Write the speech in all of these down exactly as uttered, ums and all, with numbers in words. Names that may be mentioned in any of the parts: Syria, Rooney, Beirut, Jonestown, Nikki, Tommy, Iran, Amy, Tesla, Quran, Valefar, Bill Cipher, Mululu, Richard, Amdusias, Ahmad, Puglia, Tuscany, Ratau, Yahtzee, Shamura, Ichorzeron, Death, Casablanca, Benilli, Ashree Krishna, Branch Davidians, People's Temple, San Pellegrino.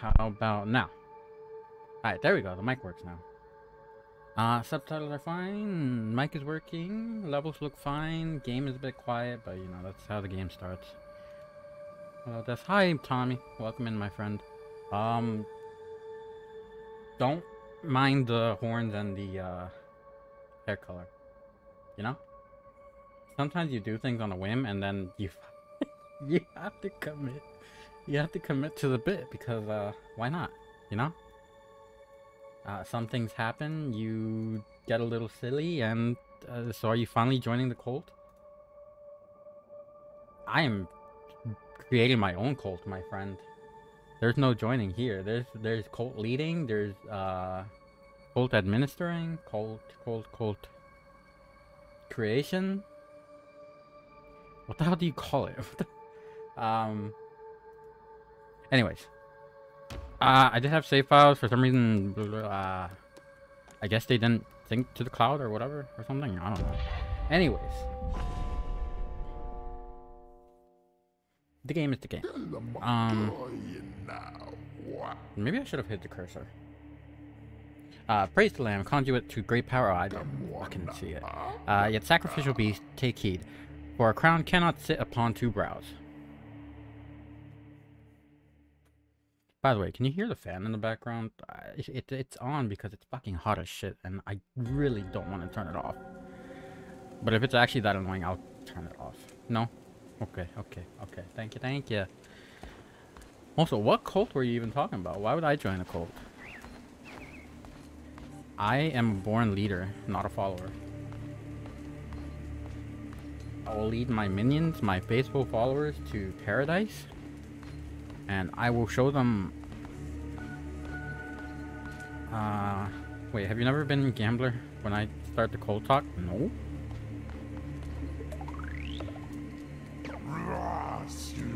How about now? Alright, there we go. The mic works now. Uh, subtitles are fine. Mic is working. Levels look fine. Game is a bit quiet, but you know, that's how the game starts. Hello, Death. Hi, Tommy. Welcome in, my friend. Um, don't mind the horns and the, uh, hair color. You know? Sometimes you do things on a whim, and then you... you have to commit. You have to commit to the bit, because, uh, why not? You know? Uh, some things happen, you get a little silly, and uh, so are you finally joining the cult? I am creating my own cult, my friend. There's no joining here. There's there's cult leading, there's uh, cult administering, cult, cult, cult creation. What the hell do you call it? um. Anyways. Uh, I did have save files for some reason. Uh, I guess they didn't sync to the cloud or whatever or something. I don't know. Anyways, the game is the game. Um, maybe I should have hit the cursor. Uh, praise the Lamb, conduit to great power. Oh, I don't fucking see it. Uh, yet sacrificial beast, take heed, for a crown cannot sit upon two brows. By the way, can you hear the fan in the background? Uh, it, it, it's on because it's fucking hot as shit, and I really don't want to turn it off. But if it's actually that annoying, I'll turn it off. No? Okay, okay, okay. Thank you, thank you. Also, what cult were you even talking about? Why would I join a cult? I am a born leader, not a follower. I will lead my minions, my faithful followers, to paradise. And I will show them... Uh, wait, have you never been a gambler when I start the cold talk? No.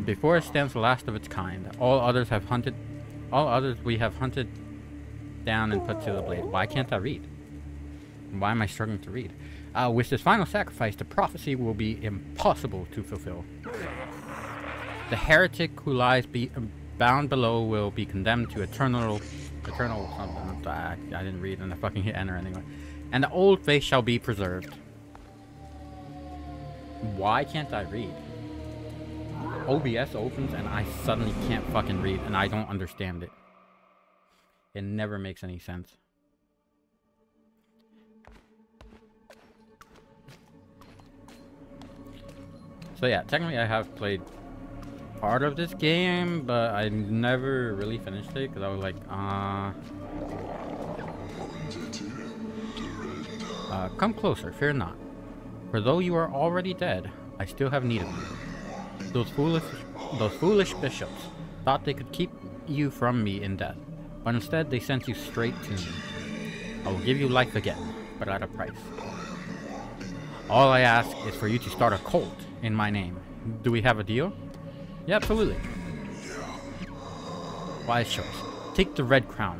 Before it stands the last of its kind. All others have hunted... All others we have hunted down and put to the blade. Why can't I read? Why am I struggling to read? Uh, with this final sacrifice, the prophecy will be impossible to fulfill. The heretic who lies be bound below will be condemned to eternal, eternal something. I, I didn't read, and I fucking hit enter anyway. And the old faith shall be preserved. Why can't I read? O B S opens, and I suddenly can't fucking read, and I don't understand it. It never makes any sense. So yeah, technically I have played part of this game, but I never really finished it because I was like, uh, uh, come closer, fear not. For though you are already dead, I still have need of you. Those foolish, those foolish bishops thought they could keep you from me in death, but instead they sent you straight to me. I will give you life again, but at a price. All I ask is for you to start a cult in my name. Do we have a deal? Yeah, absolutely. Wise choice. Take the red crown,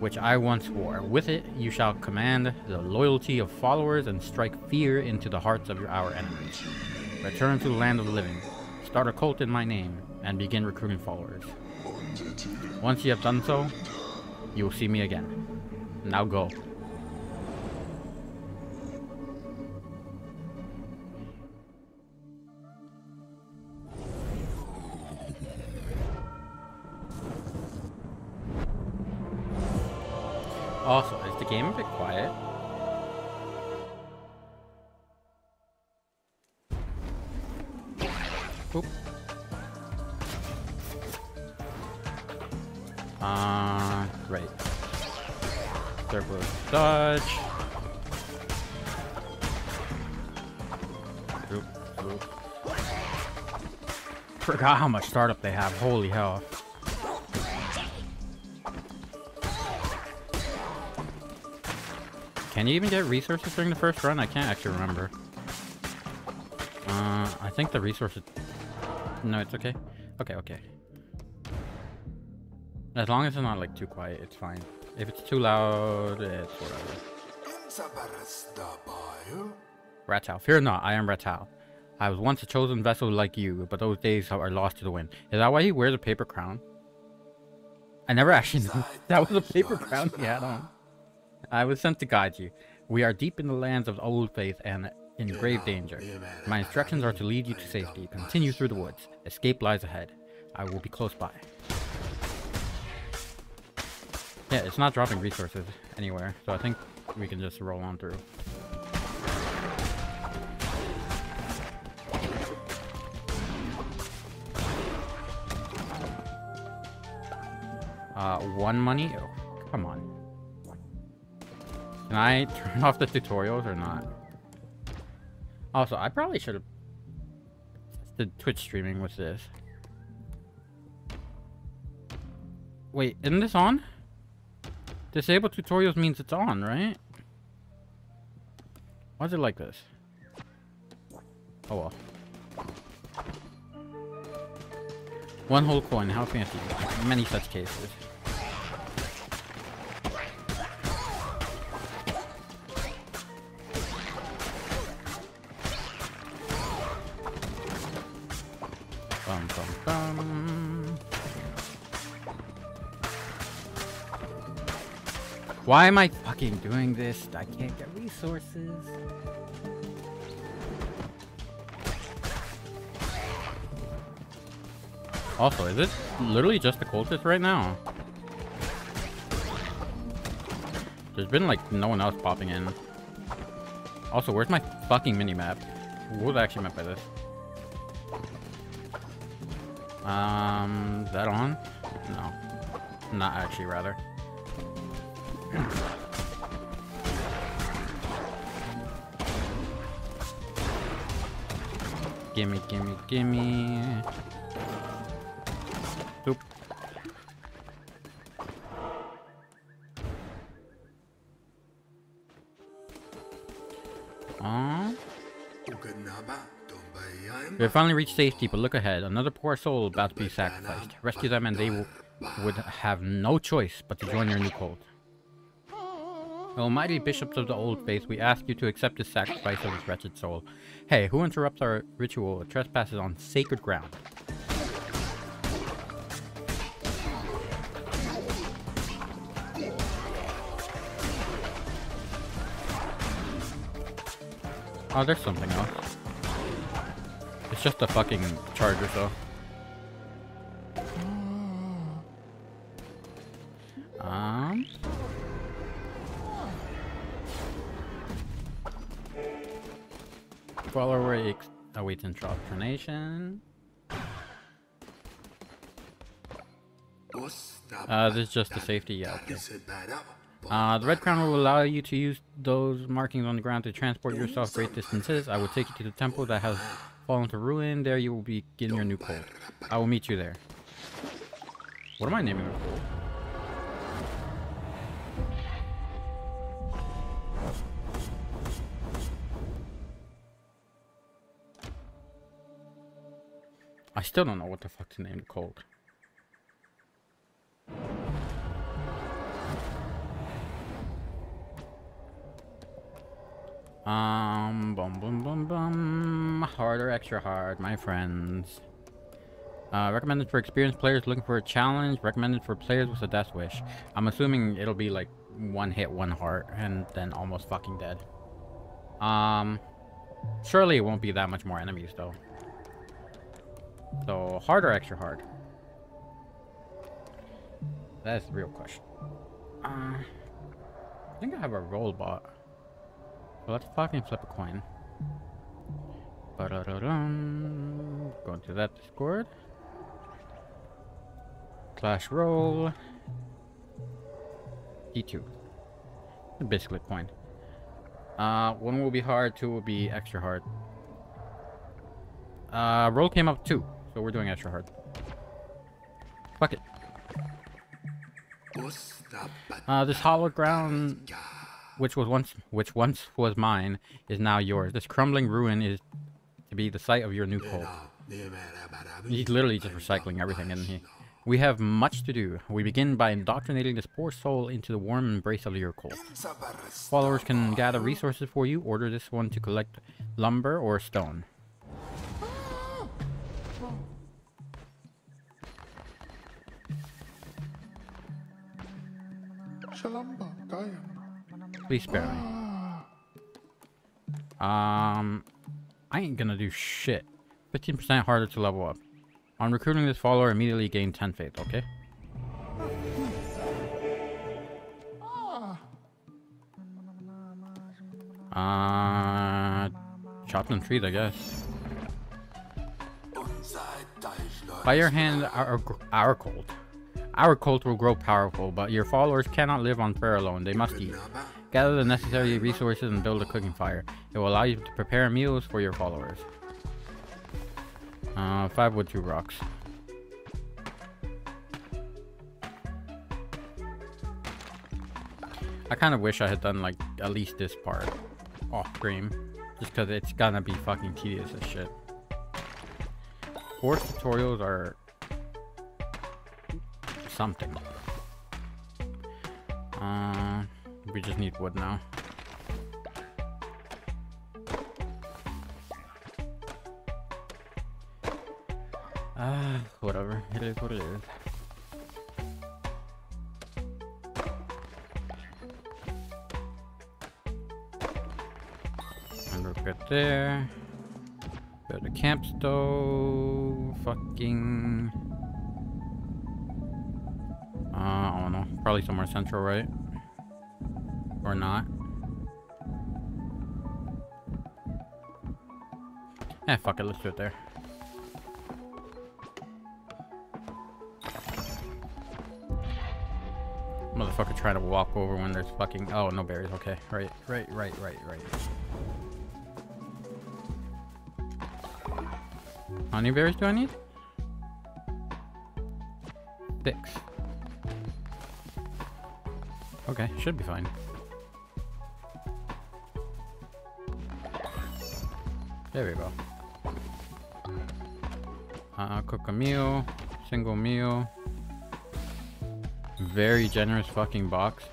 which I once wore. With it, you shall command the loyalty of followers and strike fear into the hearts of your our enemies. Return to the land of the living. Start a cult in my name, and begin recruiting followers. Once you have done so, you will see me again. Now go. Also, is the game a bit quiet? Oop. Uh, right. Turbo dodge. Oop, oop. Forgot how much startup they have. Holy hell. Can you even get resources during the first run? I can't actually remember. Uh, I think the resources... No, it's okay. Okay, okay. As long as it's not, like, too quiet, it's fine. If it's too loud, it's whatever. Ratau. Fear not, I am Ratau. I was once a chosen vessel like you, but those days are lost to the wind. Is that why you wear the paper crown? I never actually knew that was a paper crown he had on. I was sent to guide you. We are deep in the lands of the old faith and in grave danger. My instructions are to lead you to safety. Continue through the woods. Escape lies ahead. I will be close by. Yeah, it's not dropping resources anywhere, so I think we can just roll on through. Uh, one money? Oh, come on. Can I turn off the tutorials or not? Also, I probably should have tested Twitch streaming with this. Wait, isn't this on? Disable tutorials means it's on, right? Why is it like this? Oh well. One whole coin, how fancy. Many such cases. Bum, bum, bum. Why am I fucking doing this? I can't get resources. Also, is it literally just the cultists right now? There's been like no one else popping in. Also, where's my fucking minimap? What was actually meant by this? Um, is that on? No. Not actually, rather. Gimme, gimme, gimme. Oop. Aww. We have finally reached safety, but look ahead. Another poor soul about to be sacrificed. Rescue them and they will, would have no choice but to join your new cult. Almighty bishops of the old faith, we ask you to accept the sacrifice of this wretched soul. Hey, who interrupts our ritual trespasses on sacred ground. Oh, there's something else. It's just a fucking charger, though. Um. Follower awaits indoctrination. Uh, this is just the safety, yeah. Okay. Uh, the red crown will allow you to use those markings on the ground to transport yourself great distances. I will take you to the temple that has fallen to ruin. There you will begin your new cult. I will meet you there. What am I naming it? I still don't know what the fuck to name the cult. Um, bum bum bum bum. Hard or extra hard, my friends. Uh, recommended for experienced players looking for a challenge. Recommended for players with a death wish. I'm assuming it'll be like one hit, one heart, and then almost fucking dead. Um, surely it won't be that much more enemies though. So, hard or extra hard? That's the real question. Uh, I think I have a roll bot. Well, let's fucking flip a coin. Ba-da-da-dum. Go into that Discord. Clash roll. D two. Basically a coin. Uh, one will be hard, two will be extra hard. Uh, roll came up two, so we're doing extra hard. Fuck it. Uh, this hollow ground... Which was once, which once was mine, is now yours. This crumbling ruin is to be the site of your new cult. He's literally just recycling everything, isn't he? We have much to do. We begin by indoctrinating this poor soul into the warm embrace of your cult. Followers can gather resources for you. Order this one to collect lumber or stone. Please spare me. Um, I ain't gonna do shit. fifteen percent harder to level up. On recruiting this follower, immediately gain ten faith, okay? Uh, chop and treat, I guess. By your hand, our, our cult. Our cult will grow powerful, but your followers cannot live on prayer alone. They must eat. Gather the necessary resources and build a cooking fire. It will allow you to prepare meals for your followers. Uh, five wood, two rocks. I kind of wish I had done, like, at least this part off stream, just because it's gonna be fucking tedious as shit. Horse tutorials are something. Uh, we just need wood now. Ah, uh, whatever. It is what it is. Right there. Build a camp stove. Fucking. Uh, I don't know. Probably somewhere central, right? Or not. Eh, fuck it. Let's do it there. Motherfucker trying to walk over when there's fucking. Oh, no berries. Okay. Right, right, right, right, right. How many berries do I need? Six. Okay, should be fine. There we go. Uh, cook a meal. Single meal. Very generous fucking box.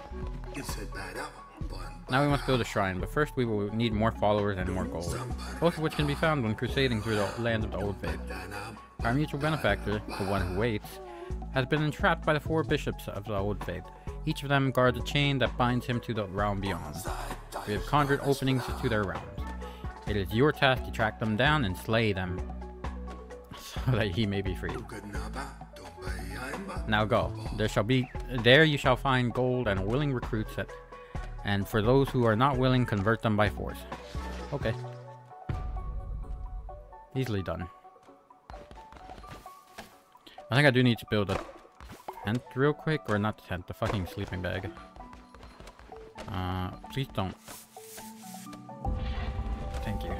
Now we must build a shrine, but first we will need more followers and more gold, both of which can be found when crusading through the lands of the old faith. Our mutual benefactor, the one who waits, has been entrapped by the four bishops of the old faith. Each of them guards a chain that binds him to the realm beyond. We have conjured openings to their realms. It is your task to track them down and slay them, so that he may be freed. Now go. There shall be, there you shall find gold and a willing recruit set. And for those who are not willing, convert them by force. Okay. Easily done. I think I do need to build a tent real quick. Or not the tent, the fucking sleeping bag. Uh, please don't. Thank you.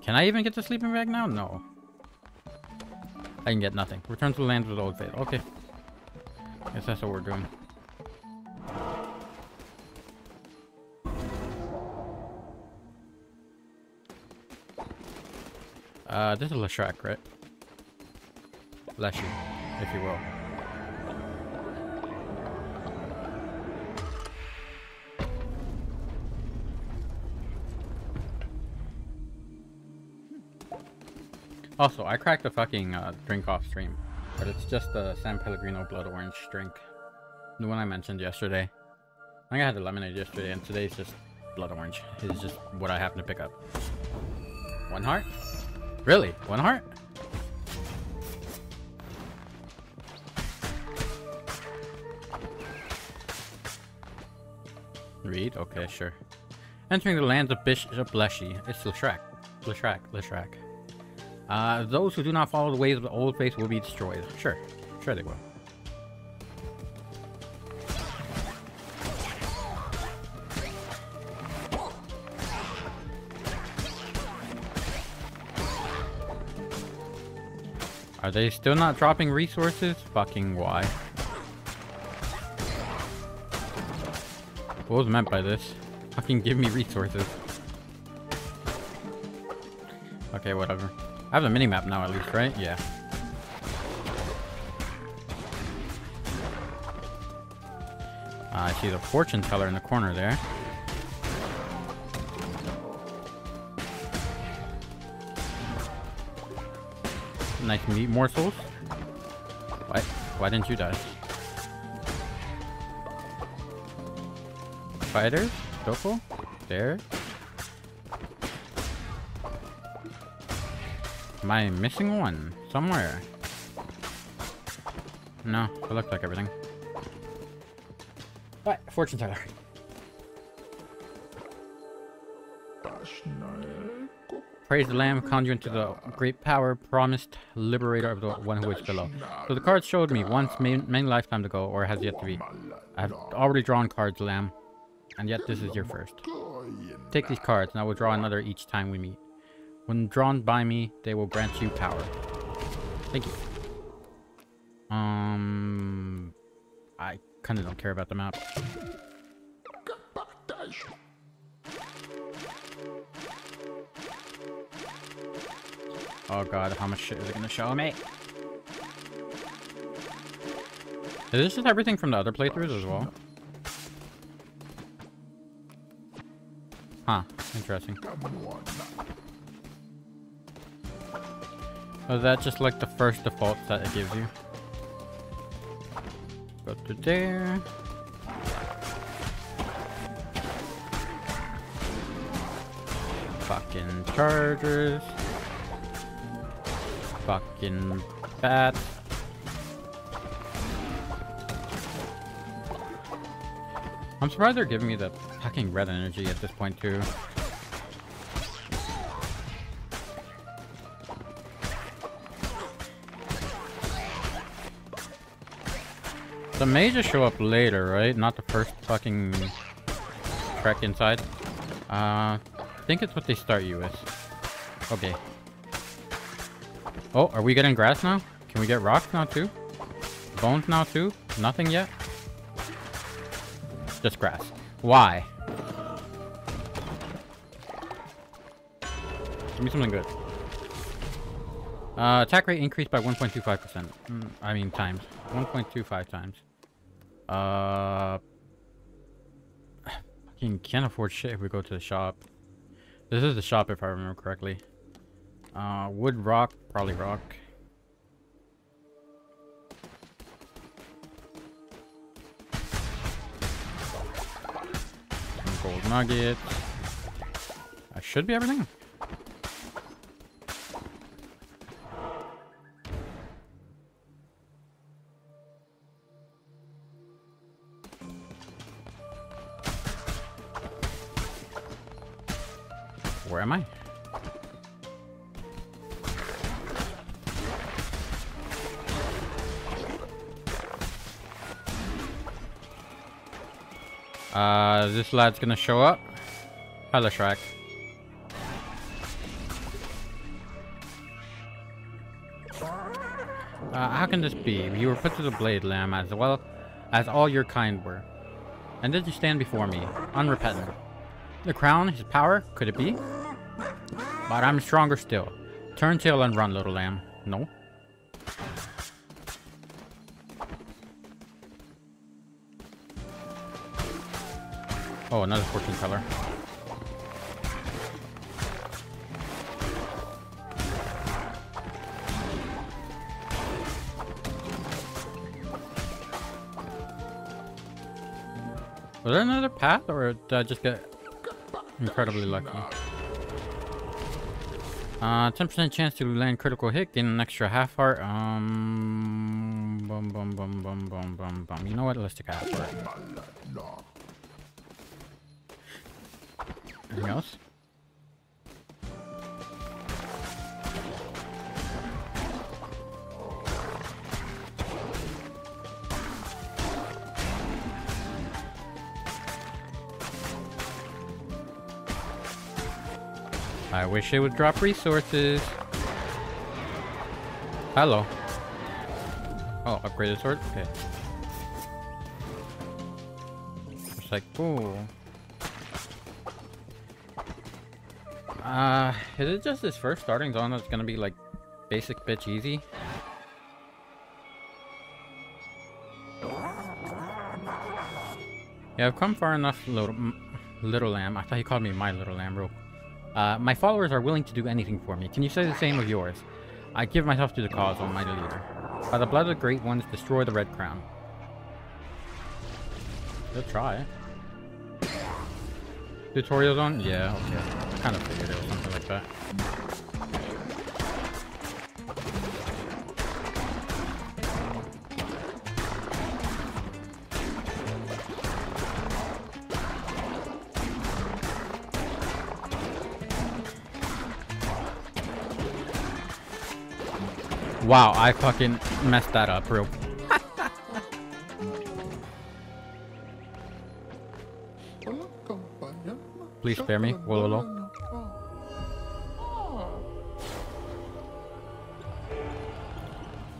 Can I even get the sleeping bag now? No. I can get nothing. Return to the lands of the old faith. Okay. Guess that's what we're doing. Uh, this is Leshrac, right? Leshy, if you will. Also, I cracked a fucking uh, drink off stream, but it's just the San Pellegrino blood orange drink. The one I mentioned yesterday. I think I had the lemonade yesterday, and today's just blood orange. It's just what I happen to pick up. One heart? Really? One heart? Read? Okay, sure. Entering the lands of Bishop Leshy. It's Leshrac. Leshrac. Leshrac. Uh, those who do not follow the ways of the old faith will be destroyed. Sure. Sure they will. Are they still not dropping resources? Fucking why? What was meant by this? Fucking give me resources. Okay, whatever. I have the minimap now at least, right? Yeah. Uh, I see the fortune teller in the corner there. Nice meat morsels. What? Why didn't you die? fighter. Double. There. Am I missing one? Somewhere. No, it looks like everything. But, fortune teller. Praise the Lamb, conduit to the great power, promised liberator of the one who is below. So the cards showed me once, main, main lifetime to go, or has yet to be. I have already drawn cards, Lamb, and yet this is your first. Take these cards, and I will draw another each time we meet. When drawn by me, they will grant you power. Thank you. Um... I kinda don't care about the map. Oh god, how much shit is it gonna show me? This is everything from the other playthroughs as well. Huh, interesting. Oh, that's just like the first default that it gives you. Go to there. Fucking chargers. Fucking bat. I'm surprised they're giving me the fucking red energy at this point too. The mages show up later, right? Not the first fucking trek inside. Uh, I think it's what they start you with. Okay. Oh, are we getting grass now? Can we get rocks now too? Bones now too? Nothing yet? Just grass. Why? Give me something good. Uh, attack rate increased by one point two five percent. Mm, I mean times. one point two five times. Uh... Fucking can't afford shit if we go to the shop. This is the shop if I remember correctly. Uh, wood, rock, probably rock. Some gold nuggets. That should be everything. Where am I? Uh, this lad's gonna show up. Hello, Shrek. Uh, how can this be? You were put to the blade, Lamb, as well as all your kind were. And did you stand before me, unrepentant? The crown, his power, could it be? But I'm stronger still. Turn tail and run, little lamb. No. Oh, another fortune teller. Was there another path, or did I just get incredibly lucky? Uh, ten percent chance to land critical hit, gain an extra half heart. Um, bum bum bum bum bum bum bum. You know what? Let's take a half heart. Anything else? I wish it would drop resources. Hello. Oh, upgraded sword? Okay. It's like, ooh. Uh, is it just this first starting zone that's gonna be like basic bitch easy? Yeah, I've come far enough, little, little lamb. I thought he called me my little lamb, real. Uh, my followers are willing to do anything for me. Can you say the same of yours? I give myself to the cause, almighty leader. By the blood of the great ones, destroy the red crown. Good try. tutorials on? Yeah, okay. I kind of figured it was something like that. Wow, I fucking messed that up real quick. Please spare me, Wololo.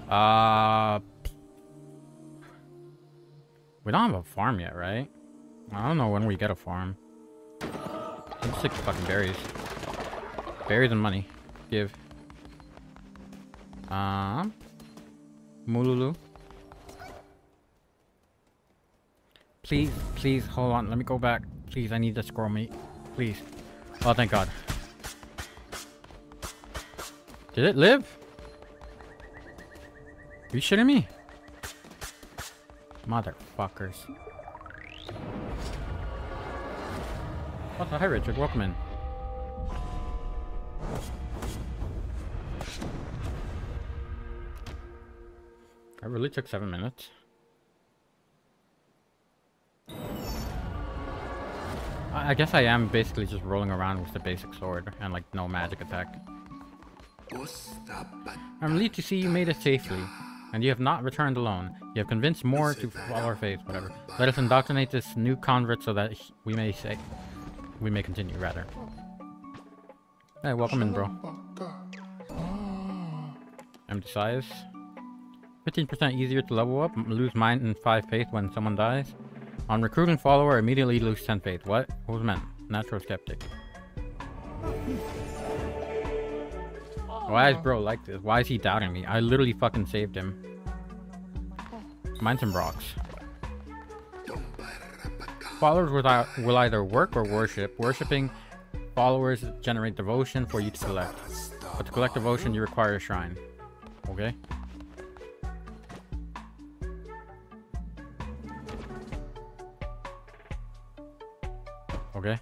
Uh, we don't have a farm yet, right? I don't know when we get a farm. I'm sick of fucking berries. Berries and money. Give. Um, Mululu. Please, please, hold on. Let me go back. Please, I need the squirrel meat. Please. Oh, thank God. Did it live? Are you shitting me? Motherfuckers. Oh, hi, Richard. Welcome in. That really took seven minutes. I guess I am basically just rolling around with the basic sword and like no magic attack. I'm relieved to see you made it safely, and you have not returned alone. You have convinced more to follow our faith, whatever. Let us indoctrinate this new convert so that we may say, we may continue rather. Hey, welcome in, bro. Amdusias. fifteen percent easier to level up, lose mind and five faith when someone dies. On recruiting follower, immediately lose ten faith. What? What was meant? Natural skeptic. Why is bro like this? Why is he doubting me? I literally fucking saved him. Mine's some rocks. Followers without, will either work or worship. Worshipping followers generate devotion for you to collect. But to collect devotion, you require a shrine. Okay? Okay.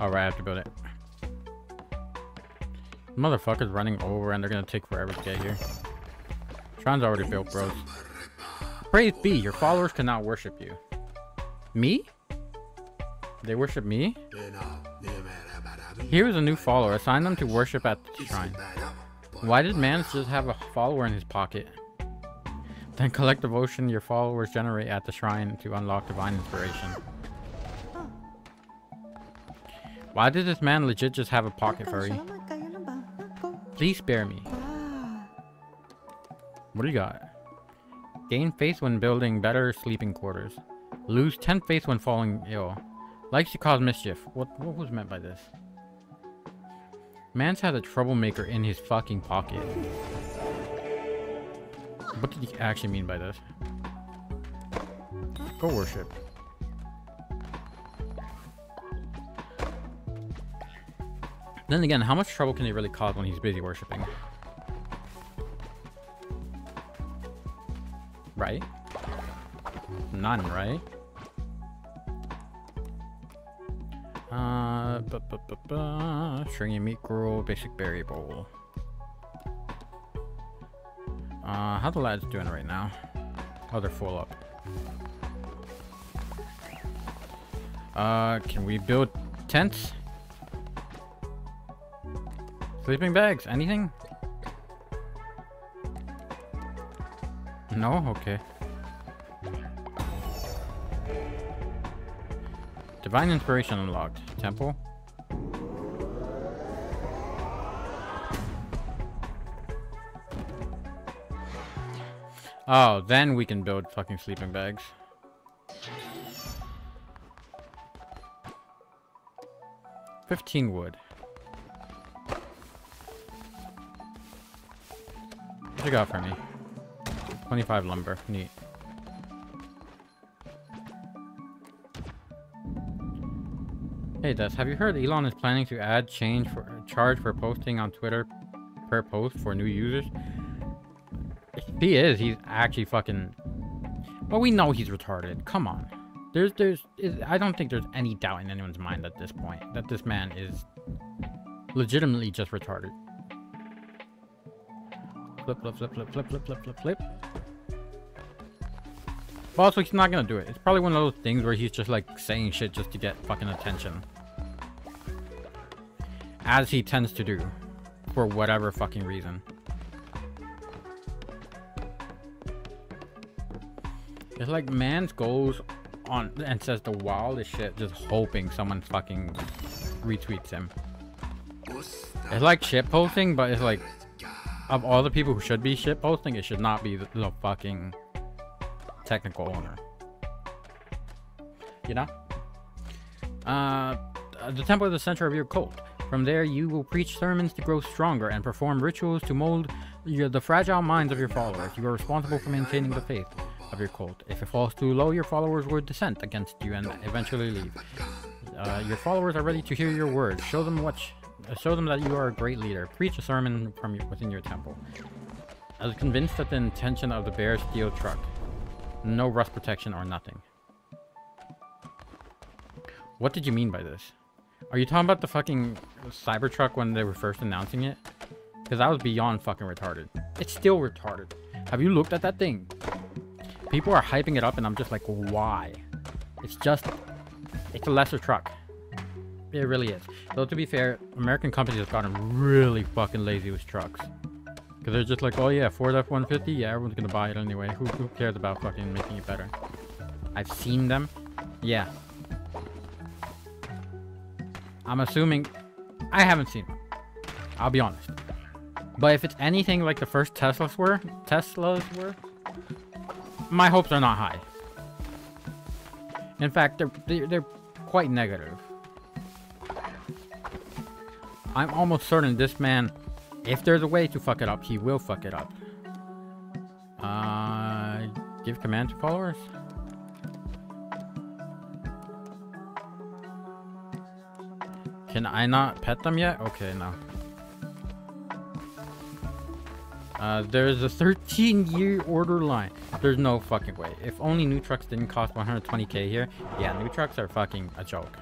Alright, I have to build it. Motherfuckers running over and they're gonna take forever to get here. Shrine's already built, bros. Praise be, your followers cannot worship you. Me? They worship me? Here is a new follower. Assign them to worship at the shrine. Why did man just have a follower in his pocket? Then collect devotion your followers generate at the shrine to unlock divine inspiration. Why did this man legit just have a pocket furry? Please spare me. What do you got? Gain faith when building better sleeping quarters. Lose ten faith when falling ill. Likes to cause mischief. What, what was meant by this? Man's had a troublemaker in his fucking pocket. What did you actually mean by this? Go worship. Then again, how much trouble can he really cause when he's busy worshiping? Right? None, right? Uh, ba ba ba ba. Stringy meat gruel, basic berry bowl. Uh, how the lads doing right now? Oh, they're full up. Uh, can we build tents? Sleeping bags? Anything? No? Okay. Divine inspiration unlocked. Temple? Oh, then we can build fucking sleeping bags. Fifteen wood. What you got for me? Twenty-five lumber. Neat. Hey, Death. Have you heard Elon is planning to add change for charge for posting on Twitter per post for new users? He is. He's actually fucking... Well, we know he's retarded. Come on. There's, there's, I don't think there's any doubt in anyone's mind at this point that this man is legitimately just retarded. Flip, flip, flip, flip, flip, flip, flip, flip, flip. But also, he's not gonna do it. It's probably one of those things where he's just like saying shit just to get fucking attention. As he tends to do. For whatever fucking reason. It's like man goes on and says the wildest shit just hoping someone fucking retweets him. It's like shit posting, but it's like of all the people who should be shit posting, it should not be the, the fucking technical owner. You know? Uh, the temple is the center of your cult. From there, you will preach sermons to grow stronger and perform rituals to mold your, the fragile minds of your followers. You are responsible for maintaining the faith of your cult. If it falls too low, your followers will dissent against you and eventually leave. Uh, your followers are ready to hear your words. Show them what sh uh, show them that you are a great leader. Preach a sermon from your, within your temple. I was convinced that the intention of the bare steel truck. No rust protection or nothing. What did you mean by this? Are you talking about the fucking Cybertruck when they were first announcing it? Because I was beyond fucking retarded. It's still retarded. Have you looked at that thing? People are hyping it up and I'm just like, why? It's just... It's a lesser truck. It really is. Though to be fair, American companies have gotten really fucking lazy with trucks. Because they're just like, oh yeah, Ford F one fifty, yeah, everyone's gonna buy it anyway. Who, who cares about fucking making it better? I've seen them. Yeah. I'm assuming... I haven't seen them. I'll be honest. But if it's anything like the first Teslas were, Teslas were, my hopes are not high. In fact, they're, they're, they're quite negative. I'm almost certain this man, if there's a way to fuck it up, he will fuck it up. Uh, give command to followers? Can I not pet them yet? Okay, no. Uh, there's a thirteen year order line. There's no fucking way. If only new trucks didn't cost one hundred twenty K here. Yeah, new trucks are fucking a joke.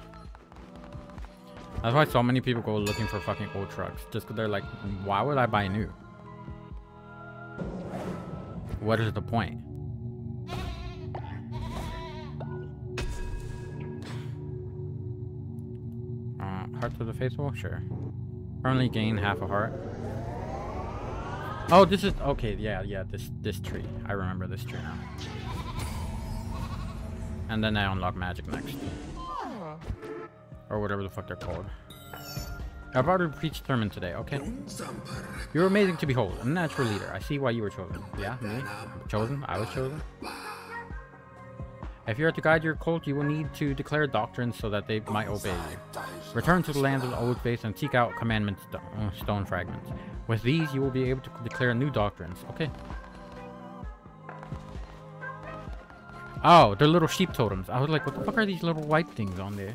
That's why so many people go looking for fucking old trucks. Just because they're like, why would I buy new? What is the point? Heart to the faithful? Sure. Only gain half a heart. Oh, this is... Okay, yeah, yeah, this this tree. I remember this tree now. And then I unlock magic next. Or whatever the fuck they're called. I've already preached sermon today, okay? You're amazing to behold. A natural leader. I see why you were chosen. Yeah, me? Chosen? I was chosen? If you are to guide your cult, you will need to declare doctrines so that they might obey you. Return to the lands of the old faith and seek out commandment st uh, stone fragments. With these, you will be able to declare new doctrines. Okay. Oh, they're little sheep totems. I was like, what the fuck are these little white things on there?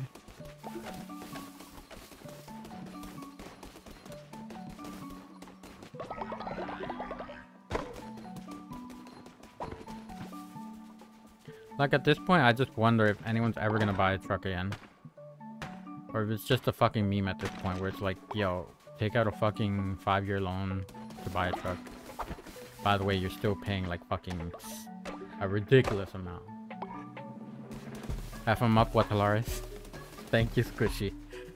Like, at this point, I just wonder if anyone's ever gonna buy a truck again. Or if it's just a fucking meme at this point, where it's like, yo, take out a fucking five year loan to buy a truck. By the way, you're still paying, like, fucking a ridiculous amount. F them up, Watalaris. Thank you, Squishy.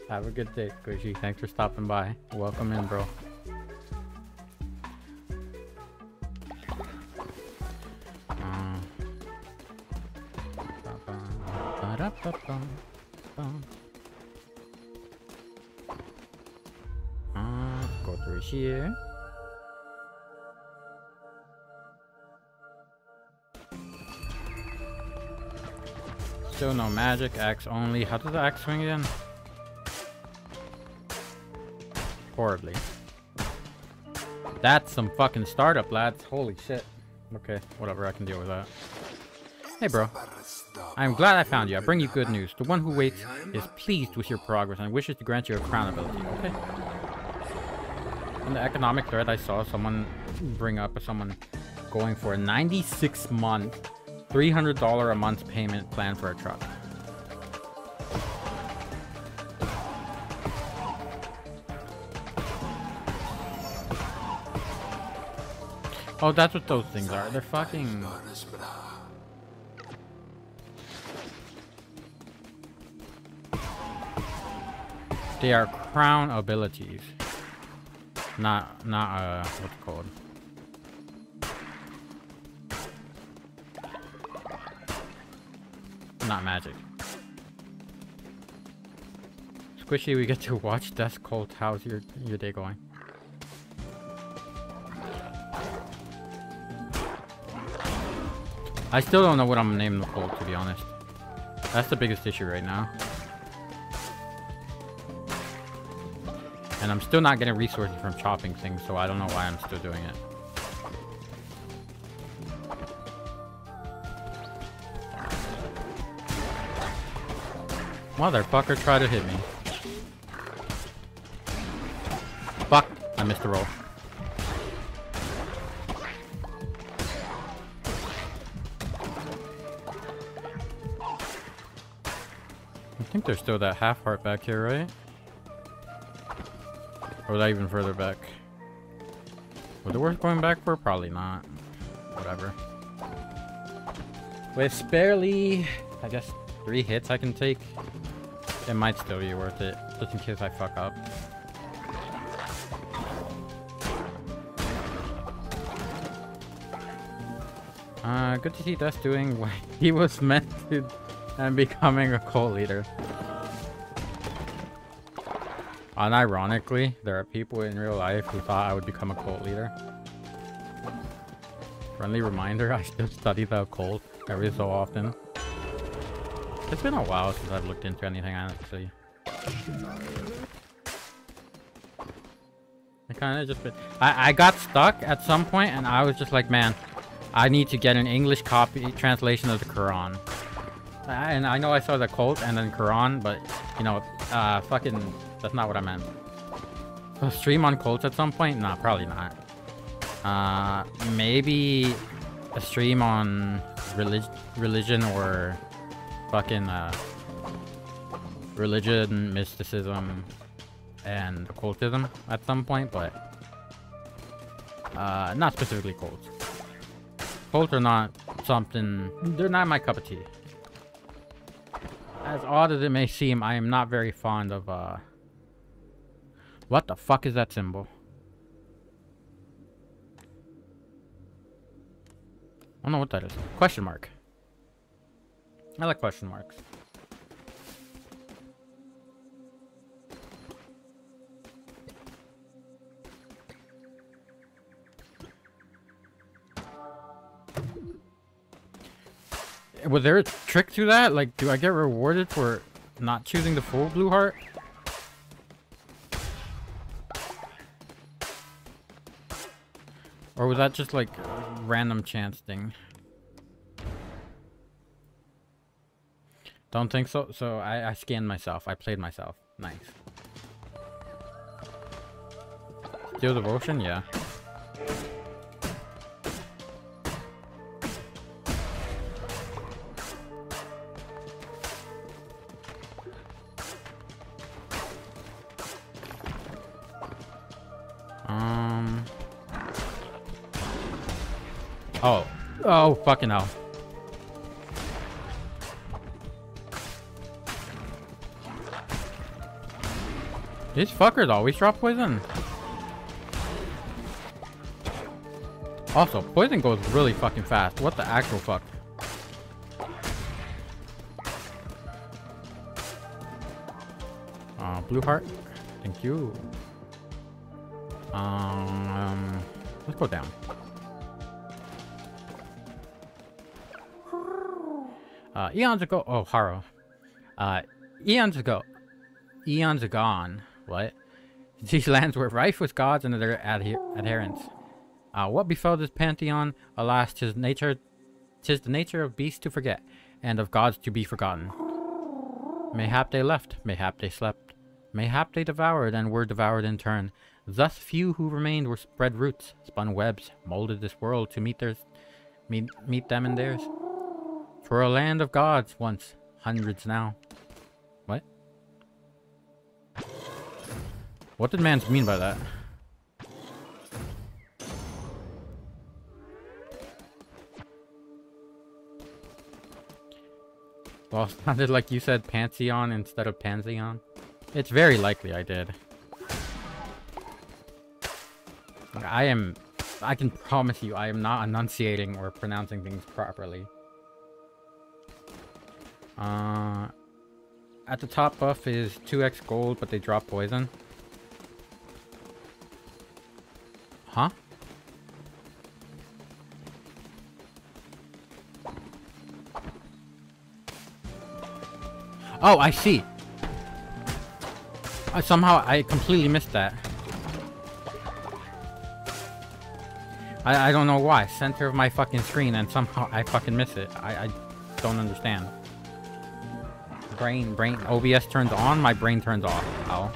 Have a good day, Squishy. Thanks for stopping by. Welcome in, bro. Uh, go through here. Still no magic, axe only. How does the axe swing again? Horribly. That's some fucking startup, lads. Holy shit. Okay, whatever, I can deal with that. Hey, bro. I'm glad I found you. I bring you good news. The one who waits is pleased with your progress and wishes to grant you a crown ability. Okay. In the economic thread, I saw someone bring up someone going for a ninety-six month three hundred dollars a month payment plan for a truck. Oh, that's what those things are. They're fucking... They are crown abilities. Not, not, uh, what's it called? Not magic. Squishy, we get to watch Death Cult. How's your, your day going? I still don't know what I'm gonna name the cult, to be honest. That's the biggest issue right now. And I'm still not getting resources from chopping things, so I don't know why I'm still doing it. Motherfucker tried to hit me. Fuck! I missed the roll. I think there's still that half heart back here, right? Or was I even further back? Was it worth going back for? Probably not. Whatever. With barely, I guess, three hits I can take, it might still be worth it, just in case I fuck up. Uh, good to see Death doing what he was meant to and becoming a cult leader. Unironically, there are people in real life who thought I would become a cult leader. Friendly reminder, I still study the occult every so often. It's been a while since I've looked into anything, honestly. I kind of just been... I, I got stuck at some point and I was just like, man, I need to get an English copy translation of the Quran. And I know I saw the cult and then Quran, but, you know, uh, fucking... That's not what I meant. So stream on cults at some point? Nah, probably not. Uh, maybe a stream on relig religion or fucking uh, religion, mysticism, and occultism at some point, but uh, not specifically cults. Cults are not something, they're not my cup of tea. As odd as it may seem, I am not very fond of uh, what the fuck is that symbol? I don't know what that is. Question mark. I like question marks. Was there a trick to that? Like, do I get rewarded for not choosing the full blue heart? Or was that just like a random chance thing? Don't think so. So I, I scanned myself. I played myself. Nice. Steel devotion? Yeah. Um. Oh. Oh, fucking hell. These fuckers always drop poison. Also, poison goes really fucking fast. What the actual fuck? Uh, blue heart. Thank you. Um, let's go down. Uh, eons ago. Oh, Haro. Uh, eons ago. Eons gone. What? These lands were rife with gods and their adher adherents. Uh, what befell this pantheon? Alas, tis nature, tis the nature of beasts to forget, and of gods to be forgotten. Mayhap they left, mayhap they slept, mayhap they devoured and were devoured in turn. Thus few who remained were spread roots, spun webs, molded this world to meet theirs, meet meet them and theirs. For a land of gods once. Hundreds now. What? What did Mans mean by that? Well, it sounded like you said Pantheon instead of Pantheon. It's very likely I did. I am... I can promise you I am not enunciating or pronouncing things properly. Uh, at the top buff is two X gold, but they drop poison. Huh? Oh, I see. I somehow I completely missed that. I, I don't know why. Center of my fucking screen and somehow I fucking miss it. I, I don't understand. Brain, brain. O B S turns on, my brain turns off. Ow.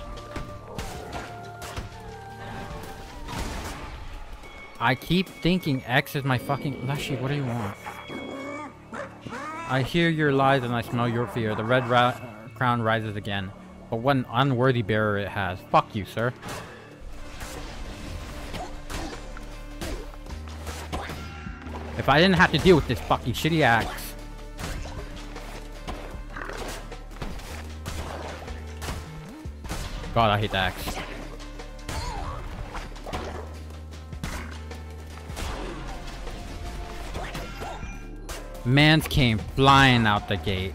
I keep thinking X is my fucking... Leshy, what do you want? I hear your lies and I smell your fear. The red ra crown rises again. But what an unworthy bearer it has. Fuck you, sir. If I didn't have to deal with this fucking shitty axe. God, I hate the axe. Mans came flying out the gate.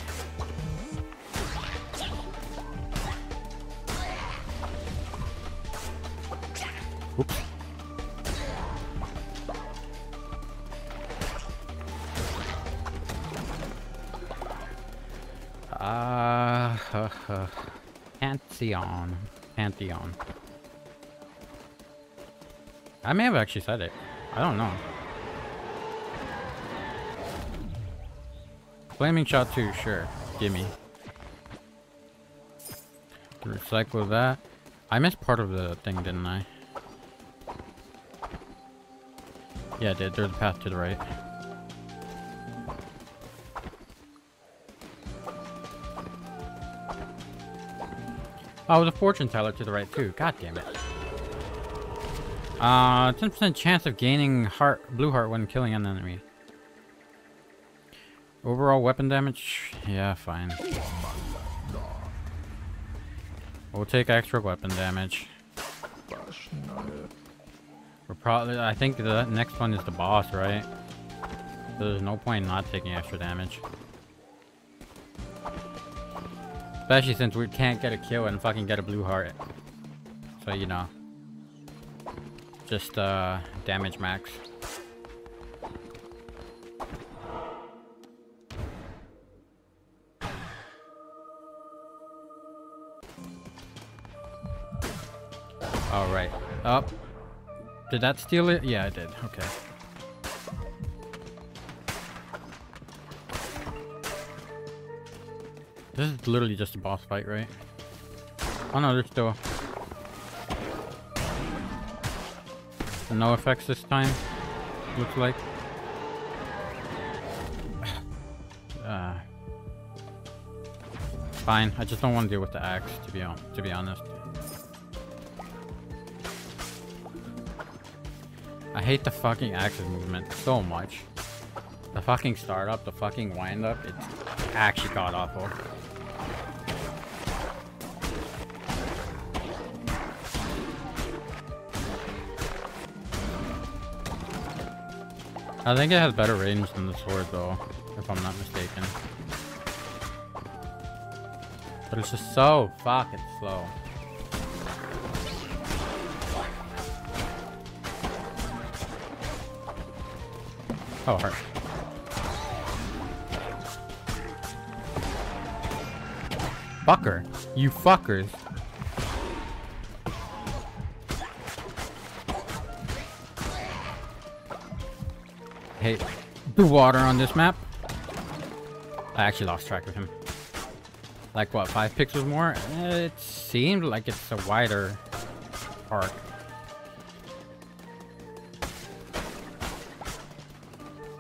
Oops. Ah, uh, uh, Pantheon, Pantheon. I may have actually said it. I don't know. Flaming shot two, sure. Gimme. Recycle that. I missed part of the thing, didn't I? Yeah, I did. There's a path to the right. Oh, the fortune teller to the right too. God damn it. Uh, ten percent chance of gaining heart, blue heart when killing an enemy. Overall weapon damage? Yeah, fine. We'll take extra weapon damage. We're probably, I think the next one is the boss, right? So there's no point in not taking extra damage. Especially since we can't get a kill and fucking get a blue heart. So, you know. Just, uh, damage max. Alright, up. Did that steal it? Yeah, I did. Okay. This is literally just a boss fight, right? Oh no, there's still... No effects this time, looks like. Uh, fine, I just don't want to deal with the axe, to be, on, to be honest. I hate the fucking axis movement so much. The fucking start up, the fucking wind up, it's actually god awful. I think it has better range than the sword though, if I'm not mistaken. But it's just so fucking slow. Oh, heart. Fucker. You fuckers. Hey, the water on this map. I actually lost track of him. Like, what, five pixels more? It seemed like it's a wider arc.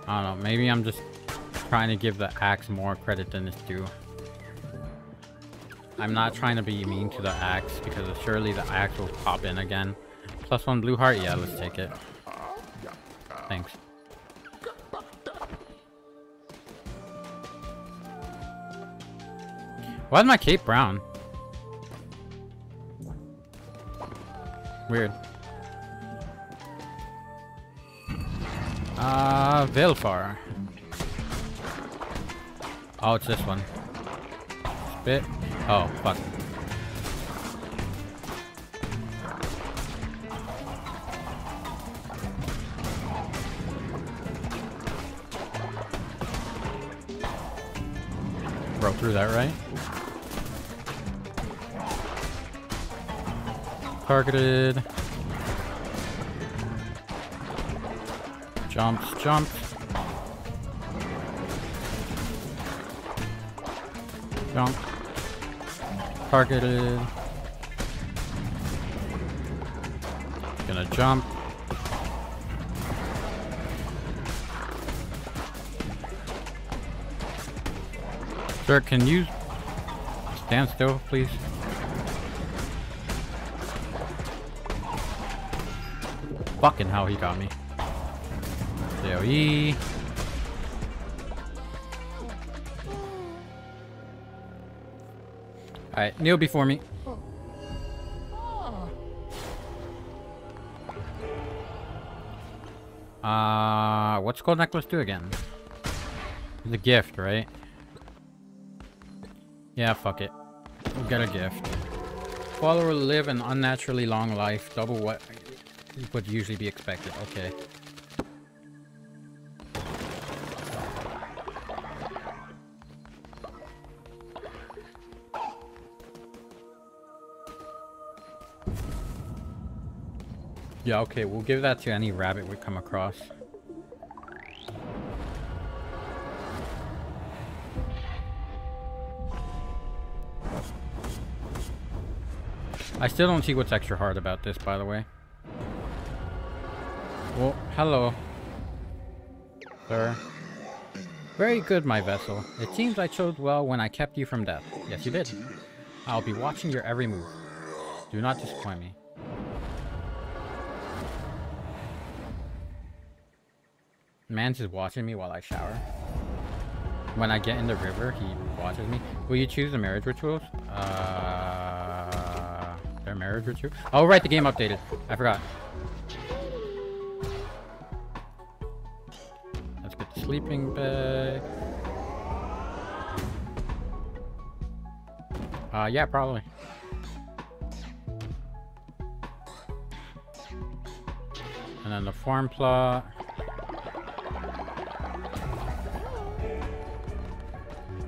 I don't know, maybe I'm just trying to give the axe more credit than it's due. I'm not trying to be mean to the axe because surely the axe will pop in again. Plus one blue heart, yeah, let's take it. Thanks. Why is my cape brown? Weird. Uh, Valefar. Oh, it's this one. Spit. Oh, fuck. Broke through that, right? Targeted. Jumps, jumps. Jump. Targeted. Gonna jump. Sir, can you stand still, please? Fucking how he got me. J O E. Alright, kneel before me. Uh, what's Gold Necklace do again? The gift, right? Yeah, fuck it. We'll get a gift. Follower live an unnaturally long life, double what would usually be expected. Okay. Yeah, okay, we'll give that to any rabbit we come across. I still don't see what's extra hard about this, by the way. Well, hello, sir. Very good, my vessel. It seems I chose well when I kept you from death. Yes, you did. I'll be watching your every move. Do not disappoint me. Man's is watching me while I shower. When I get in the river, he watches me. Will you choose the marriage rituals? Uh, their marriage ritual? Oh, right, the game updated. I forgot. Let's get the sleeping bag. Uh, yeah, probably. And then the farm plot.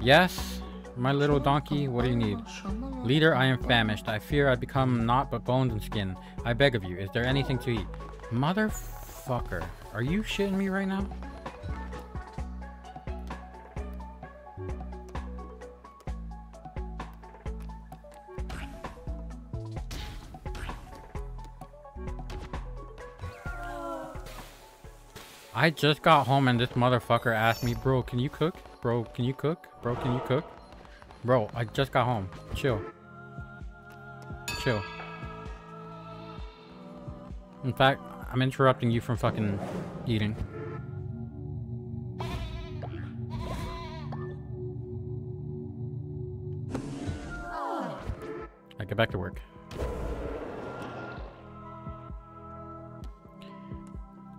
Yes, my little donkey, what do you need? Leader, I am famished. I fear I become naught but bones and skin. I beg of you, is there anything to eat? Motherfucker, are you shitting me right now? I just got home and this motherfucker asked me, bro, can you cook? Bro, can you cook? Bro, can you cook? Bro, I just got home. Chill. Chill. In fact, I'm interrupting you from fucking eating. I get back to work.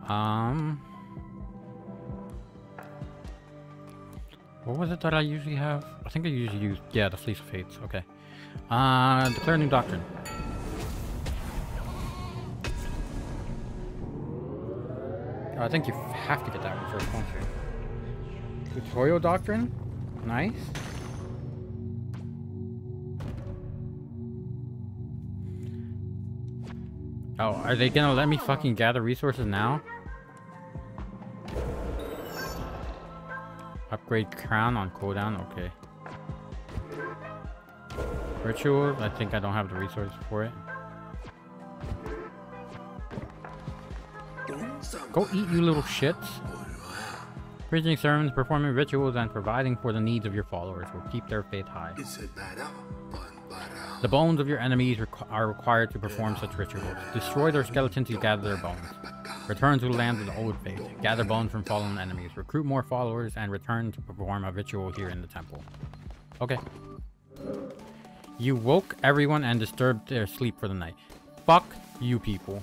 Um... What was it that I usually have? I think I usually use, yeah, the Fleece of Fates. Okay. Uh, declare new doctrine. Oh, I think you have to get that one first, don't you? Tutorial doctrine? Nice. Oh, are they gonna let me fucking gather resources now? Upgrade crown on cooldown, okay. Rituals, I think I don't have the resources for it. Go eat, you little shits. Preaching sermons, performing rituals, and providing for the needs of your followers will keep their faith high. The bones of your enemies requ are required to perform such rituals. Destroy their skeletons to gather their bones. Return to the land of the old faith. Gather bones from fallen enemies. Recruit more followers and return to perform a ritual here in the temple. Okay. You woke everyone and disturbed their sleep for the night. Fuck you people.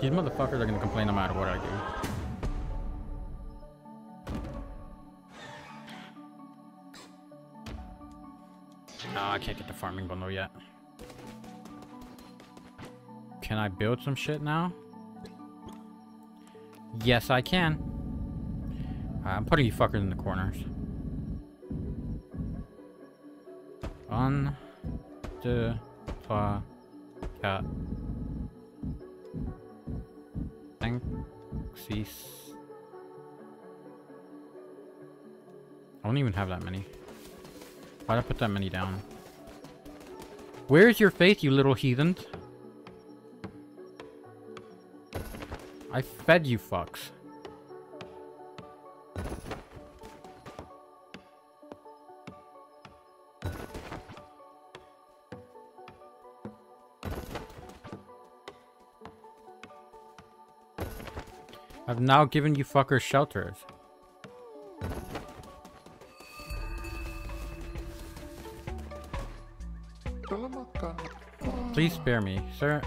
These motherfuckers are gonna complain no matter what I do. Nah, I can't get the farming bundle yet. Can I build some shit now? Yes, I can. Uh, I'm putting you fuckers in the corners. One, two, three, four, five, six. I don't even have that many. Why'd I put that many down? Where's your faith, you little heathens? I fed you fucks. I've now given you fuckers shelters. Please spare me, sir.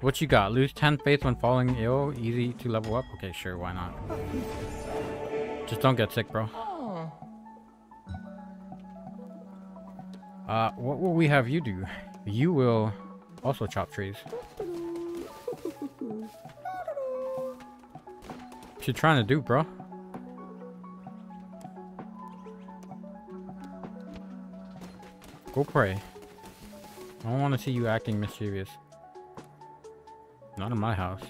What you got? Lose ten faith when falling ill? Easy to level up? Okay, sure, why not? Just don't get sick, bro. Uh, what will we have you do? You will also chop trees. What you trying to do, bro? Go pray. I don't want to see you acting mischievous. Not in my house.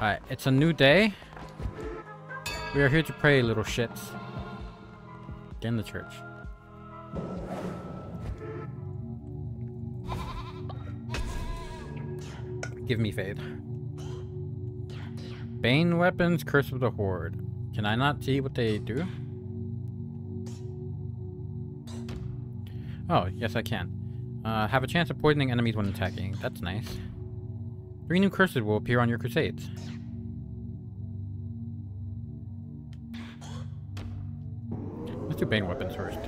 Alright, it's a new day. We are here to pray, little shits. Get in the church. Give me faith. Bane weapons, curse of the horde. Can I not see what they do? Oh, yes I can. Uh, have a chance of poisoning enemies when attacking. That's nice. Three new curses will appear on your crusades. Let's do bane weapons first.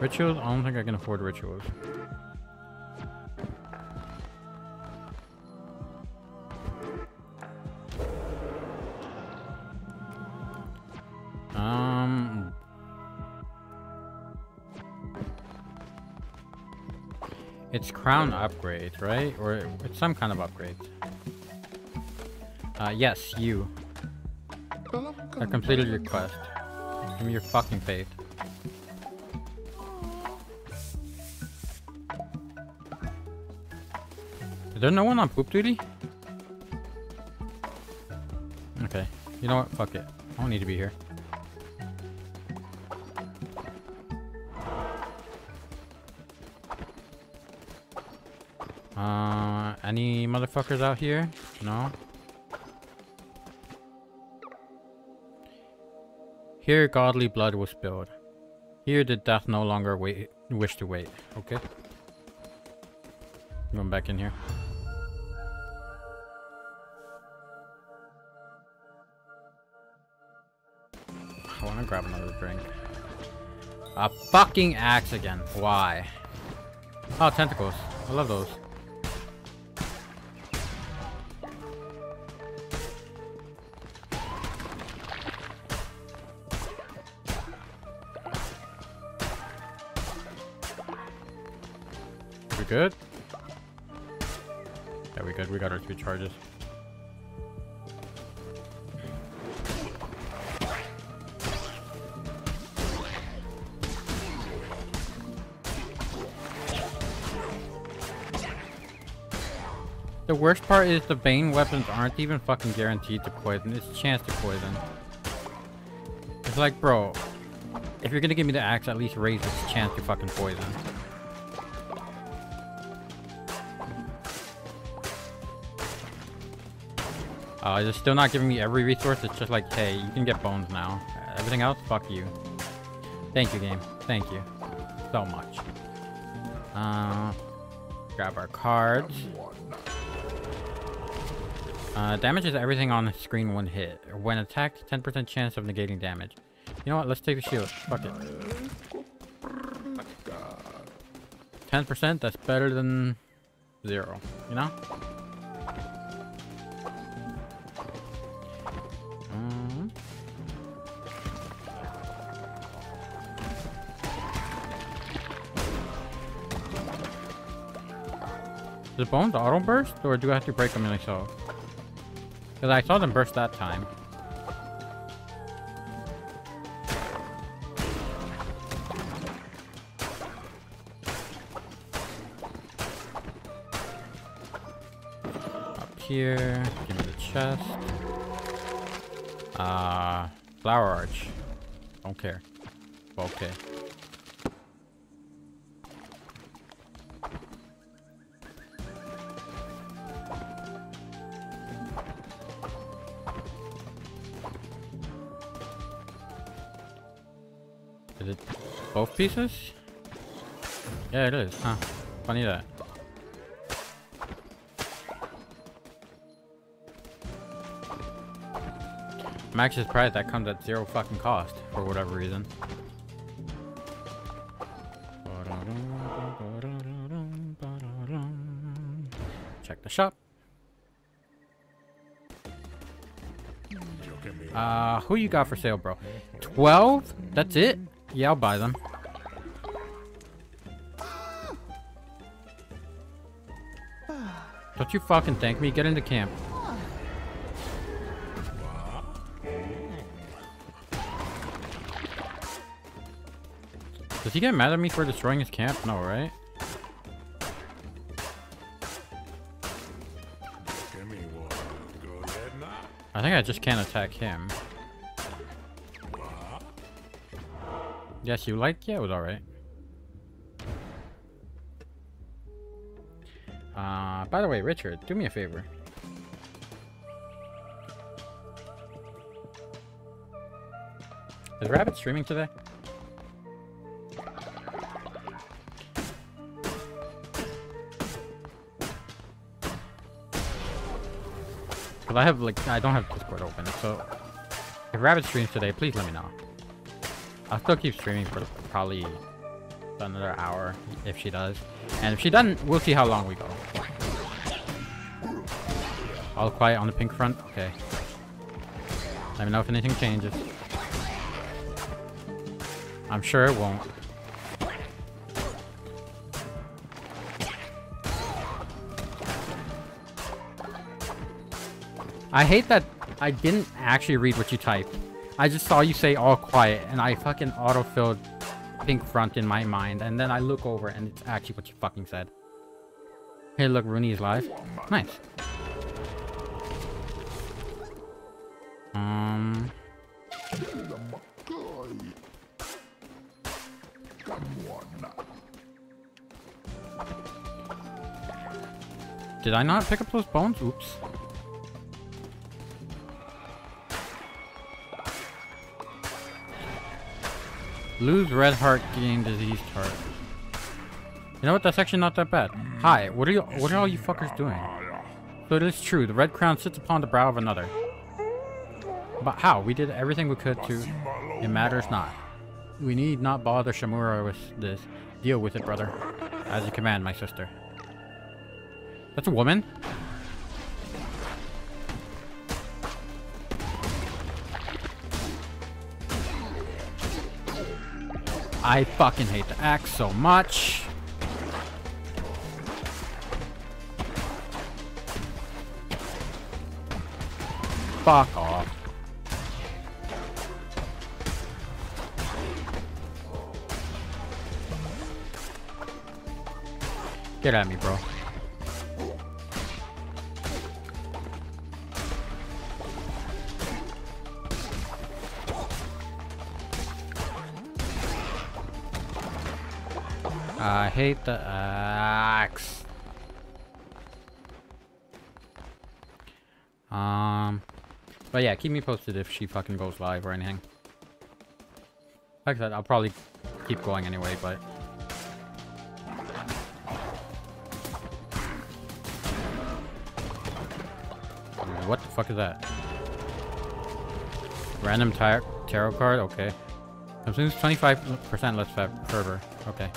Rituals? I don't think I can afford rituals. Um, it's crown upgrades, right? Or it's some kind of upgrades. Uh, yes, you. I completed your quest. Give me your fucking faith. Is there no one on poop duty? Okay. You know what? Fuck it. I don't need to be here. Uh, any motherfuckers out here? No. Here godly blood was spilled. Here did death no longer wait, wish to wait. Okay. I'm going back in here. Grab another drink. A fucking axe again. Why? Oh, tentacles. I love those. We good? Yeah, we good. We got our two charges. The worst part is the Bane weapons aren't even fucking guaranteed to poison. It's chance to poison. It's like, bro, if you're gonna give me the axe, at least raise its chance to fucking poison. Uh, it's still not giving me every resource. It's just like, hey, you can get bones now. Everything else, fuck you. Thank you, game. Thank you so much. Uh, grab our cards. Uh, damage is everything on the screen one hit. When attacked, ten percent chance of negating damage. You know what? Let's take the shield. Fuck it. ten percent? That's better than zero. You know? Does bones auto burst, or do I have to break them myself? Because I saw them burst that time. Up here, give me the chest. Uh, flower arch. Don't care. Okay. Both pieces? Yeah, it is, huh? Funny that. I'm actually surprised that comes at zero fucking cost for whatever reason. Check the shop. Uh, who you got for sale, bro? twelve? That's it? Yeah, I'll buy them. Don't you fucking thank me. Get into camp. Does he get mad at me for destroying his camp? No, right? I think I just can't attack him. Yes, you like? Yeah, it was alright. Uh, by the way, Richard, do me a favor. Is Rabbit streaming today? Because I have, like, I don't have Discord open, so if Rabbit streams today, please let me know. I'll still keep streaming for probably another hour, if she does. And if she doesn't, we'll see how long we go. All quiet on the pink front? Okay. Let me know if anything changes. I'm sure it won't. I hate that I didn't actually read what you typed. I just saw you say all quiet, and I fucking auto-filled pink front in my mind, and then I look over, and it's actually what you fucking said. Hey, look, Rooney is live. Nice. Um... Did I not pick up those bones? Oops. Lose red heart, gain diseased heart. You know what? That's actually not that bad. Hi, what are you? What are all you fuckers doing? So it is true. The red crown sits upon the brow of another. But how? We did everything we could to. It matters not. We need not bother Shamura with this. Deal with it, brother. As you command, my sister. That's a woman? I fucking hate the axe so much. Fuck off. Get at me, bro. I hate the axe. Um, but yeah, keep me posted if she fucking goes live or anything. Like I said, I'll probably keep going anyway, but... What the fuck is that? Random tar tarot card? Okay. Consumes twenty-five percent less fervor. Okay.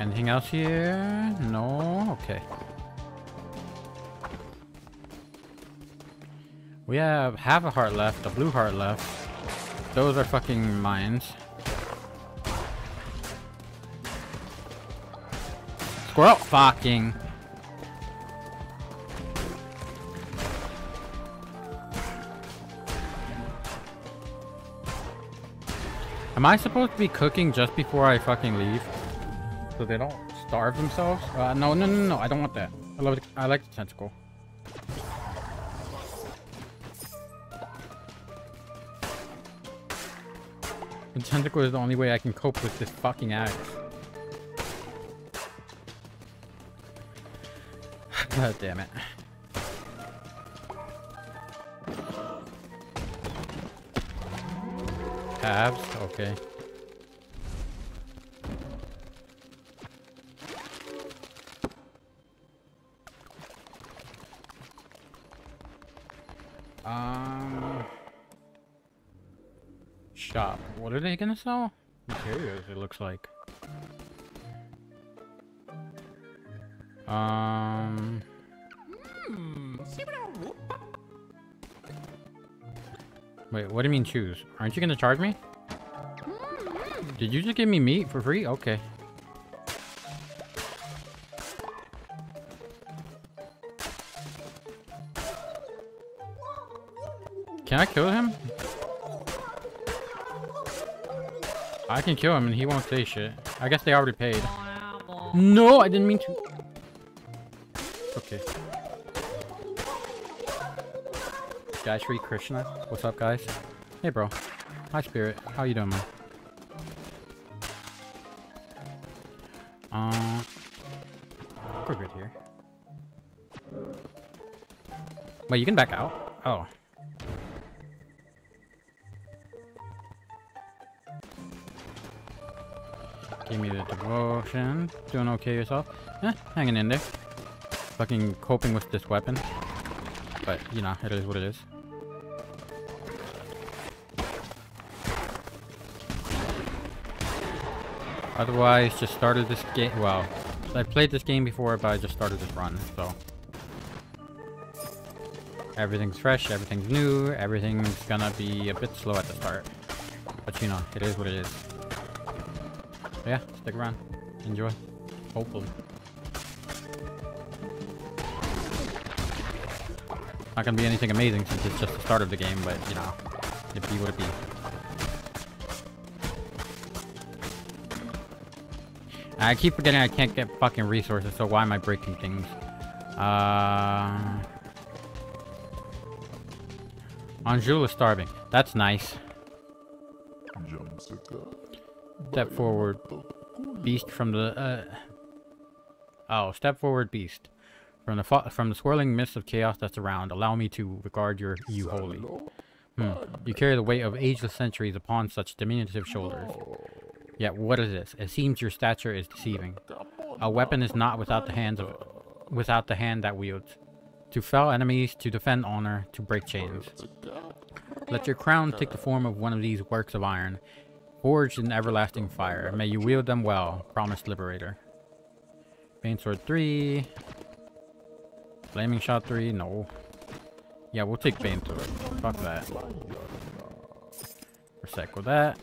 Anything else here? No? Okay. We have half a heart left, a blue heart left. Those are fucking mines. Squirrel! Fucking! Am I supposed to be cooking just before I fucking leave? So they don't starve themselves? Uh, no, no, no, no, I don't want that. I love it. I like the tentacle. The tentacle is the only way I can cope with this fucking axe. God damn it. Halves? Okay. Um... Shop. What are they gonna sell? Materials, it looks like. Um... Wait, what do you mean choose? Aren't you gonna charge me? Did you just give me meat for free? Okay. Can I kill him? I can kill him and he won't say shit. I guess they already paid. No, I didn't mean to. Okay. Ashree Krishna, what's up, guys? Hey, bro. Hi, Spirit. How you doing, man? Uh, we're good here. Wait, you can back out? Oh. Give me the devotion. Doing okay yourself? Eh, hanging in there. Fucking coping with this weapon. But, you know, it is what it is. Otherwise, just started this game. Well, I played this game before, but I just started this run, so. Everything's fresh, everything's new, everything's gonna be a bit slow at the start. But, you know, it is what it is. But yeah, stick around. Enjoy. Hopefully. Not gonna be anything amazing since it's just the start of the game, but you know, it be what it be. I keep forgetting I can't get fucking resources, so why am I breaking things? Uh, Anjul is starving. That's nice. Step forward, beast from the. Uh... Oh, step forward, beast. From the fo from the swirling mist of chaos that's around, allow me to regard your you holy. Hmm. You carry the weight of ageless centuries upon such diminutive shoulders. Yet what is this? It seems your stature is deceiving. A weapon is not without the hands of, without the hand that wields. To fell enemies, to defend honor, to break chains. Let your crown take the form of one of these works of iron, forged in everlasting fire. May you wield them well, promised liberator. Bainsword three. Flaming shot three? No. Yeah, we'll take Bane to it. Fuck that. Recycle that.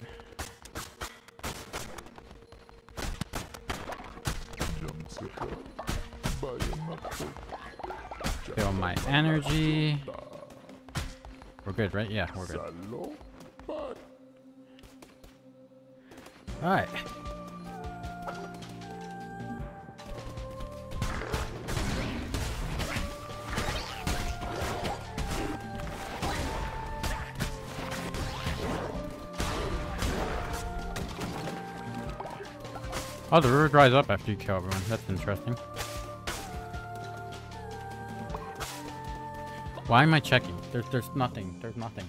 Fill my energy. We're good, right? Yeah, we're good. Alright. Oh, the river dries up after you kill everyone. That's interesting. Why am I checking? There's, there's nothing. There's nothing.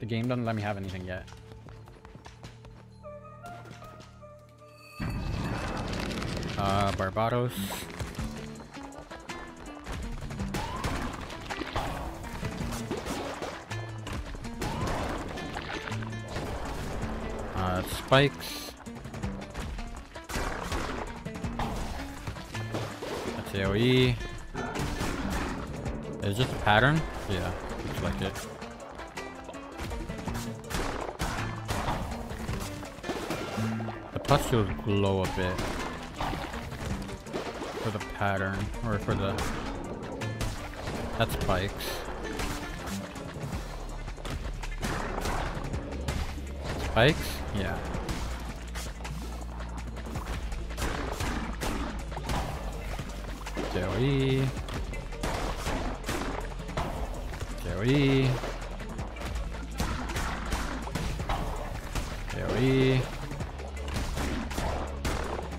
The game doesn't let me have anything yet. Uh, Barbatos. Uh, spikes. That's AoE. Is this a pattern? Yeah, looks like it. The pustules glow a bit. For the pattern, or for the... That's spikes. Spikes? Yeah. Joey. Joey. Joey.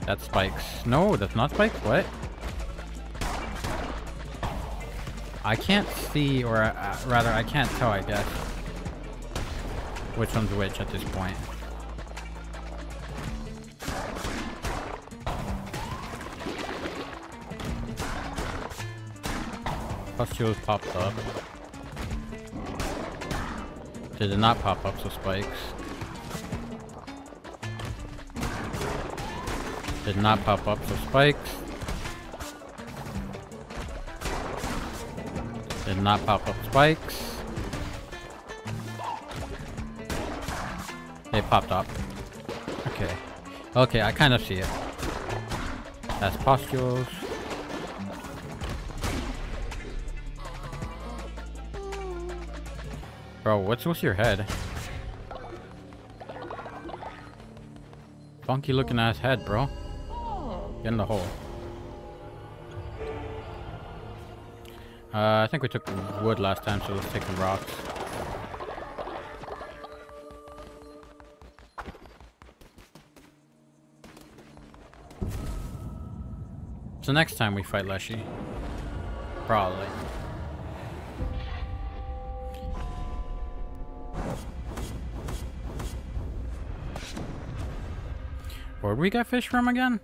That's spikes. No, that's not spikes. What? I can't see, or uh, rather, I can't tell, I guess, which one's which at this point. Pustules popped up. They did not pop up, so spikes. Did not pop up, so spikes. Did not pop up, spikes. They popped up. Okay. Okay, I kind of see it. That's pustules. Bro, what's with your head? Funky looking ass head, bro. Get in the hole. Uh, I think we took wood last time, so let's take the rocks. So next time we fight Leshy. Probably. Where'd we get fish from again?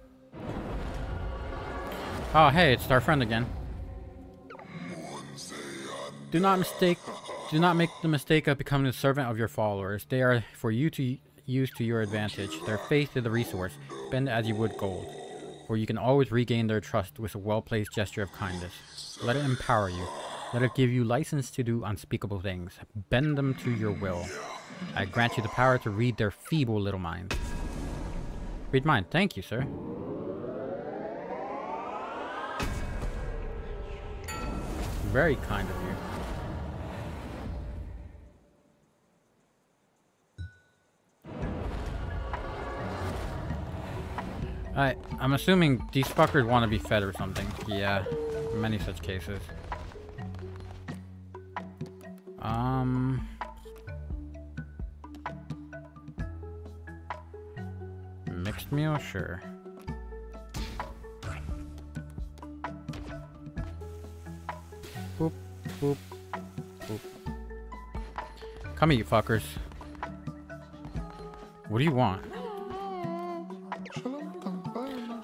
Oh, hey, it's our friend again. Do not mistake, do not make the mistake of becoming a servant of your followers. They are for you to use to your advantage. Their faith is the resource. Spend as you would gold, for you can always regain their trust with a well-placed gesture of kindness. Let it empower you. Let it give you license to do unspeakable things. Bend them to your will. I grant you the power to read their feeble little minds. Read mine. Thank you, sir. Very kind of you. Alright, I'm assuming these fuckers want to be fed or something. Yeah, many such cases. Um... Mixed meal? Sure. Boop, boop, boop. Come here, you fuckers. What do you want?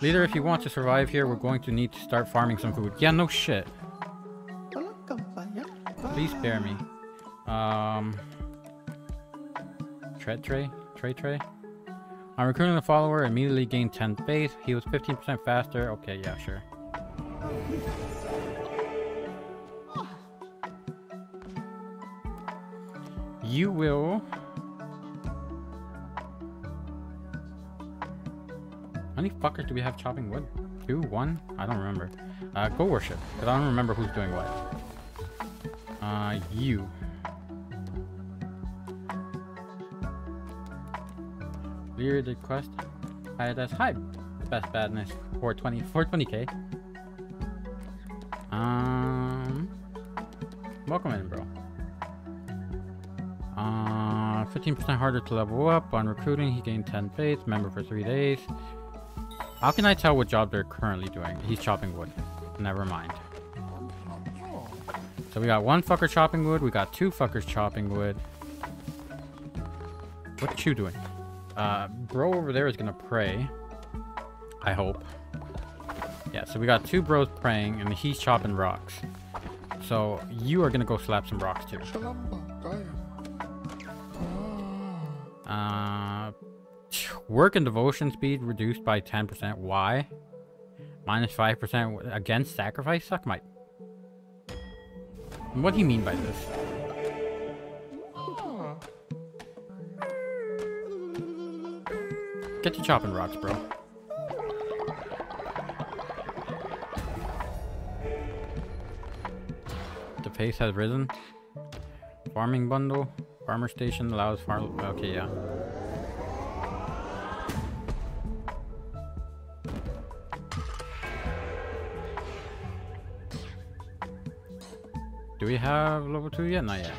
Leader, if you want to survive here, we're going to need to start farming some food. Yeah, no shit. Please spare me. Um... Tread tray? Tray tray? On recruiting the follower, immediately gained ten faith. He was fifteen percent faster. Okay, yeah, sure. You will... How many fuckers do we have chopping wood? Two? One? I don't remember. Uh, go worship, because I don't remember who's doing what. Uh, you. Leader did quest. I that's high. Best badness. four twenty. four twenty K. Um. Welcome in, bro. Uh, fifteen percent harder to level up. On recruiting, he gained ten faith. Member for three days. How can I tell what job they're currently doing? He's chopping wood. Never mind. So we got one fucker chopping wood. We got two fuckers chopping wood. What you doing? Uh, bro over there is gonna pray. I hope. Yeah, so we got two bros praying and he's chopping rocks. So you are gonna go slap some rocks too. Uh, work and devotion speed reduced by ten percent. Why? Minus five percent against sacrifice? Suck my... What do you mean by this? Get your chopping rocks, bro. The pace has risen. Farming bundle. Farmer station allows farm... Okay, yeah. Do we have level two yet? Not yet.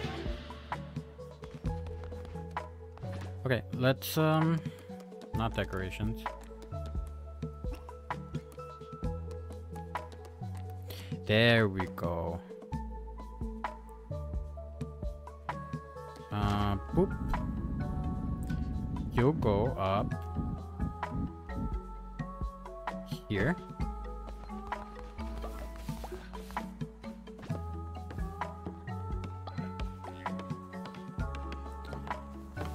Okay, let's, um... not decorations. There we go. Uh, boop. You'll go up here.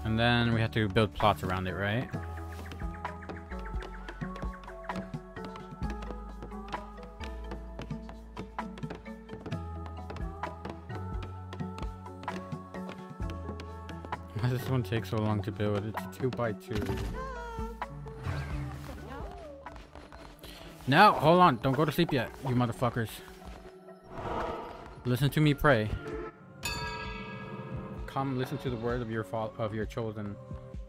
And then we have to build plots around it, right? One takes so long to build. It's two by two. Now, hold on. Don't go to sleep yet, you motherfuckers. Listen to me pray. Come listen to the word of your fo of your chosen,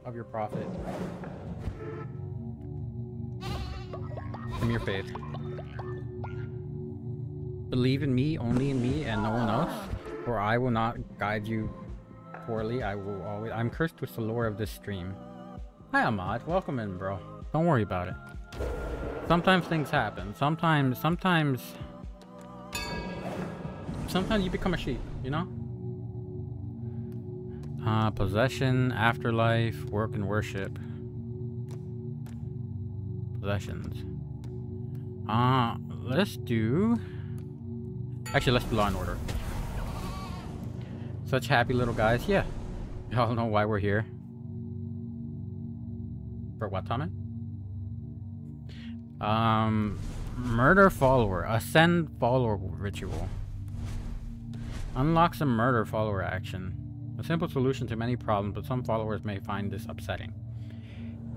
of your prophet. From your faith. Believe in me, only in me, and no one else, for I will not guide you. Poorly, I will always. I'm cursed with the lore of this stream. Hi, Ahmad. Welcome in, bro. Don't worry about it. Sometimes things happen. Sometimes, sometimes, sometimes you become a sheep. You know. Uh, possession, afterlife, work and worship. Possessions. Uh, let's do. Actually, let's do Law and Order. Such happy little guys. Yeah. Y'all know why we're here. For what, Tommy? Um, murder follower. Ascend follower ritual. Unlocks a murder follower action. A simple solution to many problems, but some followers may find this upsetting.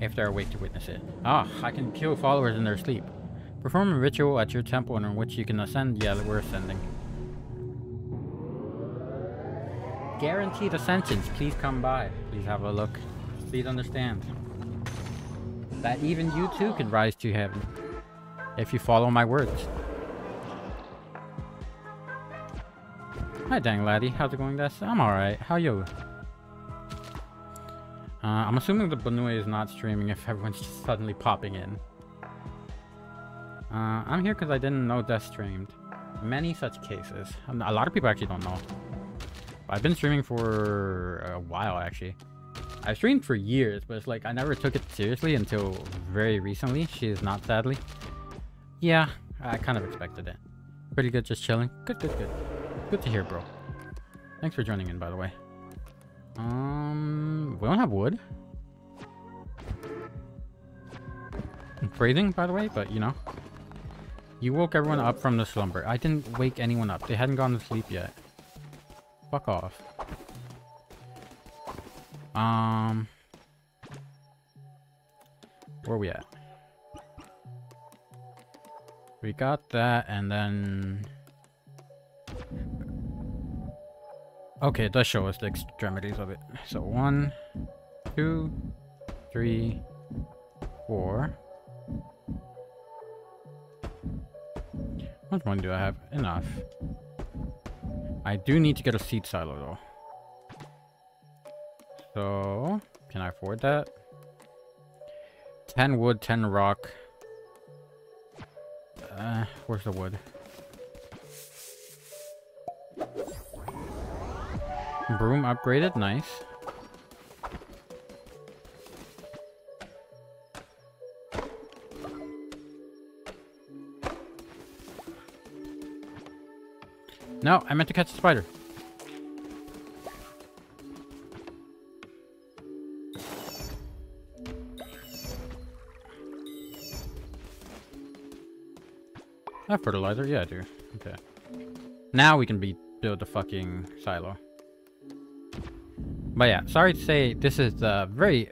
If they're awake to witness it. Ah, I can kill followers in their sleep. Perform a ritual at your temple in which you can ascend. Yeah, we're ascending. Guaranteed ascensions. Please come by. Please have a look. Please understand that even you too can rise to heaven if you follow my words. Hi, dang laddie. How's it going, Des? I'm alright. How you? Uh, I'm assuming the Benue is not streaming if everyone's just suddenly popping in. Uh, I'm here because I didn't know Des streamed. Many such cases. A lot of people actually don't know. I've been streaming for a while, actually. I've streamed for years, but it's like I never took it seriously until very recently. She is not, sadly. Yeah, I kind of expected it. Pretty good, just chilling. Good, good, good. Good to hear, bro. Thanks for joining in, by the way. Um, we don't have wood. Phrasing, by the way, but you know. You woke everyone up from the slumber. I didn't wake anyone up. They hadn't gone to sleep yet. Fuck off. Um, where are we at? We got that, and then okay, it does show us the extremities of it. So one, two, three, four. Which one do I have? Enough. I do need to get a seed silo, though. So, can I afford that? ten wood, ten rock, Uh, where's the wood? Broom upgraded, nice. No, I meant to catch the spider. I have fertilizer, yeah I do. Okay. Now we can be build the fucking silo. But yeah, sorry to say this is the very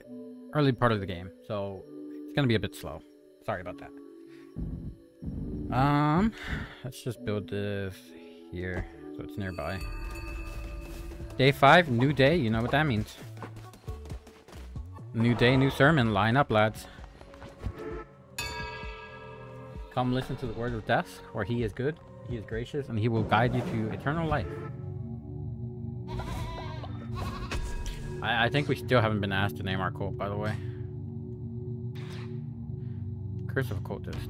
early part of the game, so it's gonna be a bit slow. Sorry about that. Um let's just build this here so it's nearby. Day five, new day, you know what that means. New day, new sermon, line up lads. Come listen to the word of death, for he is good, he is gracious, and he will guide you to eternal life. I, I think we still haven't been asked to name our cult, by the way. Curse of Cultist.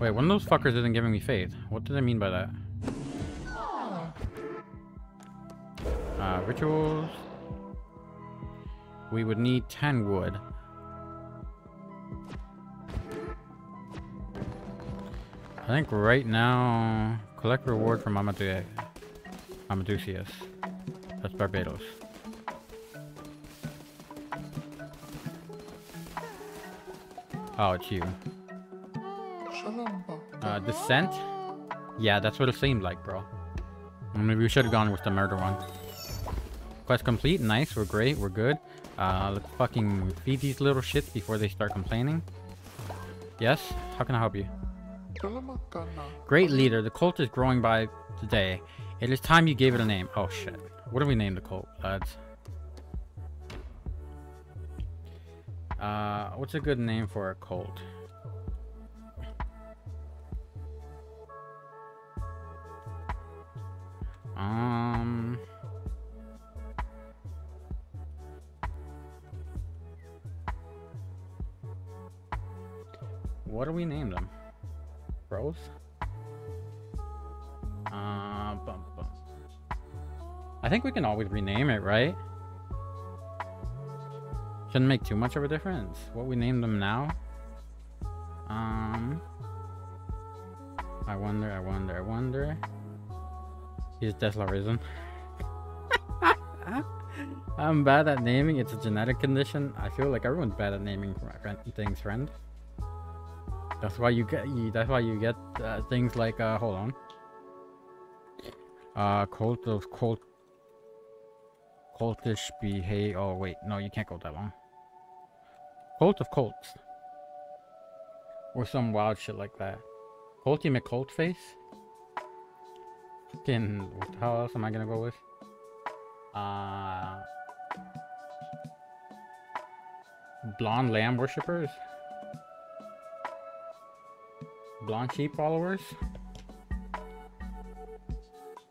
Wait, one of those fuckers isn't giving me faith. What did I mean by that? Uh, rituals. We would need ten wood. I think right now, collect reward from Amdusias. Amdusias. That's Barbatos. Oh, it's you. Uh, descent? Yeah, that's what it seemed like, bro. Maybe we should have gone with the murder one. Quest complete, nice, we're great, we're good. Uh, let's fucking feed these little shits before they start complaining. Yes? How can I help you? Great leader, the cult is growing by the day. It is time you gave it a name. Oh shit. What do we name the cult, lads? Uh, what's a good name for a cult? Um... What do we name them? Bros? Uh, bum, bum. I think we can always rename it, right? Shouldn't make too much of a difference. What we name them now? Um... I wonder, I wonder, I wonder... Is Deslar'ris? I'm bad at naming. It's a genetic condition. I feel like everyone's bad at naming things, friend. That's why you get. You, that's why you get uh, things like. Uh, hold on. Uh, cult of cult. Cultish behave. Oh wait, no, you can't go that long. Cult of cults. Or some wild shit like that. Culty McCult face. Fucking. What the hell else am I gonna go with? Uh. Blonde lamb worshippers. Blonde sheep followers.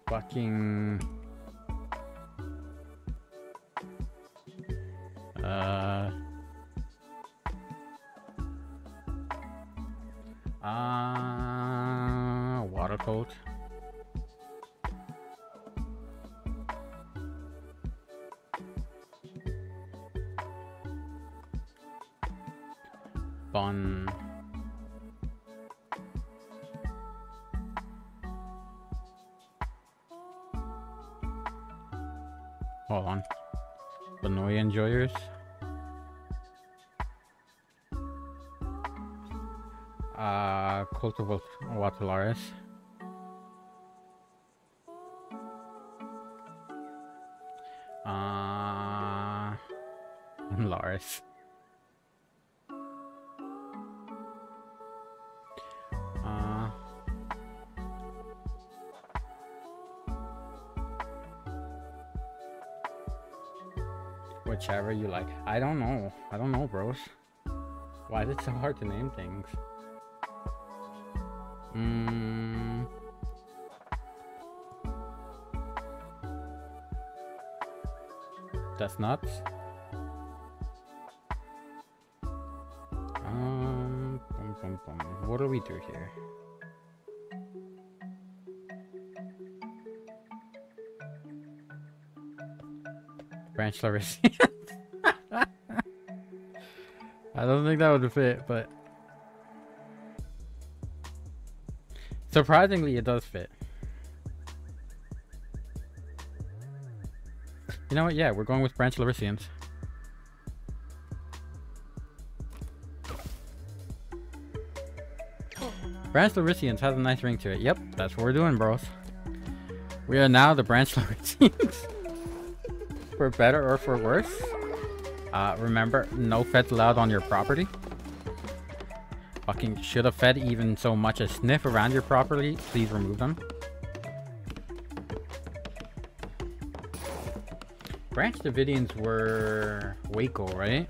Fucking uh uh water coat. Bun. Hold on. Benilli enjoyers. Uh, Cult of Deslar'ris. Uh, Laris. Whichever you like. I don't know. I don't know, bros. Why is it so hard to name things? Mm. does not. Um, boom, boom, boom. What do we do here? Branch Davidians. I don't think that would fit, but surprisingly, it does fit. You know what? Yeah, we're going with Branch Davidians. Branch Davidians has a nice ring to it. Yep, that's what we're doing, bros. We are now the Branch Davidians. For better or for worse. Uh, remember, no feds allowed on your property. Fucking should a fed even so much as sniff around your property, please remove them. Branch Davidians were Waco, right?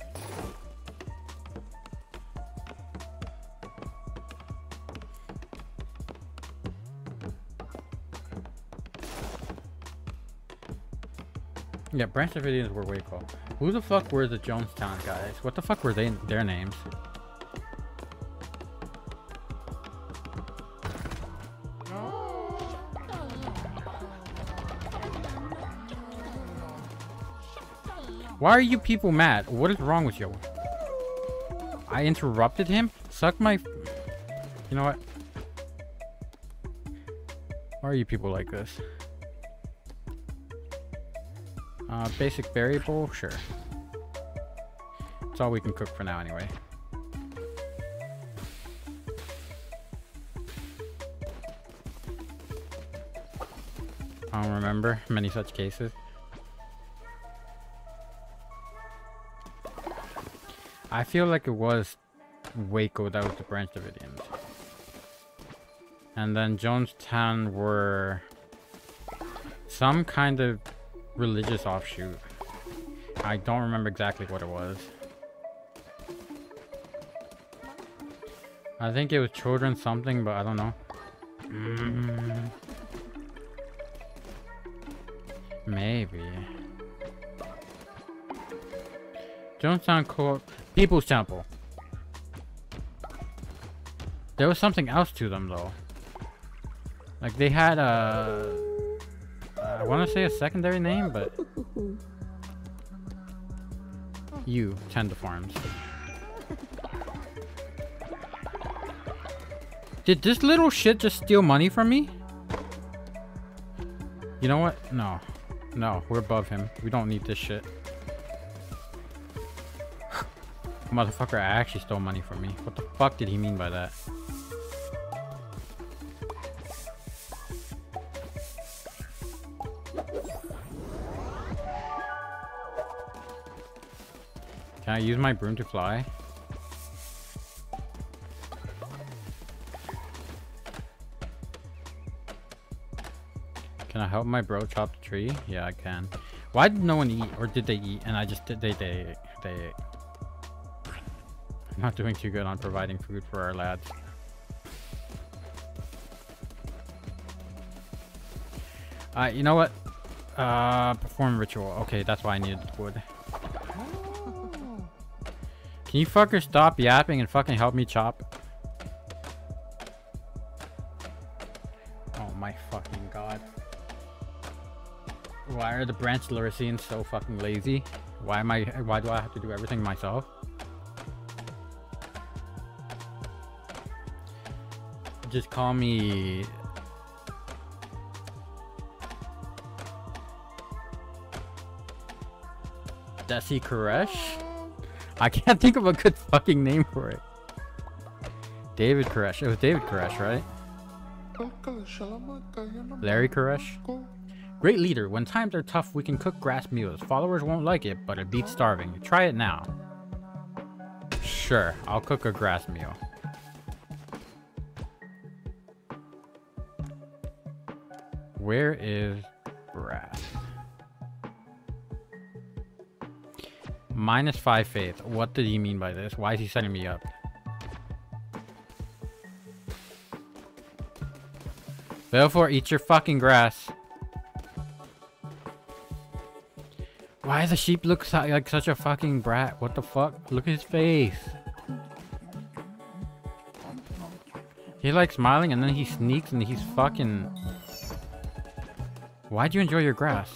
Yeah, Branch Davidians were Waco. Who the fuck were the Jonestown guys? What the fuck were they? Their names? Why are you people mad? What is wrong with you? I interrupted him? Suck my... You know what? Why are you people like this? Uh, basic variable? Sure. It's all we can cook for now anyway. I don't remember many such cases. I feel like it was Waco that was the Branch Davidians. And then Jonestown were some kind of religious offshoot. I don't remember exactly what it was. I think it was children something, but I don't know. Mm. Maybe. Jonestown Corp. People's Temple. There was something else to them though. Like they had a... I want to say a secondary name, but... You, Tender Farms. Did this little shit just steal money from me? You know what? No. No, we're above him. We don't need this shit. Motherfucker, I actually stole money from me. What the fuck did he mean by that? Can I use my broom to fly? Can I help my bro chop the tree? Yeah, I can. Why did no one eat? Or did they eat? And I just did they they they ate. Not doing too good on providing food for our lads. Uh, you know what? Uh, perform ritual. Okay, that's why I needed the wood. Can you fucker stop yapping and fucking help me chop? Oh my fucking god. Why are the Branch Davidians so fucking lazy? Why am I- why do I have to do everything myself? Just call me... David Koresh? I can't think of a good fucking name for it. David Koresh. It was David Koresh, right? Larry Koresh? Great leader. When times are tough, we can cook grass meals. Followers won't like it, but it beats starving. Try it now. Sure, I'll cook a grass meal. Where is brass? Minus five faith. What did he mean by this? Why is he setting me up? Therefore, eat your fucking grass. Why does the sheep look so, like such a fucking brat? What the fuck? Look at his face. He's like smiling and then he sneaks and he's fucking... Why do you enjoy your grass?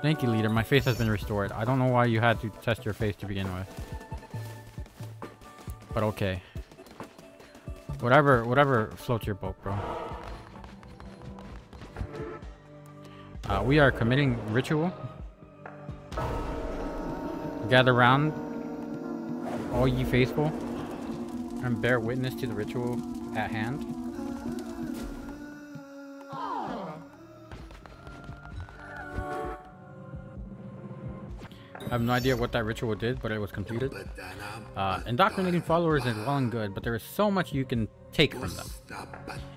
Thank you, leader. My face has been restored. I don't know why you had to test your face to begin with. But okay. Whatever, whatever floats your boat, bro. Uh, we are committing ritual. Gather round, all ye faithful, and bear witness to the ritual at hand. I have no idea what that ritual did, but it was completed. Uh, indoctrinating followers is well and good, but there is so much you can take from them.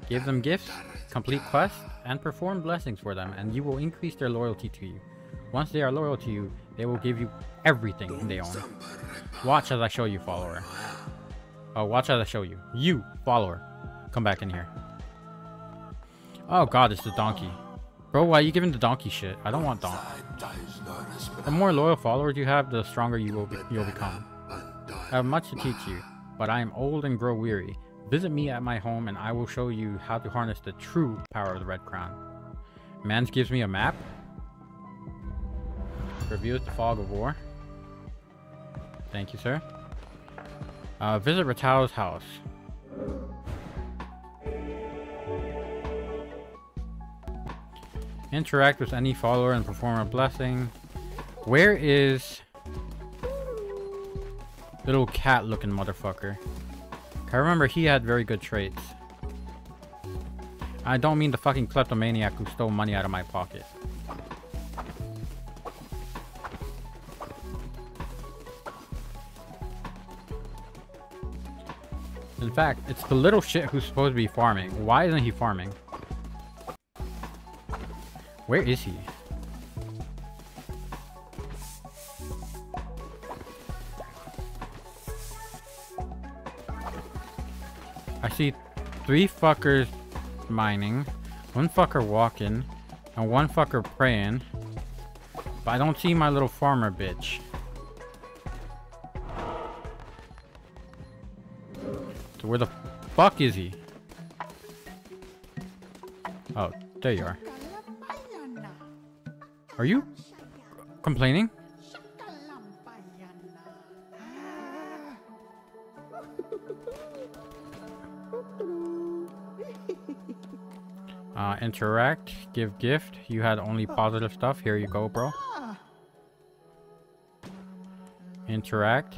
Give them gifts, complete quests, and perform blessings for them, and you will increase their loyalty to you. Once they are loyal to you, they will give you everything they own. Watch as I show you, follower. Oh, watch as I show you. You, follower. Come back in here. Oh god, it's the donkey. Bro, why are you giving the donkey shit? I don't want donkey. The more loyal followers you have, the stronger you will be, you'll become. I have much to teach you, but I am old and grow weary. Visit me at my home and I will show you how to harness the true power of the Red Crown. Mans gives me a map. Reviews the fog of war. Thank you, sir. Uh, visit Ratau's house. Interact with any follower and perform a blessing. Where is little cat looking motherfucker? I remember he had very good traits. I don't mean the fucking kleptomaniac who stole money out of my pocket. In fact, it's the little shit who's supposed to be farming. Why isn't he farming? Where is he? I see three fuckers mining, one fucker walking, and one fucker praying. But I don't see my little farmer bitch. So where the fuck is he? Oh, there you are. Are you complaining? Uh, interact, give gift. You had only positive stuff. Here you go, bro. Interact.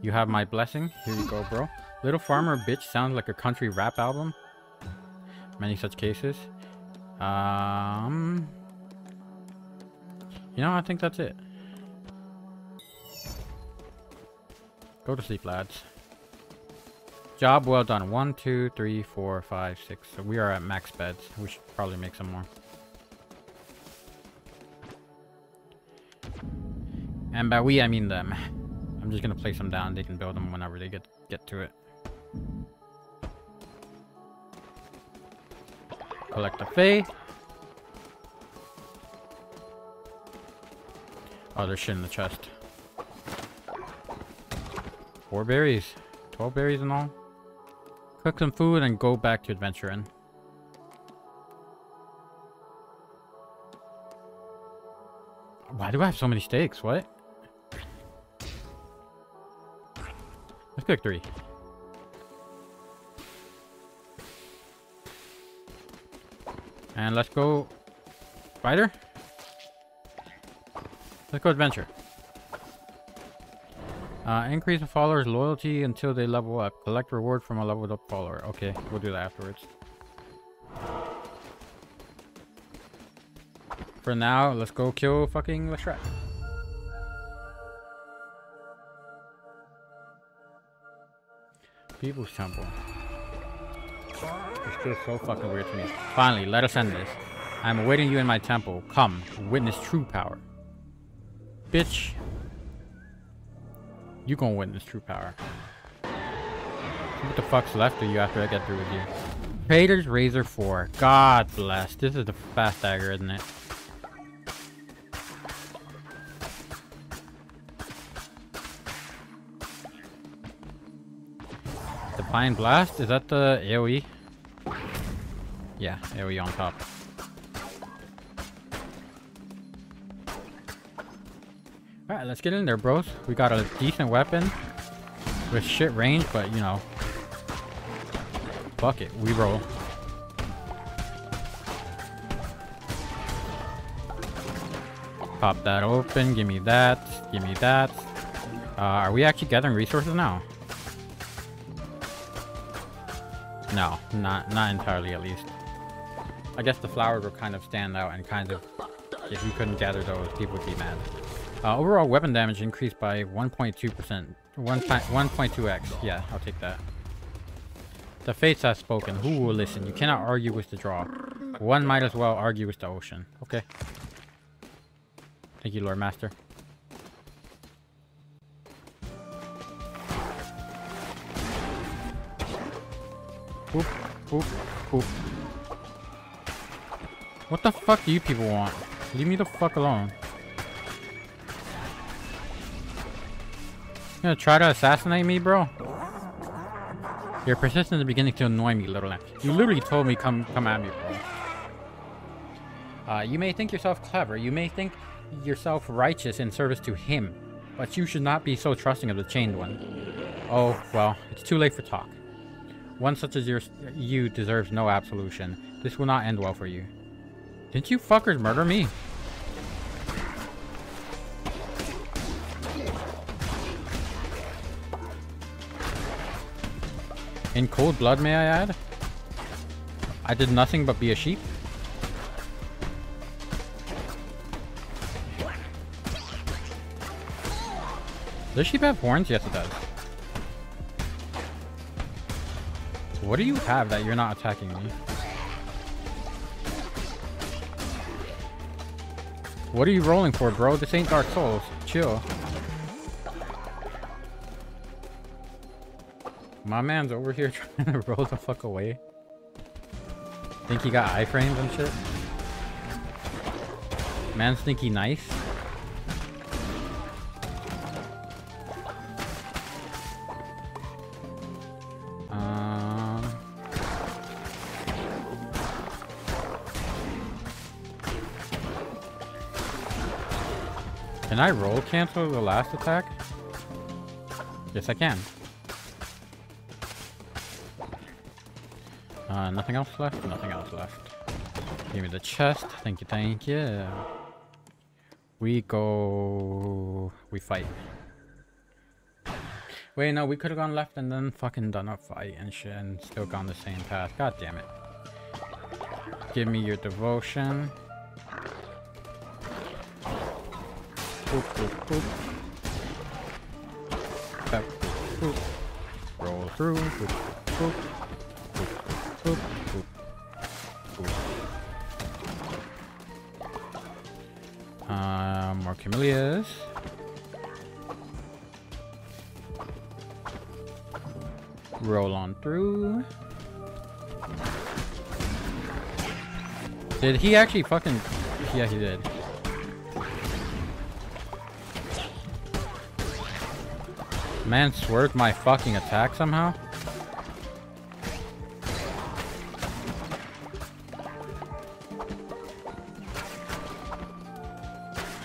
You have my blessing. Here you go, bro. Little farmer bitch sounds like a country rap album. Many such cases. Um, you know, I think that's it. Go to sleep, lads. Job well done. One, two, three, four, five, six. So we are at max beds. We should probably make some more. And by we, I mean them. I'm just gonna place them down. They can build them whenever they get get to it. Collect the faith. Oh, there's shit in the chest. Four berries. Twelve berries and all. Cook some food and go back to adventuring. Why do I have so many steaks? What? Let's cook three. And let's go... Fighter? Let's go adventure. Uh, increase the follower's loyalty until they level up. Collect reward from a leveled up follower. Okay, we'll do that afterwards. For now, let's go kill fucking Leshy. People's Temple. It's still so fucking weird to me. Finally, let us end this. I am awaiting you in my temple. Come, witness true power. Bitch. You gonna witness true power. What the fuck's left of you after I get through with you? Trader's Razor four. God bless. This is the fast dagger, isn't it? Divine Blast? Is that the AoE? Yeah, AoE on top. Alright, let's get in there, bros. We got a decent weapon with shit range, but you know. Fuck it, we roll. Pop that open, give me that, give me that. Uh, are we actually gathering resources now? No, not not entirely at least. I guess the flowers will kind of stand out and kind of, if you couldn't gather those, people would be mad. Uh, overall weapon damage increased by one point two percent. one point two x, yeah, I'll take that. The fates have spoken, who will listen? You cannot argue with the draw. One might as well argue with the ocean. Okay. Thank you, Lord Master. Oop, oop, oop. What the fuck do you people want? Leave me the fuck alone. You're gonna try to assassinate me, bro? Your persistence is beginning to annoy me, little man. You literally told me come come at me, bro. Uh, you may think yourself clever. You may think yourself righteous in service to him. But you should not be so trusting of the chained one. Oh, well, it's too late for talk. One such as your, you deserves no absolution. This will not end well for you. Didn't you fuckers murder me? In cold blood, may I add? I did nothing but be a sheep. Does sheep have horns? Yes, it does. What do you have that you're not attacking me? What are you rolling for, bro? This ain't Dark Souls. Chill. My man's over here trying to roll the fuck away. Think he got iframes and shit? Man's think he nice? Um... Can I roll cancel the last attack? Yes, I can. Uh, nothing else left? Nothing else left. Give me the chest. Thank you, thank you. We go... We fight. Wait, no, we could have gone left and then fucking done a fight and shit and still gone the same path. God damn it. Give me your devotion. Boop, boop, boop. Boop, boop, boop. Roll through. Boop, boop, boop. Boop, boop, boop. Uh, more camellias. Roll on through. Did he actually fucking... Yeah, he did. Man swerved my fucking attack somehow.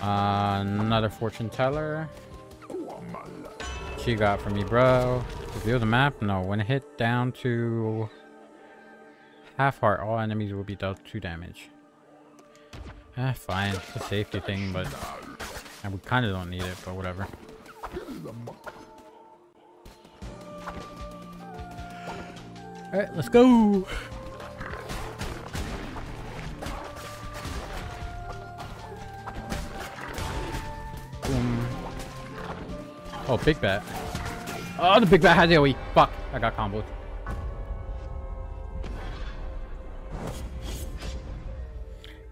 Uh, another fortune teller. She got for me, bro. Reveal the map? No. When hit down to half heart, all enemies will be dealt two damage. Ah, fine. It's a safety thing, but and we kind of don't need it, but whatever. Alright, let's go! Oh, Big Bat. Oh, the Big Bat has AoE. Fuck. I got comboed.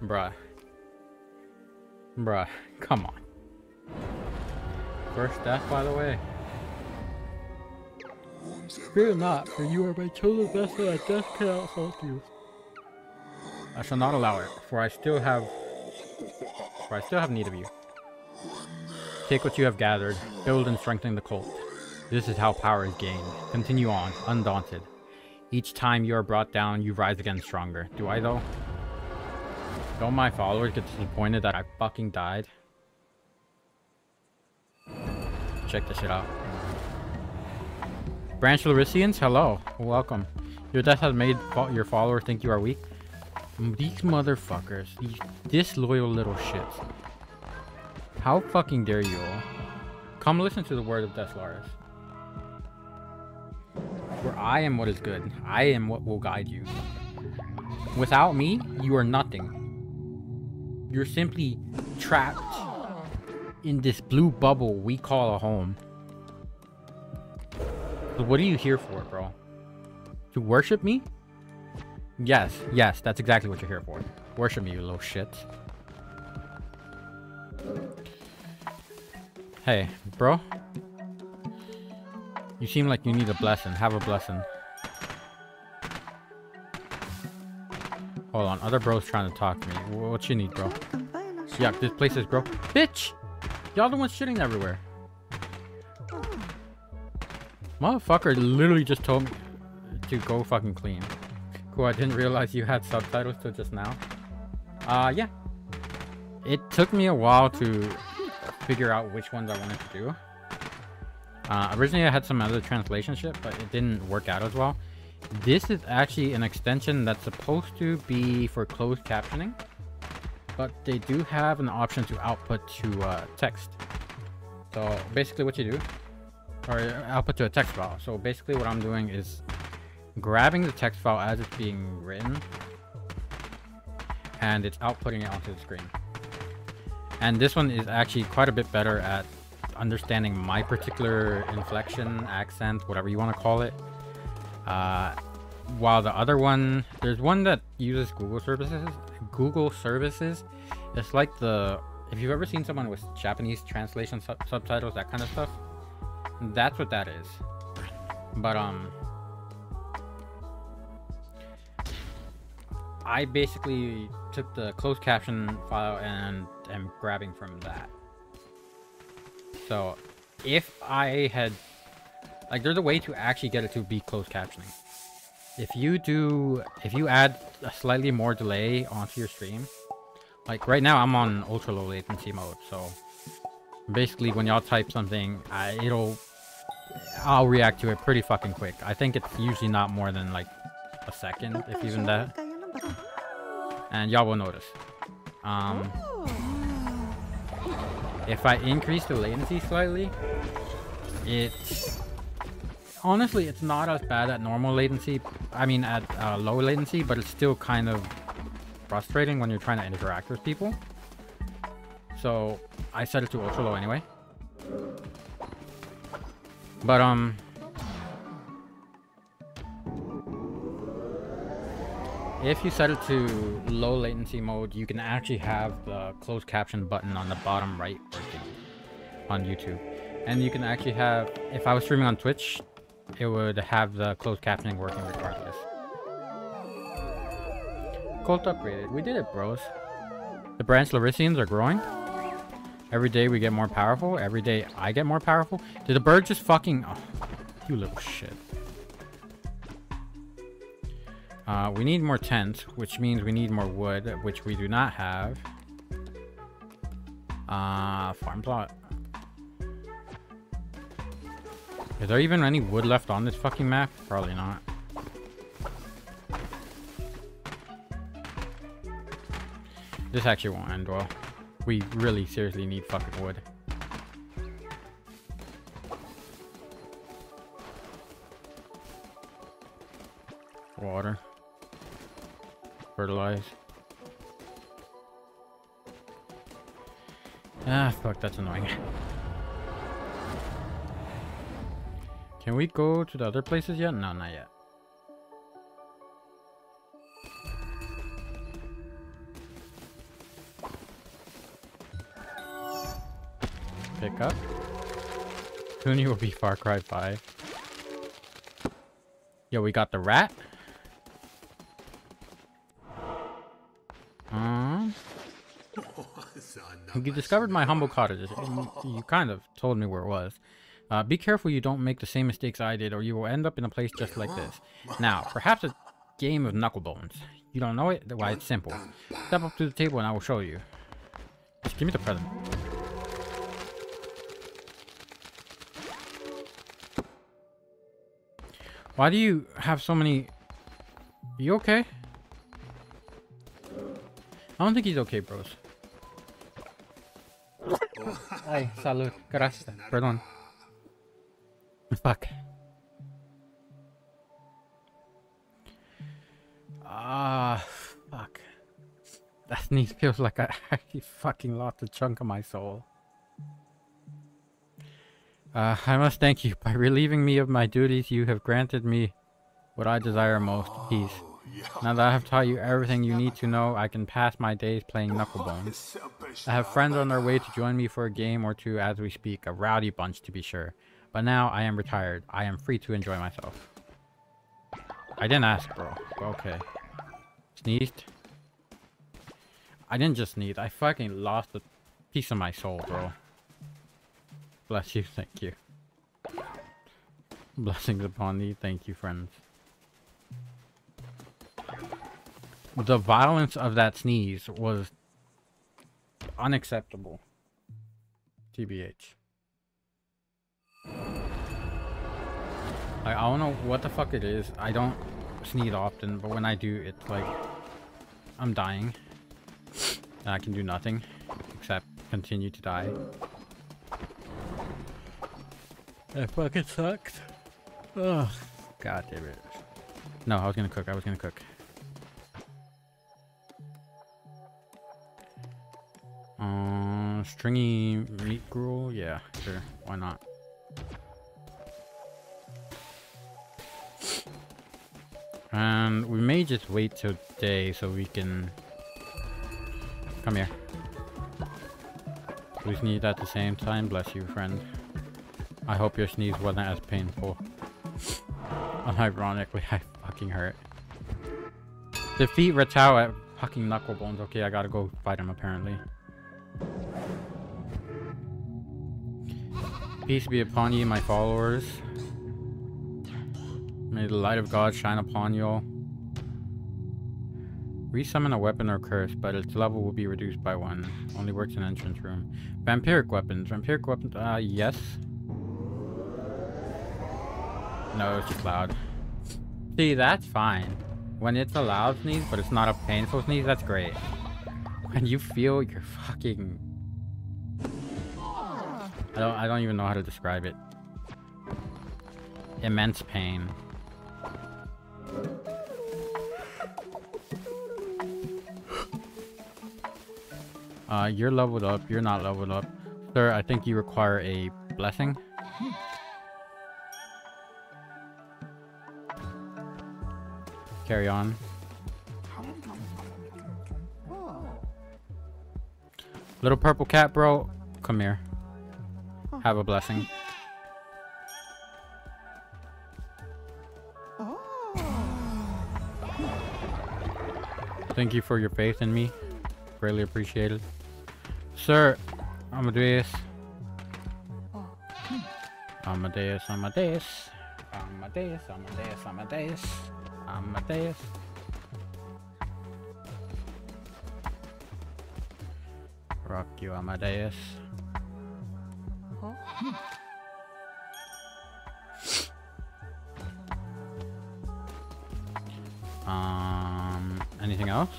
Bruh. Bruh. Come on. First death, by the way. Fear not, for you are my chosen vessel that death cannot assault you. I shall not allow it, for I still have... For I still have need of you. Take what you have gathered, build and strengthen the cult. This is how power is gained. Continue on, undaunted. Each time you are brought down, you rise again stronger. Do I though? Don't my followers get disappointed that I fucking died? Check this shit out. Branch Davidians, hello. Welcome. Your death has made fo your followers think you are weak. These motherfuckers. These disloyal little shits. How fucking dare you all. Come listen to the word of Deslar'ris. For I am what is good. I am what will guide you. Without me, you are nothing. You're simply trapped in this blue bubble we call a home. So what are you here for, bro? To worship me? Yes, yes, that's exactly what you're here for. Worship me, you little shit. Hey, bro. You seem like you need a blessing. Have a blessing. Hold on, other bro's trying to talk to me. What you need, bro? Yuck, this place is bro. Bitch! Y'all the ones shitting everywhere. Motherfucker literally just told me to go fucking clean. Cool, I didn't realize you had subtitles till just now. Uh, yeah. It took me a while to figure out which ones I wanted to do. Uh, originally I had some other translation shit, but it didn't work out as well. This is actually an extension that's supposed to be for closed captioning, but they do have an option to output to uh, text. So basically what you do, or output to a text file. So basically what I'm doing is grabbing the text file as it's being written and it's outputting it onto the screen. And this one is actually quite a bit better at understanding my particular inflection, accent, whatever you want to call it. Uh, while the other one, there's one that uses Google services. Google services. It's like the, if you've ever seen someone with Japanese translation sub subtitles, that kind of stuff. That's what that is. But um, I basically took the closed caption file and am grabbing from that. So if I had, like, there's a way to actually get it to be closed captioning. If you do, if you add a slightly more delay onto your stream, like right now I'm on ultra low latency mode, so basically when y'all type something, I, it'll, I'll react to it pretty fucking quick. I think it's usually not more than like a second, if even that. And y'all will notice. Um, if I increase the latency slightly, it's, honestly, it's not as bad at normal latency. I mean at uh, low latency, but it's still kind of frustrating when you're trying to interact with people. So I set it to ultra low anyway. But um, if you set it to low latency mode, you can actually have the closed caption button on the bottom right working on YouTube. And you can actually have, if I was streaming on Twitch, it would have the closed captioning working regardless. Cult upgraded. We did it, bros. The Branch Davidians are growing. Every day we get more powerful. Every day I get more powerful. Did the bird just fucking... Oh, you little shit. Uh, we need more tents, which means we need more wood, which we do not have. Uh, farm plot. Is there even any wood left on this fucking map? Probably not. This actually won't end well. We really seriously need fucking wood. Water. Fertilize. Ah, fuck, that's annoying. Can we go to the other places yet? No, not yet. Pick up. Toonie will be Far Cry five. Yo, we got the rat. Um, you discovered my humble cottage. You kind of told me where it was. Uh, be careful you don't make the same mistakes I did, or you will end up in a place just like this. Now, perhaps a game of knucklebones. You don't know it? Why, it's simple. Step up to the table and I will show you. Just give me the present. Why do you have so many... You okay? I don't think he's okay, bros. Ay, salud. Gracias. Perdón. Fuck. Ah, uh, fuck. That sneeze feels like I actually fucking lost a chunk of my soul. Uh, I must thank you. By relieving me of my duties, you have granted me what I desire most, peace. Now that I have taught you everything you need to know, I can pass my days playing knucklebones. I have friends on their way to join me for a game or two as we speak, a rowdy bunch to be sure. But now I am retired. I am free to enjoy myself. I didn't ask, bro. Okay. Sneezed? I didn't just sneeze. I fucking lost a piece of my soul, bro. Bless you. Thank you. Blessings upon thee. Thank you, friends. The violence of that sneeze was unacceptable. T B H. Like, I don't know what the fuck it is. I don't sneeze often, but when I do, it's like I'm dying. And I can do nothing except continue to die. That fucking sucked. Ugh. God damn it. No, I was gonna cook. I was gonna cook. Um, stringy meat gruel? Yeah, sure. Why not? And we may just wait till day so we can... Come here. We sneezed at the same time. Bless you, friend. I hope your sneeze wasn't as painful. Unironically, I fucking hurt. Defeat Ratau at fucking knucklebones. Okay, I gotta go fight him apparently. Peace be upon ye, my followers. May the light of God shine upon you all. Resummon a weapon or curse, but its level will be reduced by one. Only works in entrance room. Vampiric weapons. Vampiric weapons. Uh, yes. No, it's just loud. See, that's fine. When it's a loud sneeze, but it's not a painful sneeze, that's great. When you feel your fucking... I don't, I don't even know how to describe it. Immense pain. Uh, you're leveled up. You're not leveled up. Sir, I think you require a blessing. Carry on. Little purple cat, bro. Come here. Have a blessing. Thank you for your faith in me. Really appreciated. Sir, Amadeus. Amadeus, Amadeus. Amadeus, Amadeus, Amadeus. Amadeus. Rock you, Amadeus. Um, anything else?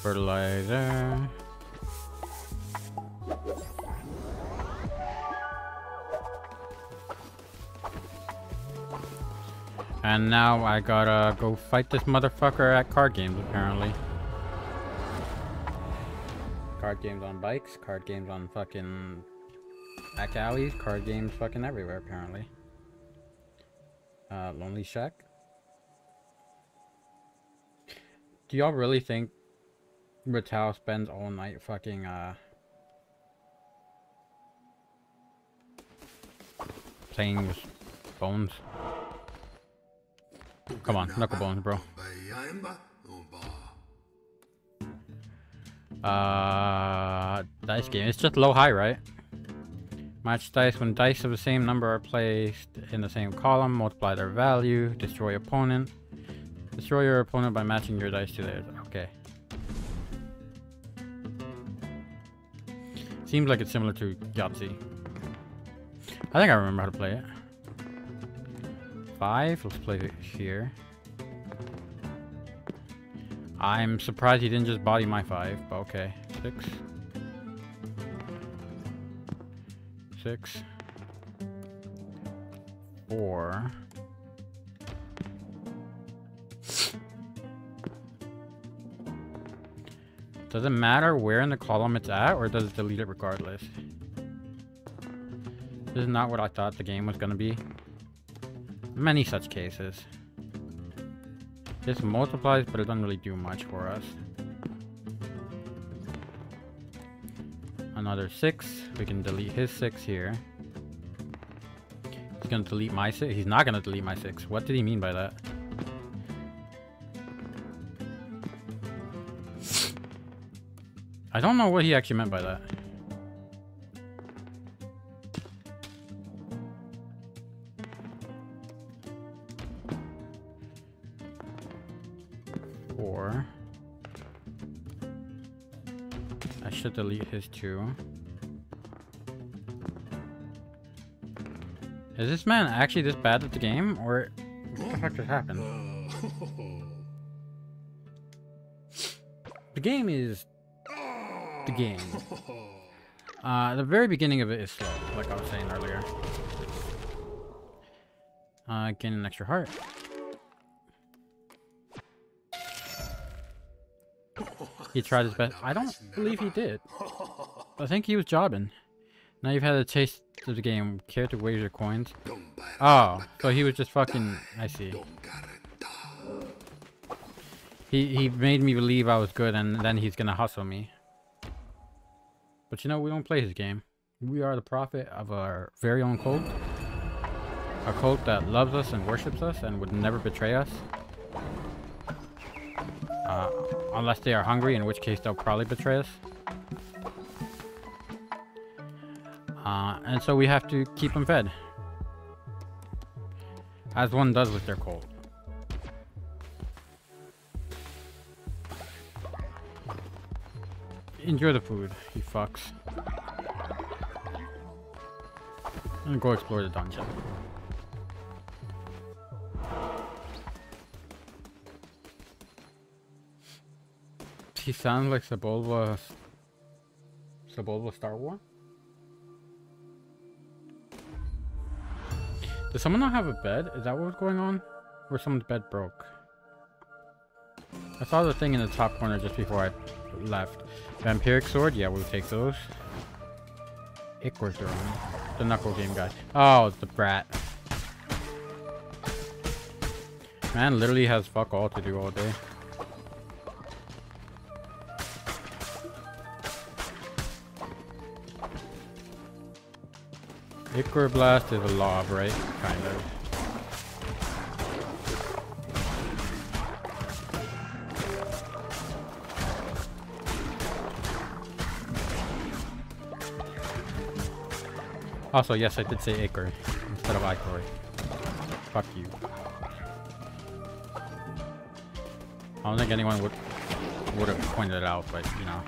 Fertilizer. And now I gotta go fight this motherfucker at card games, apparently. Card games on bikes, card games on fucking back alleys, card games fucking everywhere, apparently. Uh, Lonely Shack. Do y'all really think Ratau spends all night fucking, uh... playing with bones? Come on, knucklebones, bro. Uh, dice game. It's just low-high, right? Match dice. When dice of the same number are placed in the same column, multiply their value. Destroy opponent. Destroy your opponent by matching your dice to theirs. Okay. Seems like it's similar to Yahtzee. I think I remember how to play it. Five. Let's play it here. I'm surprised he didn't just body my five, but okay. Six. Six. Four. Does it matter where in the column it's at, or does it delete it regardless? This is not what I thought the game was going to be. Many such cases. This multiplies, but it doesn't really do much for us. Another six. We can delete his six here. He's gonna delete my six. He's not gonna delete my six. What did he mean by that? I don't know what he actually meant by that. Should delete his two. Is this man actually this bad at the game, or what the heck just happened? The game is the game. Uh, the very beginning of it is slow, like I was saying earlier. Uh, gain an extra heart. He tried his best. I don't believe he did. I think he was jobbing. Now you've had a taste of the game. Care to wager coins? Oh, so he was just fucking... I see. He, he made me believe I was good, and then he's gonna hustle me. But you know, we don't play his game. We are the prophet of our very own cult. A cult that loves us and worships us and would never betray us. Uh, unless they are hungry, in which case they'll probably betray us. Uh, and so we have to keep them fed. As one does with their cult. Enjoy the food, you fucks. And go explore the dungeon. He sounds like Sebulba... Sebulba Star War? Does someone not have a bed? Is that what was going on? Or someone's bed broke? I saw the thing in the top corner just before I left. Vampiric Sword? Yeah, we'll take those. Ichorzeron. The Knuckle Game guy. Oh, the brat. Man literally has fuck all to do all day. Ichor Blast is a lob, right? Kind of. Also, yes, I did say Ichor instead of Ichor. Fuck you. I don't think anyone would would have pointed it out, but you know.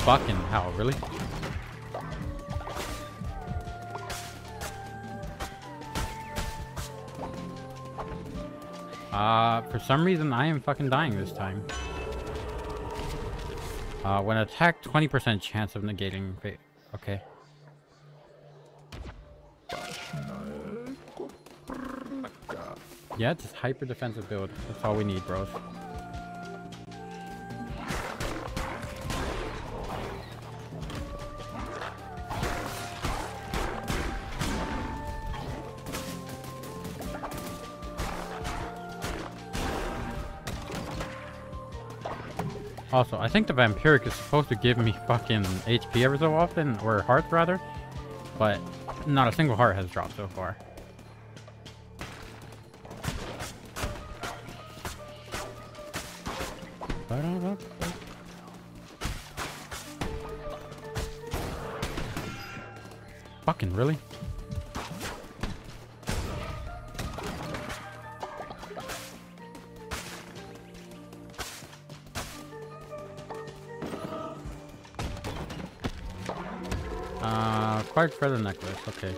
Fucking hell, really? Uh, for some reason I am fucking dying this time. Uh, when attacked, twenty percent chance of negating fate. Okay. Yeah, just hyper defensive build. That's all we need, bros. Also, I think the Vampiric is supposed to give me fucking H P every so often, or hearts rather, but not a single heart has dropped so far. Fucking really? Uh, acquired feather necklace, okay.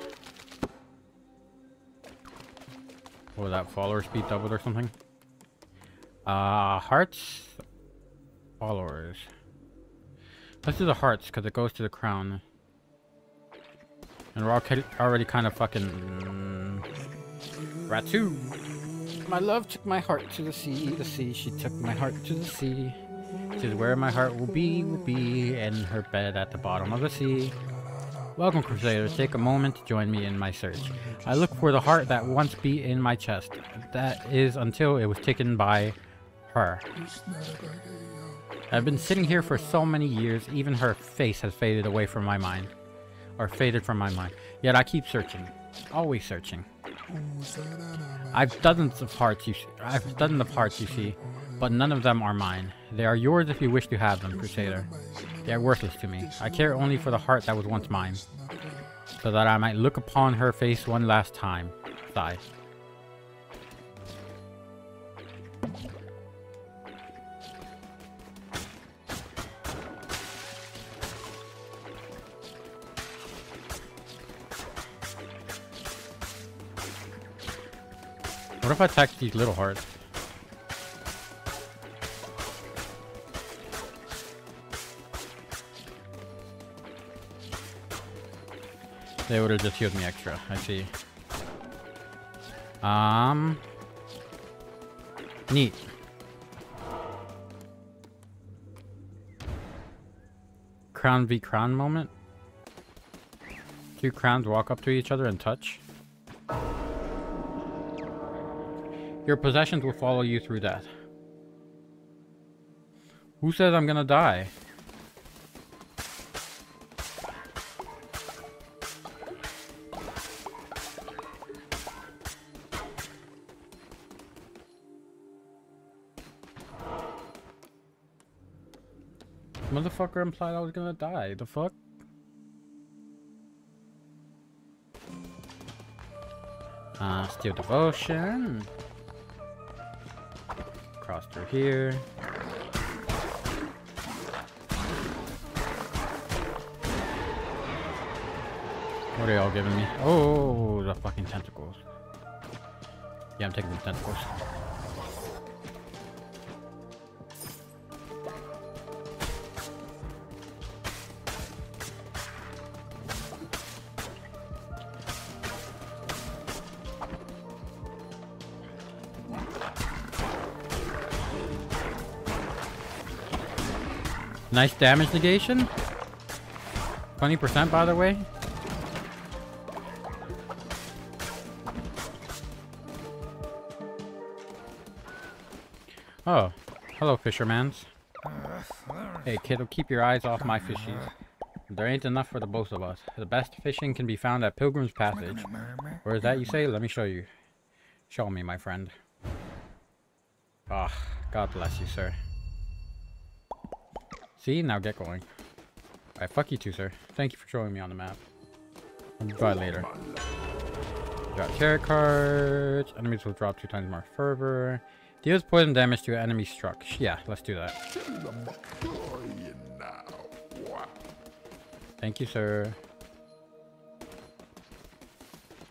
What was that, follower speed doubled or something? Uh, hearts? Followers. Let's do the hearts, because it goes to the crown. And we're already kind of fucking... Ratau! My love took my heart to the sea, the sea, she took my heart to the sea. This is where my heart will be, will be, and her bed at the bottom of the sea. Welcome, Crusaders. Take a moment to join me in my search. I look for the heart that once beat in my chest. That is until it was taken by her. I've been sitting here for so many years, even her face has faded away from my mind. Or faded from my mind. Yet I keep searching. Always searching. I've dozens of hearts you see. I've dozens of hearts you see, but none of them are mine. They are yours if you wish to have them, Crusader. They are worthless to me. I care only for the heart that was once mine, so that I might look upon her face one last time. Sigh. What if I attack these little hearts? They would have just healed me extra. I see. Um. Neat. Crown v crown moment. Two crowns walk up to each other and touch. Your possessions will follow you through death. Who says I'm gonna die? Motherfucker implied I was gonna die. The fuck? Uh, steal devotion. Cross through here. What are y'all giving me? Oh, the fucking tentacles. Yeah, I'm taking the tentacles. Nice damage negation. twenty percent by the way. Oh, hello fishermans. Hey kiddo, keep your eyes off my fishies. There ain't enough for the both of us. The best fishing can be found at Pilgrim's Passage. Where is that you say? Let me show you. Show me, my friend. Ah, oh, God bless you, sir. See? Now get going. Alright, fuck you too, sir. Thank you for showing me on the map. I'll try later. Drop tarot cards. Enemies will drop two times more fervor. Deals poison damage to an enemy struck. Yeah, let's do that. Thank you, sir.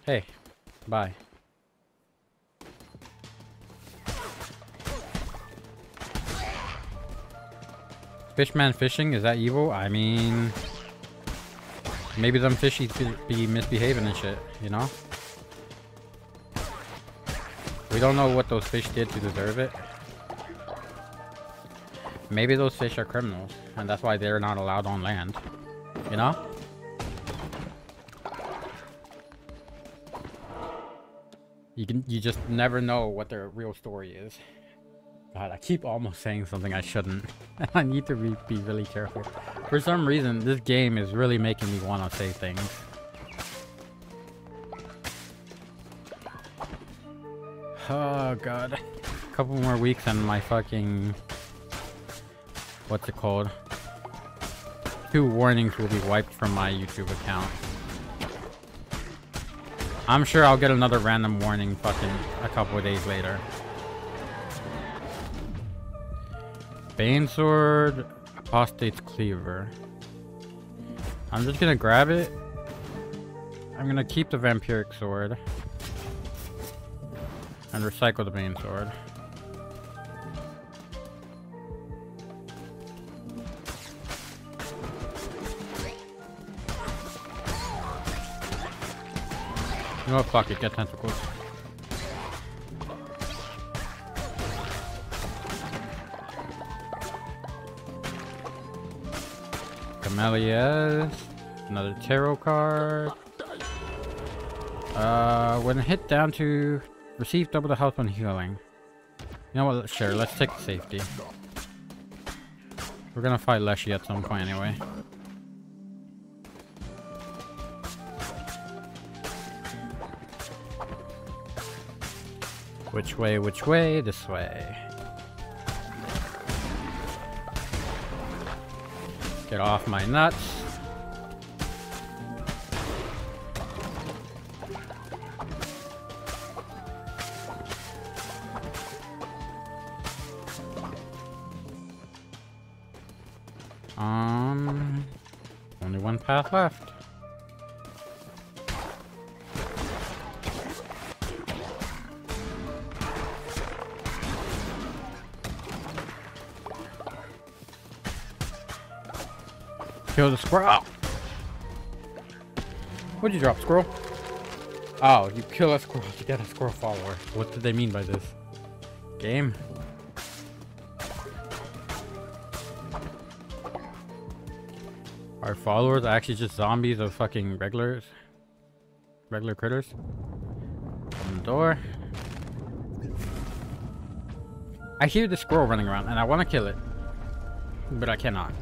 Hey. Bye. Fishman fishing, is that evil? I mean, maybe them fishies be, be misbehaving and shit, you know? We don't know what those fish did to deserve it. Maybe those fish are criminals, and that's why they're not allowed on land, you know? You can, you just never know what their real story is. God, I keep almost saying something I shouldn't. I need to re be really careful. For some reason, this game is really making me want to say things. Oh, God. A couple more weeks and my fucking what's it called? Two warnings will be wiped from my YouTube account. I'm sure I'll get another random warning fucking a couple of days later. Bane Sword, Apostate's Cleaver. I'm just gonna grab it. I'm gonna keep the Vampiric Sword. And recycle the Bane Sword. You know what, fuck it, get tentacles. Camellias, another tarot card. Uh, when hit down to receive double the health on healing. You know what, sure, let's take the safety. We're gonna fight Leshy at some point anyway. Which way, which way? This way. Get off my nuts. Um, only one path left. Kill the squirrel. What'd you drop, squirrel? Oh, you kill a squirrel to get a squirrel follower. What did they mean by this? Game. Our followers are actually just zombies of fucking regulars. Regular critters. Open the door. I hear the squirrel running around and I want to kill it. But I cannot.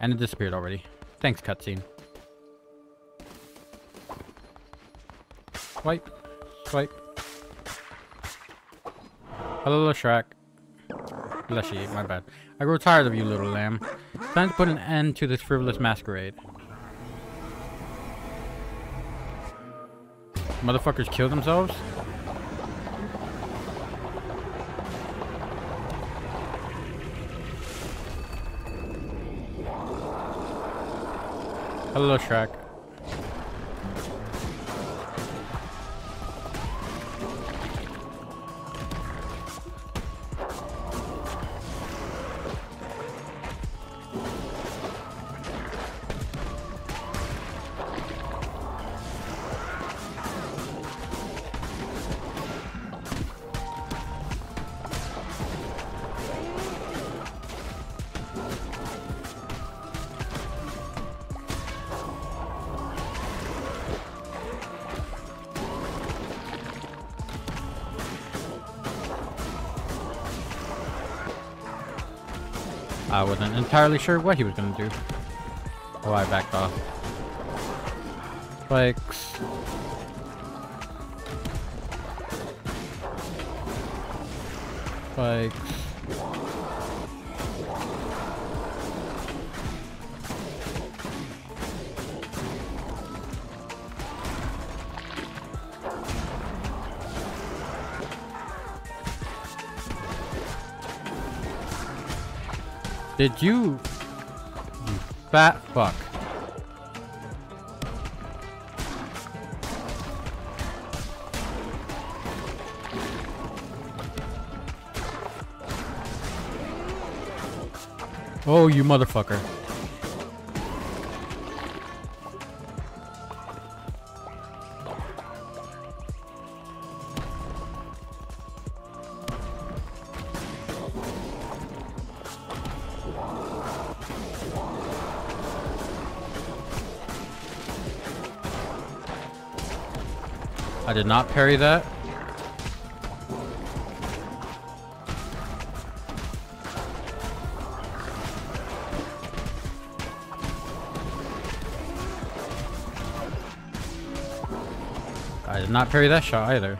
And it disappeared already. Thanks, cutscene. Swipe. Swipe. Hello, Shrek. Leshy, my bad. I grow tired of you, little lamb. Time to put an end to this frivolous masquerade. Motherfuckers kill themselves? Hello, Shrek. I wasn't entirely sure what he was gonna do. Oh, I backed off. Spikes. Spikes. Did you, you fat fuck? Oh, you motherfucker. I did not parry that. I did not parry that shot either.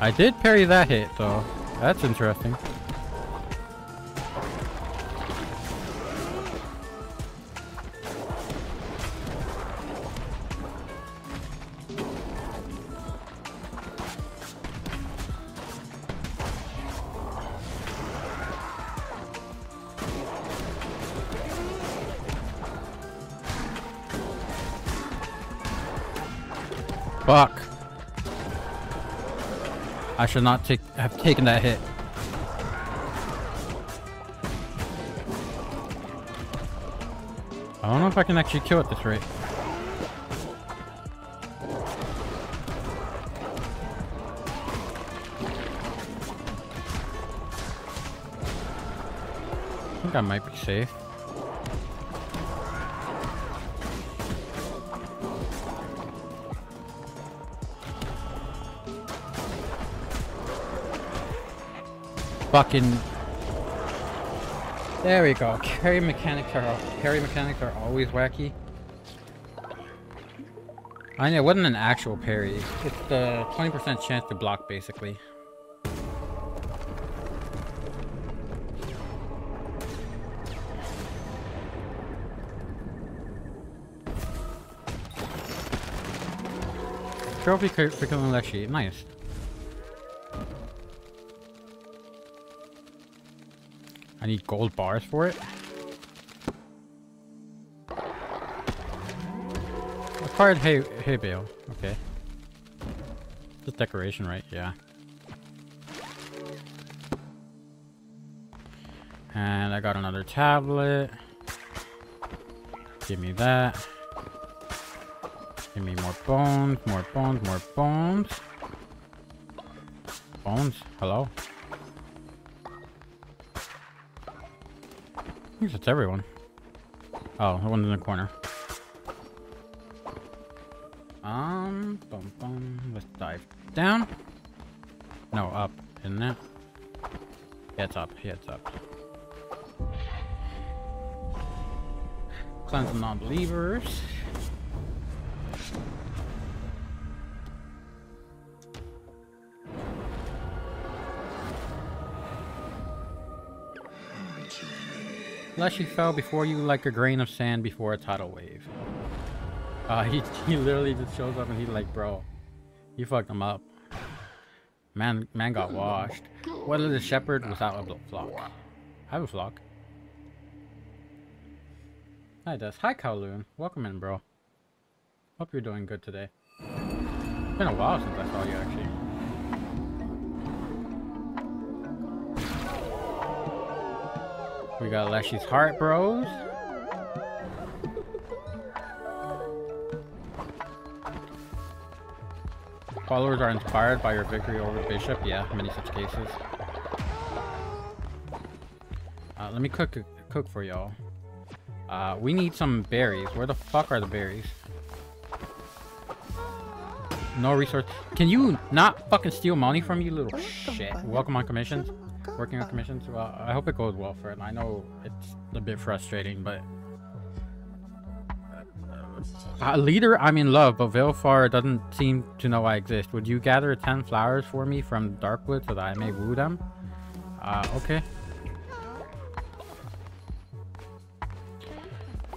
I did parry that hit though. That's interesting. Fuck. I should not take, have taken that hit. I don't know if I can actually kill at this rate. I think I might be safe. Fucking. There we go. Carry mechanics are carry mechanics are always wacky. I know it wasn't an actual parry. It's the twenty percent chance to block, basically. Trophy for killing Leshy. Nice. I need gold bars for it. Acquired hay, hay bale. Okay. The decoration, right? Yeah. And I got another tablet. Give me that. Give me more bones, more bones, more bones. Bones? Hello? I think that's everyone. Oh, the one in the corner. Um, bum bum. Let's dive down. No, up, isn't it? Yeah, it's up. Yeah, it's up. Cleanse the non-believers. Leshy fell before you like a grain of sand before a tidal wave. Uh, he, he literally just shows up and he's like, bro, you fucked him up. Man, man got washed. What is a shepherd without a flock? I have a flock. Hi, Des. Hi, Kowloon. Welcome in, bro. Hope you're doing good today. It's been a while since I saw you, actually. We got Leshy's heart, bros. Followers are inspired by your victory over Bishop. Yeah, many such cases. Uh, let me cook cook for y'all. Uh, we need some berries. Where the fuck are the berries? No resource. Can you not fucking steal money from you, little shit? Welcome on commissions. Working on commissions? Well, I hope it goes well for it. I know it's a bit frustrating, but... Uh, leader, I'm in love, but Valefar doesn't seem to know I exist. Would you gather ten flowers for me from Darkwood so that I may woo them? Uh, okay.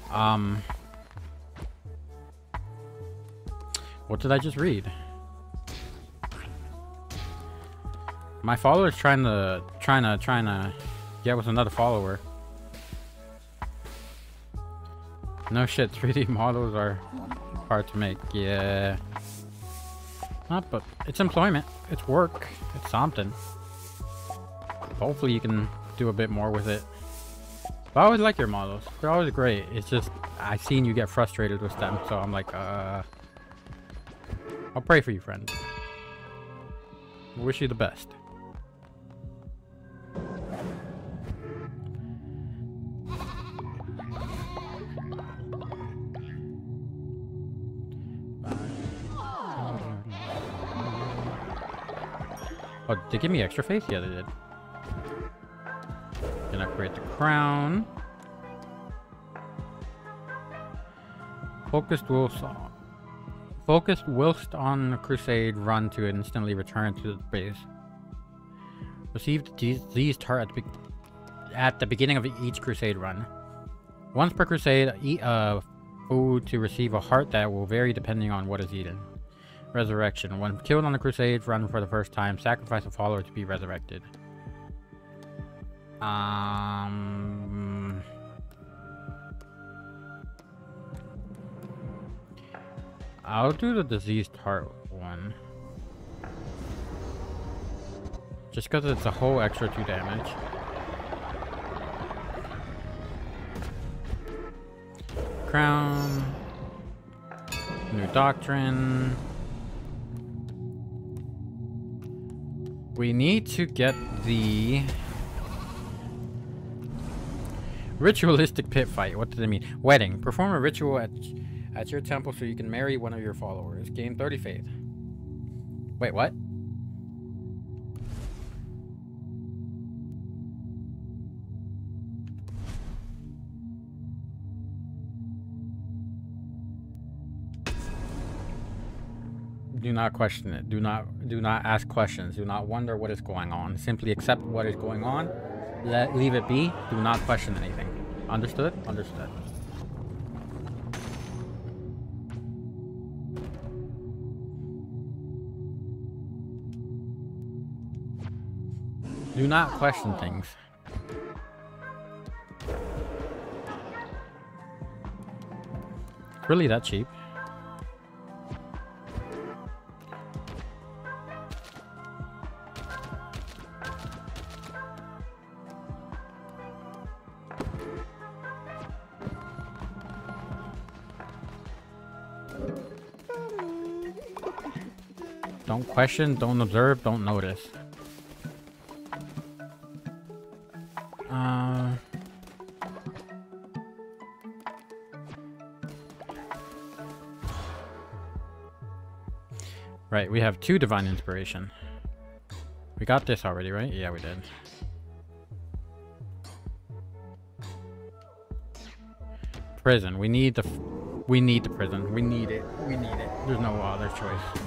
Um... What did I just read? My follower's trying to, trying to, trying to get with another follower. No shit, three D models are hard to make. Yeah. Not, but it's employment. It's work. It's something. Hopefully you can do a bit more with it. But I always like your models. They're always great. It's just, I've seen you get frustrated with them. So I'm like, uh, I'll pray for you, friend. Wish you the best. Oh, did they give me extra faith? Yeah, they did. Gonna upgrade the crown. Focused will saw. Focused whilst on the crusade run to instantly return to the base. Received these turrets at the beginning of each crusade run. Once per crusade, eat a food to receive a heart that will vary depending on what is eaten. Resurrection. When killed on the crusade run for the first time, sacrifice a follower to be resurrected. Um... I'll do the diseased heart one. Just because it's a whole extra two damage. Crown. New doctrine. We need to get the ritualistic pit fight. What does it mean? Wedding. Perform a ritual at at your temple so you can marry one of your followers. Gain thirty faith. Wait, what? Do not question it. Do not do not ask questions. Do not wonder what is going on. Simply accept what is going on. Let leave it be. Do not question anything. Understood? Understood. Do not question things. It's really that cheap. Don't question, don't observe, don't notice. Uh, right, we have two divine inspiration. We got this already, right? Yeah, we did. Prison. We need the. F we need the prison. We need it. We need it. There's no other choice.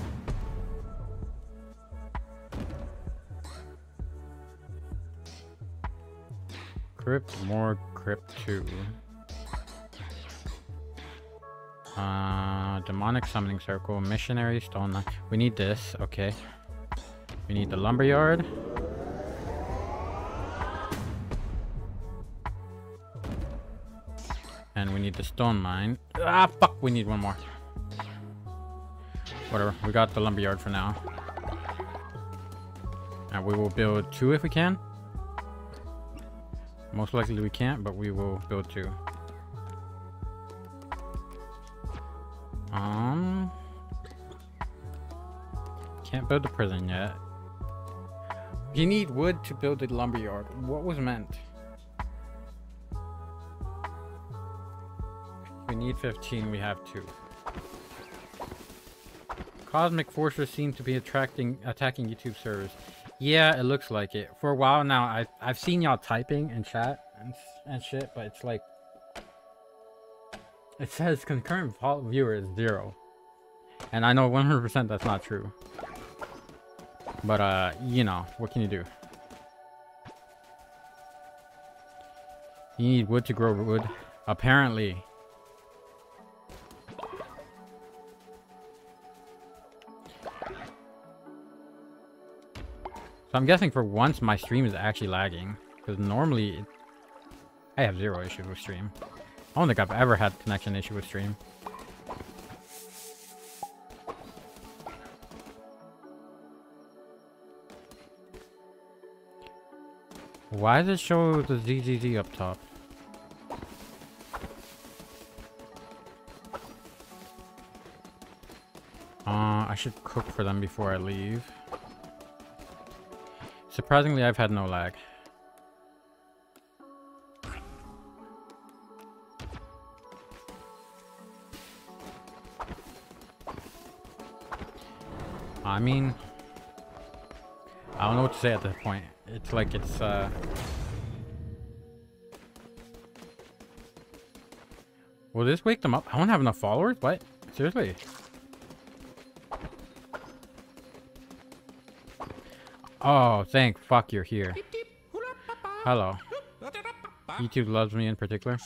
Crypt, more crypt two. Uh, demonic summoning circle, missionary, stone knife. We need this, okay. We need the lumberyard. And we need the stone mine. Ah, fuck, we need one more. Whatever, we got the lumberyard for now. And we will build two if we can. Most likely we can't, but we will build two. Um, can't build the prison yet. You need wood to build a lumberyard. What was meant? We need fifteen, we have two. Cosmic forces seem to be attracting attacking YouTube servers. Yeah, it looks like it. For a while now, I've, I've seen y'all typing in chat and, and shit, but it's like... It says concurrent viewer is zero. And I know one hundred percent that's not true. But, uh, you know, what can you do? You need wood to grow wood. Apparently. So I'm guessing for once my stream is actually lagging, because normally it, I have zero issues with stream. I don't think I've ever had connection issue with stream. Why does it show the Z Z Z up top? Uh, I should cook for them before I leave. Surprisingly, I've had no lag. I mean, I don't know what to say at this point. It's like it's, uh... will this wake them up? I don't have enough followers? What? Seriously? Oh, thank fuck you're here. Hello. YouTube loves me in particular.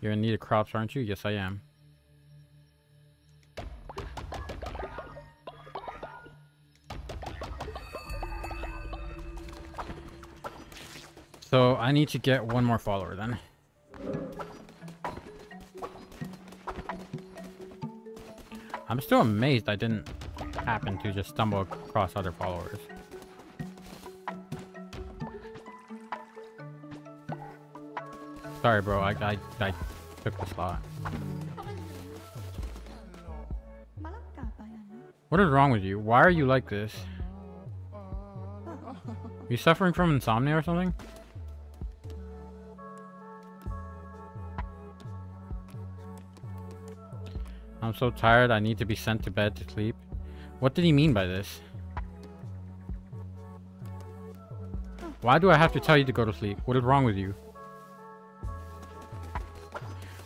You're in need of crops, aren't you? Yes, I am. So I need to get one more follower then. I'm still amazed I didn't happen to just stumble across other followers. Sorry, bro. I, I, I took the slot. What is wrong with you? Why are you like this? Are you suffering from insomnia or something? I'm so tired, I need to be sent to bed to sleep. What did he mean by this? Why do I have to tell you to go to sleep? What is wrong with you?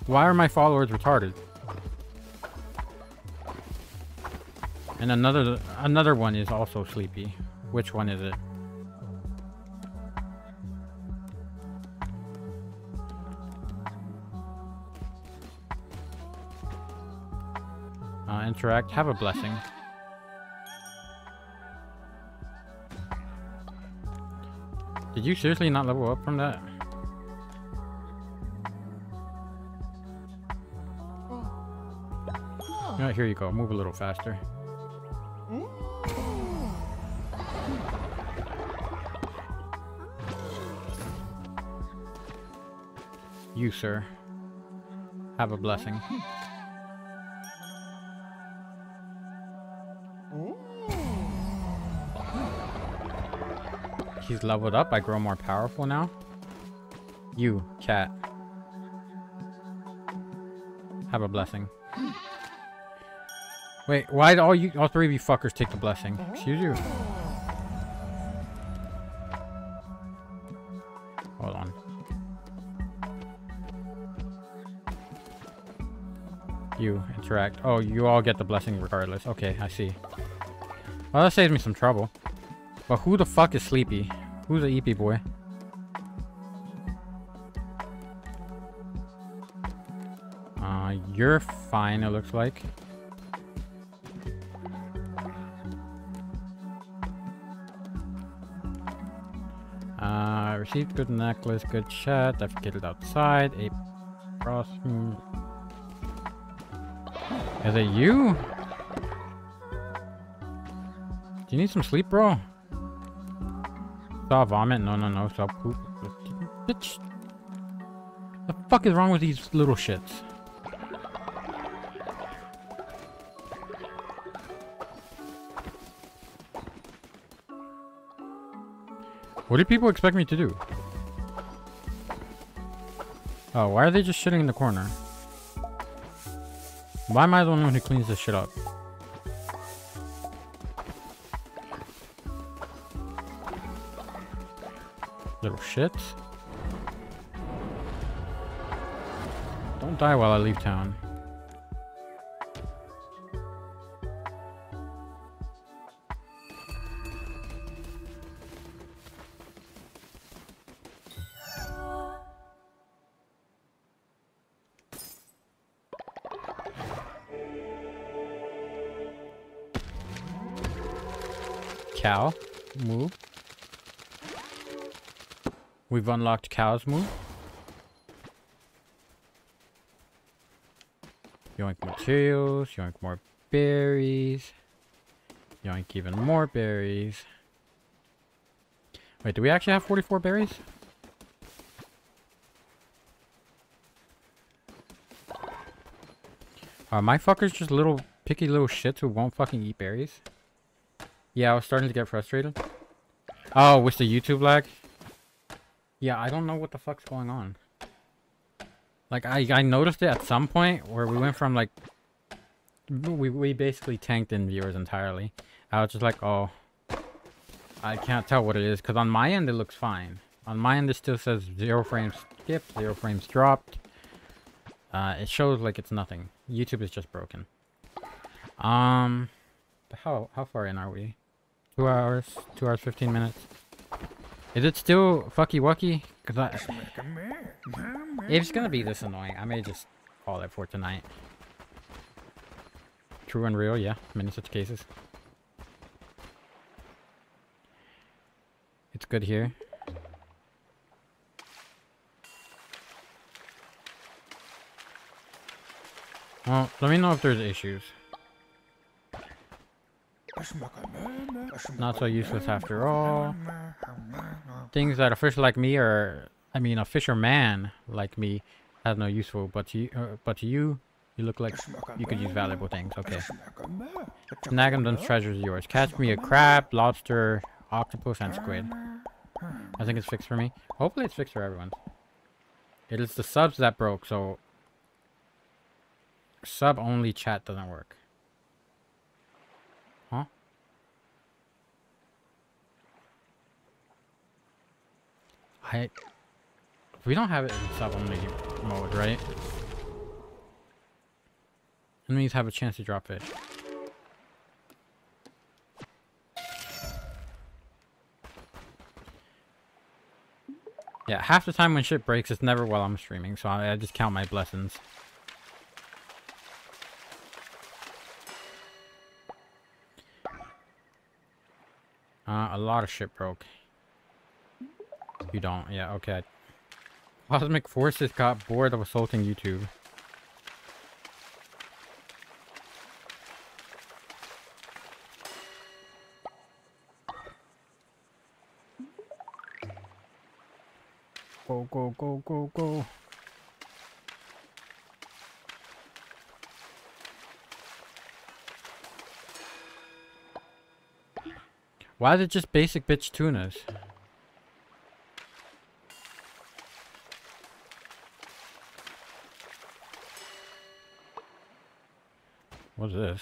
Why are my followers retarded? And another another one is also sleepy. Which one is it? Uh, interact. Have a blessing. Did you seriously not level up from that? All right, here you go. Move a little faster. You, sir. Have a blessing. He's leveled up. I grow more powerful now. You, cat. Have a blessing. Wait, why'd all you, all three of you fuckers take the blessing? Excuse you. Hold on. You, interact. Oh, you all get the blessing regardless. Okay, I see. Well, that saves me some trouble. But who the fuck is sleepy? Who's the E P boy? Uh, you're fine, it looks like. Uh, received good necklace, good chat, defecated outside, a cross. Hmm. Is it you? Do you need some sleep, bro? Saw vomit? No, no, no. Saw poop. Bitch. The fuck is wrong with these little shits? What do people expect me to do? Oh, why are they just shitting in the corner? Why am I the only one who cleans this shit up? Little shit. Don't die while I leave town. Cow. Move. We've unlocked cow's move. Yoink materials. Yoink more berries. Yoink even more berries. Wait, do we actually have forty-four berries? Are my fuckers just little picky little shits who won't fucking eat berries? Yeah, I was starting to get frustrated. Oh, with the YouTube lag? Yeah, I don't know what the fuck's going on. Like, I, I noticed it at some point where we went from, like... We, we basically tanked in viewers entirely. I was just like, oh... I can't tell what it is, because on my end it looks fine. On my end it still says zero frames skipped, zero frames dropped. Uh, it shows like it's nothing. YouTube is just broken. Um... how how far in are we? Two hours, two hours, fifteen minutes. Is it still fucky wucky? Cause I, if it's gonna be this annoying, I may just call it for tonight. True and real, yeah. Many such cases. It's good here. Well, let me know if there's issues. Not so useless after all. Things that a fish like me, or I mean, a fisherman like me, has no useful. But you, uh, but you, you look like you could use valuable things. Okay. Snagamdon's treasure is yours. Catch me a crab, lobster, octopus, and squid. I think it's fixed for me. Hopefully, it's fixed for everyone. It is the subs that broke, so sub only chat doesn't work. Huh? I... We don't have it in sub only mode, right? Enemies have a chance to drop it. Yeah, half the time when shit breaks, it's never while I'm streaming, so I, I just count my blessings. Uh, a lot of shit broke. You don't, yeah, okay. Cosmic forces got bored of assaulting YouTube. Go, go, go, go, go. Why is it just basic bitch tunas? What is this?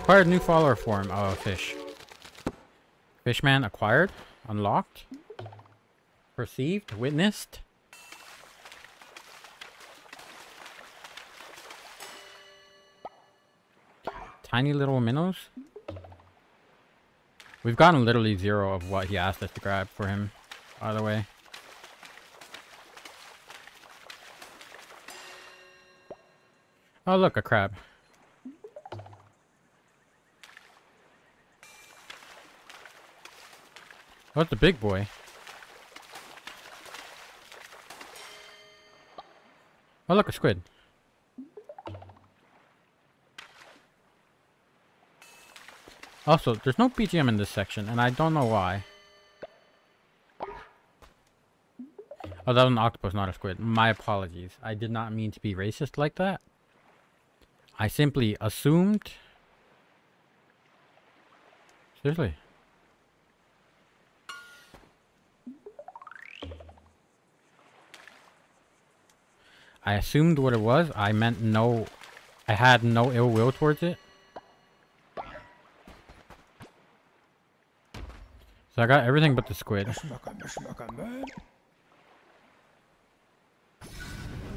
Acquired new follower form. Oh, fish. Fishman acquired. Unlocked. Perceived. Witnessed. Tiny little minnows. We've gotten literally zero of what he asked us to grab for him, by the way. Oh, look, a crab. What's the big boy? Oh, look, a squid. Also, there's no B G M in this section, and I don't know why. Oh, that was an octopus, not a squid. My apologies. I did not mean to be racist like that. I simply assumed... Seriously. I assumed what it was. I meant no... I had no ill will towards it. So I got everything but the squid.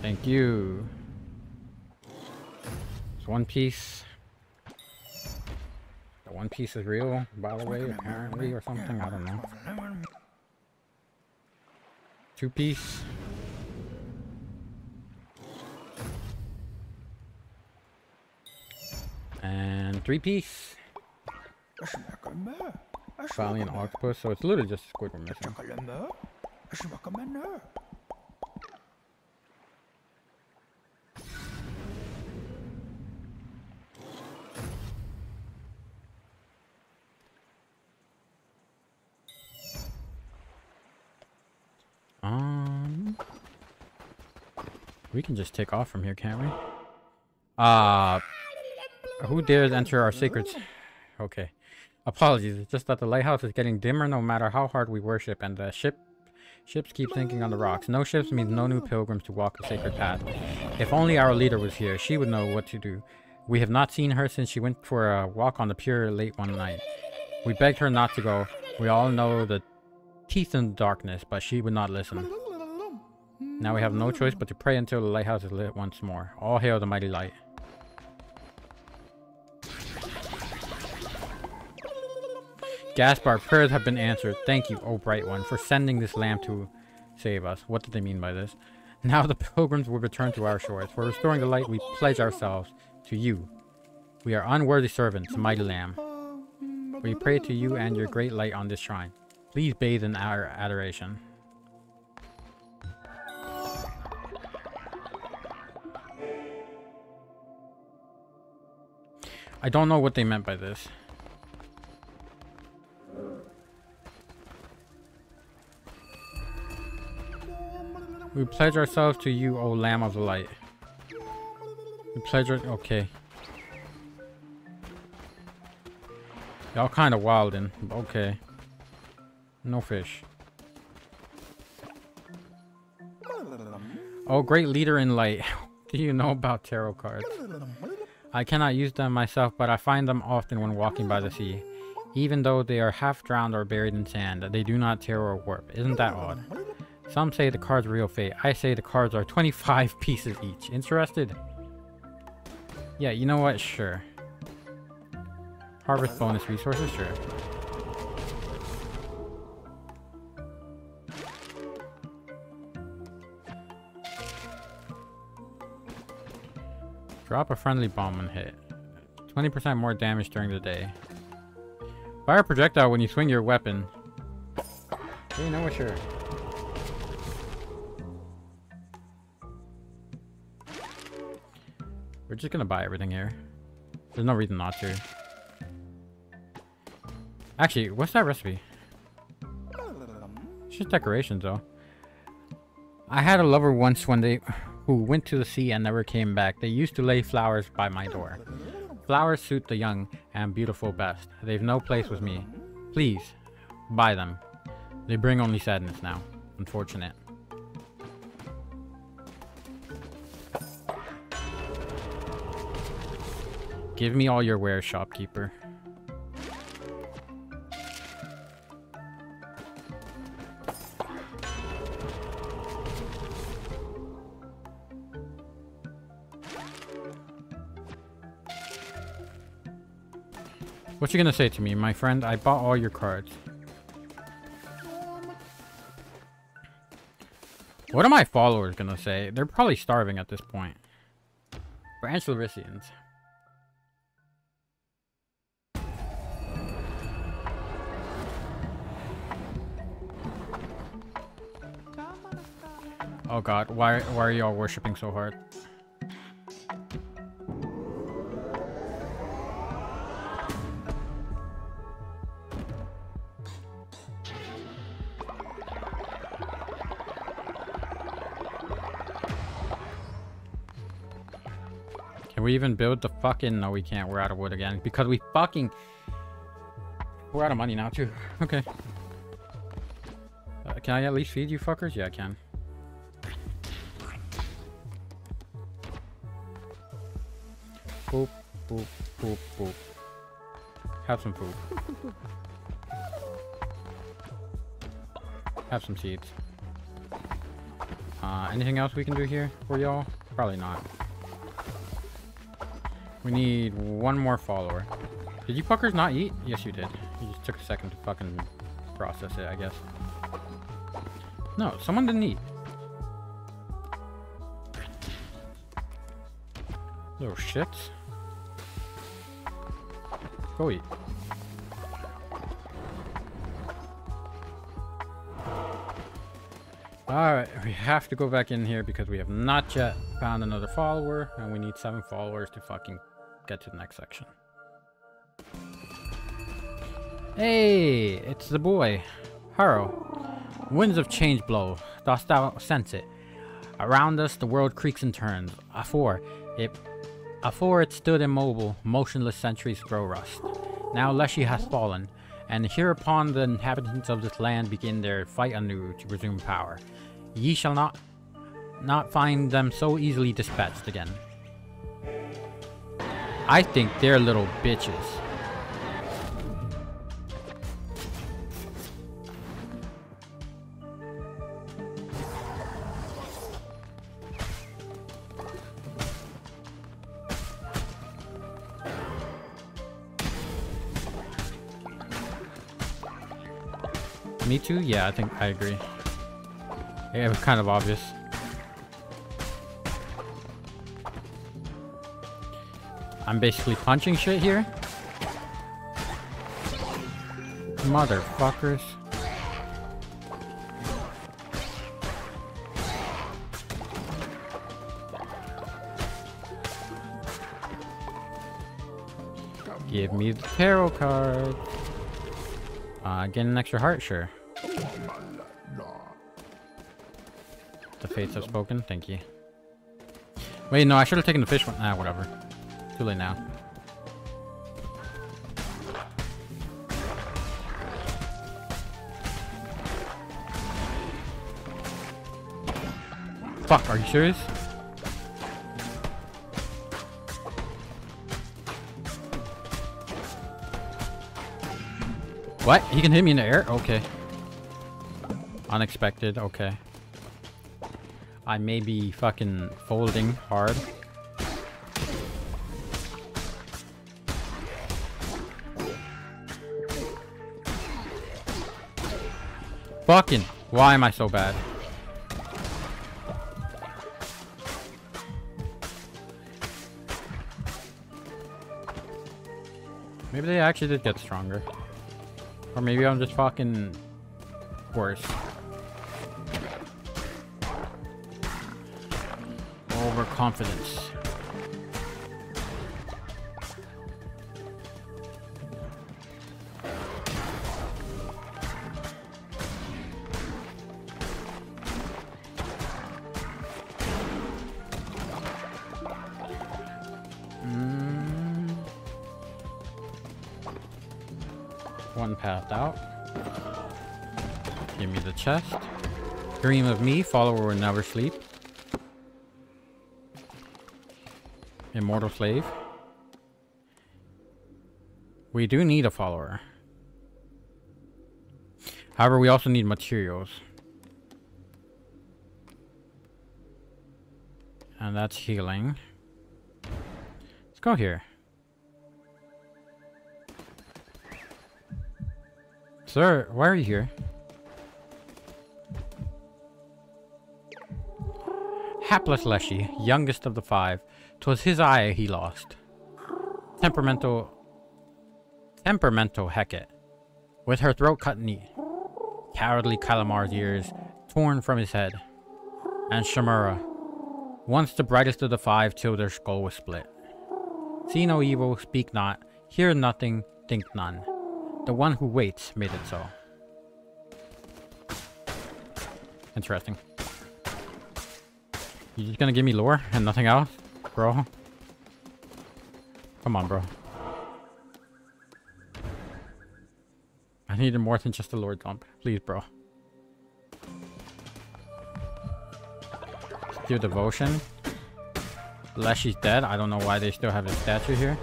Thank you. It's one piece. The one piece is real, by the way, apparently, or something. I don't know. Two piece. And three piece. Finally an octopus, so it's literally just a squid we're missing. Um, we can just take off from here, can't we? Ah, uh, who dares enter our secrets? Okay. Apologies, it's just that the lighthouse is getting dimmer no matter how hard we worship, and the ship ships keep sinking on the rocks. No ships means no new pilgrims to walk the sacred path. If only our leader was here, she would know what to do. We have not seen her since she went for a walk on the pier late one night. We begged her not to go. We all know the teeth in the darkness, but she would not listen. Now we have no choice but to pray until the lighthouse is lit once more. All hail the mighty light. Gaspar, prayers have been answered. Thank you, O Bright One, for sending this lamp to save us. What did they mean by this? Now the pilgrims will return to our shores. For restoring the light, we pledge ourselves to you. We are unworthy servants, mighty lamb. We pray to you and your great light on this shrine. Please bathe in our adoration. I don't know what they meant by this. We pledge ourselves to you, O Lamb of the Light. We pledge our... Okay. Y'all kind of wildin'. Okay. No fish. Oh, great leader in light. Do you know about tarot cards? I cannot use them myself, but I find them often when walking by the sea. Even though they are half drowned or buried in sand, they do not tear or warp. Isn't that odd? Some say the cards are real fate. I say the cards are twenty-five pieces each. Interested? Yeah, you know what? Sure. Harvest bonus resources? Sure. Drop a friendly bomb and hit. twenty percent more damage during the day. Fire a projectile when you swing your weapon. Hey, you know what? Sure. We're just gonna buy everything here. There's no reason not to. Actually, what's that recipe? It's just decorations, though. I had a lover once one day who went to the sea and never came back. They used to lay flowers by my door. Flowers suit the young and beautiful best. They've no place with me. Please, buy them. They bring only sadness now. Unfortunate. Give me all your wares, shopkeeper. What you gonna say to me, my friend? I bought all your cards. What are my followers gonna say? They're probably starving at this point. Branch Davidians. Oh god, why, why are y'all worshipping so hard? Can we even build the fucking... No, we can't. We're out of wood again. Because we fucking... We're out of money now, too. Okay. Uh, can I at least feed you fuckers? Yeah, I can. Boop, boop, boop, boop. Have some food. Have some seeds. Uh, anything else we can do here for y'all? Probably not. We need one more follower. Did you fuckers not eat? Yes, you did. You just took a second to fucking process it, I guess. No, someone didn't eat. Little shits. Go eat. Alright, we have to go back in here because we have not yet found another follower, and we need seven followers to fucking get to the next section. Hey, it's the boy, Haro. Winds of change blow. Dost thou sense it? Around us the world creaks and turns. Afore it Afore it stood immobile, motionless centuries grow rust. Now Leshy has fallen, and hereupon the inhabitants of this land begin their fight anew to resume power. Ye shall not not find them so easily dispatched again. I think they're little bitches. Me too? Yeah, I think I agree. Yeah, it was kind of obvious. I'm basically punching shit here. Motherfuckers. Give me the tarot card. Uh, get an extra heart, sure. The fates have spoken, thank you. Wait, no, I should have taken the fish one. Ah, whatever. Too late now. Fuck, are you serious? What? He can hit me in the air? Okay. Unexpected, okay. I may be fucking folding hard. Fucking, why am I so bad? Maybe they actually did get stronger. Or maybe I'm just fucking worse. Overconfidence. Chest. Dream of me, follower will never sleep. Immortal slave. We do need a follower. However, we also need materials. And that's healing. Let's go here. Sir, why are you here? Hapless Leshy, youngest of the five. 'Twas his eye he lost. Temperamental... Temperamental Heket. With her throat cut neat. Cowardly Calamar's ears torn from his head. And Shamura. Once the brightest of the five till their skull was split. See no evil, speak not. Hear nothing, think none. The one who waits made it so. Interesting. You just gonna give me lore and nothing else? Bro. Come on, bro. I needed more than just a lore dump. Please, bro. Steal devotion. Leshy's dead. I don't know why they still have his statue here.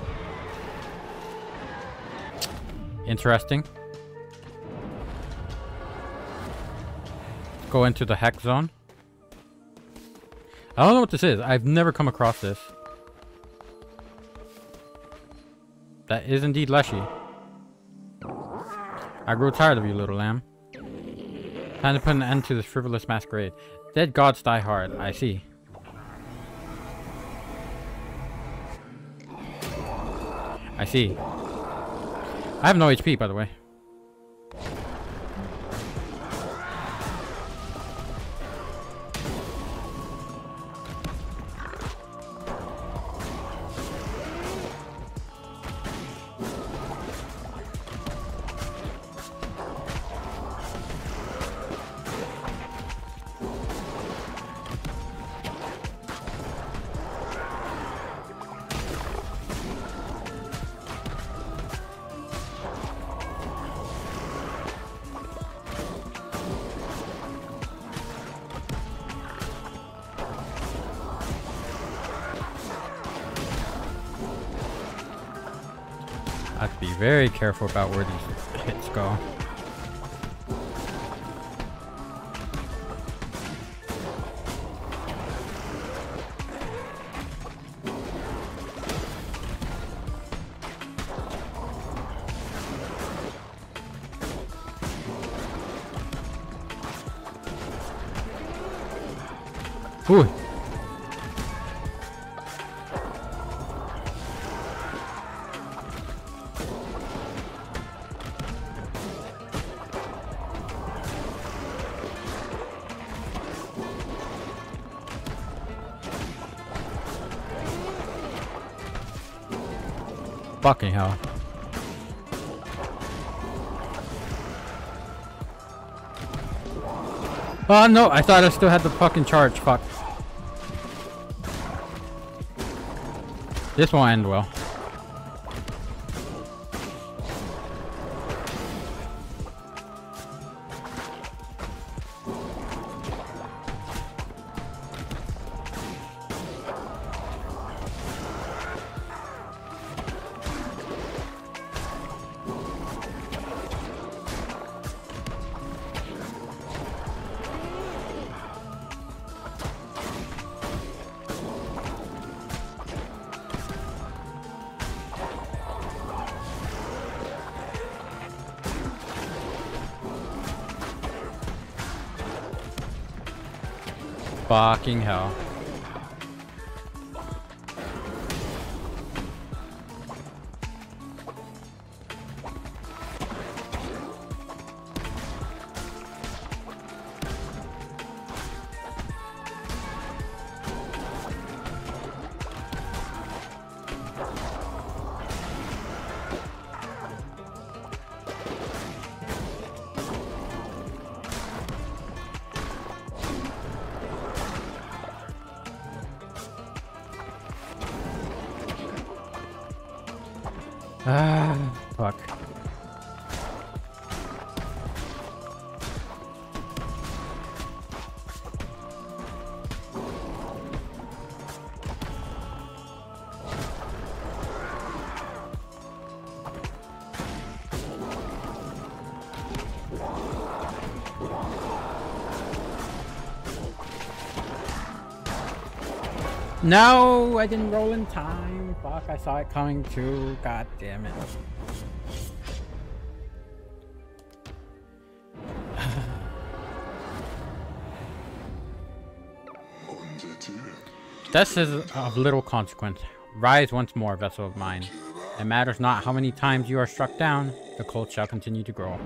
Interesting. Let's go into the hex zone. I don't know what this is. I've never come across this. That is indeed Leshy. I grow tired of you, little lamb. Time to put an end to this frivolous masquerade. Dead gods die hard, I see. I see. I have no H P, by the way. Very careful about where these hits go. Ooh. Fucking hell. Oh no, I thought I still had the fucking charge. Fuck. This won't end well. Fucking hell. No, I didn't roll in time. Fuck, I saw it coming too. God damn it. This is of little consequence. Rise once more, vessel of mine. It matters not how many times you are struck down. The cult shall continue to grow.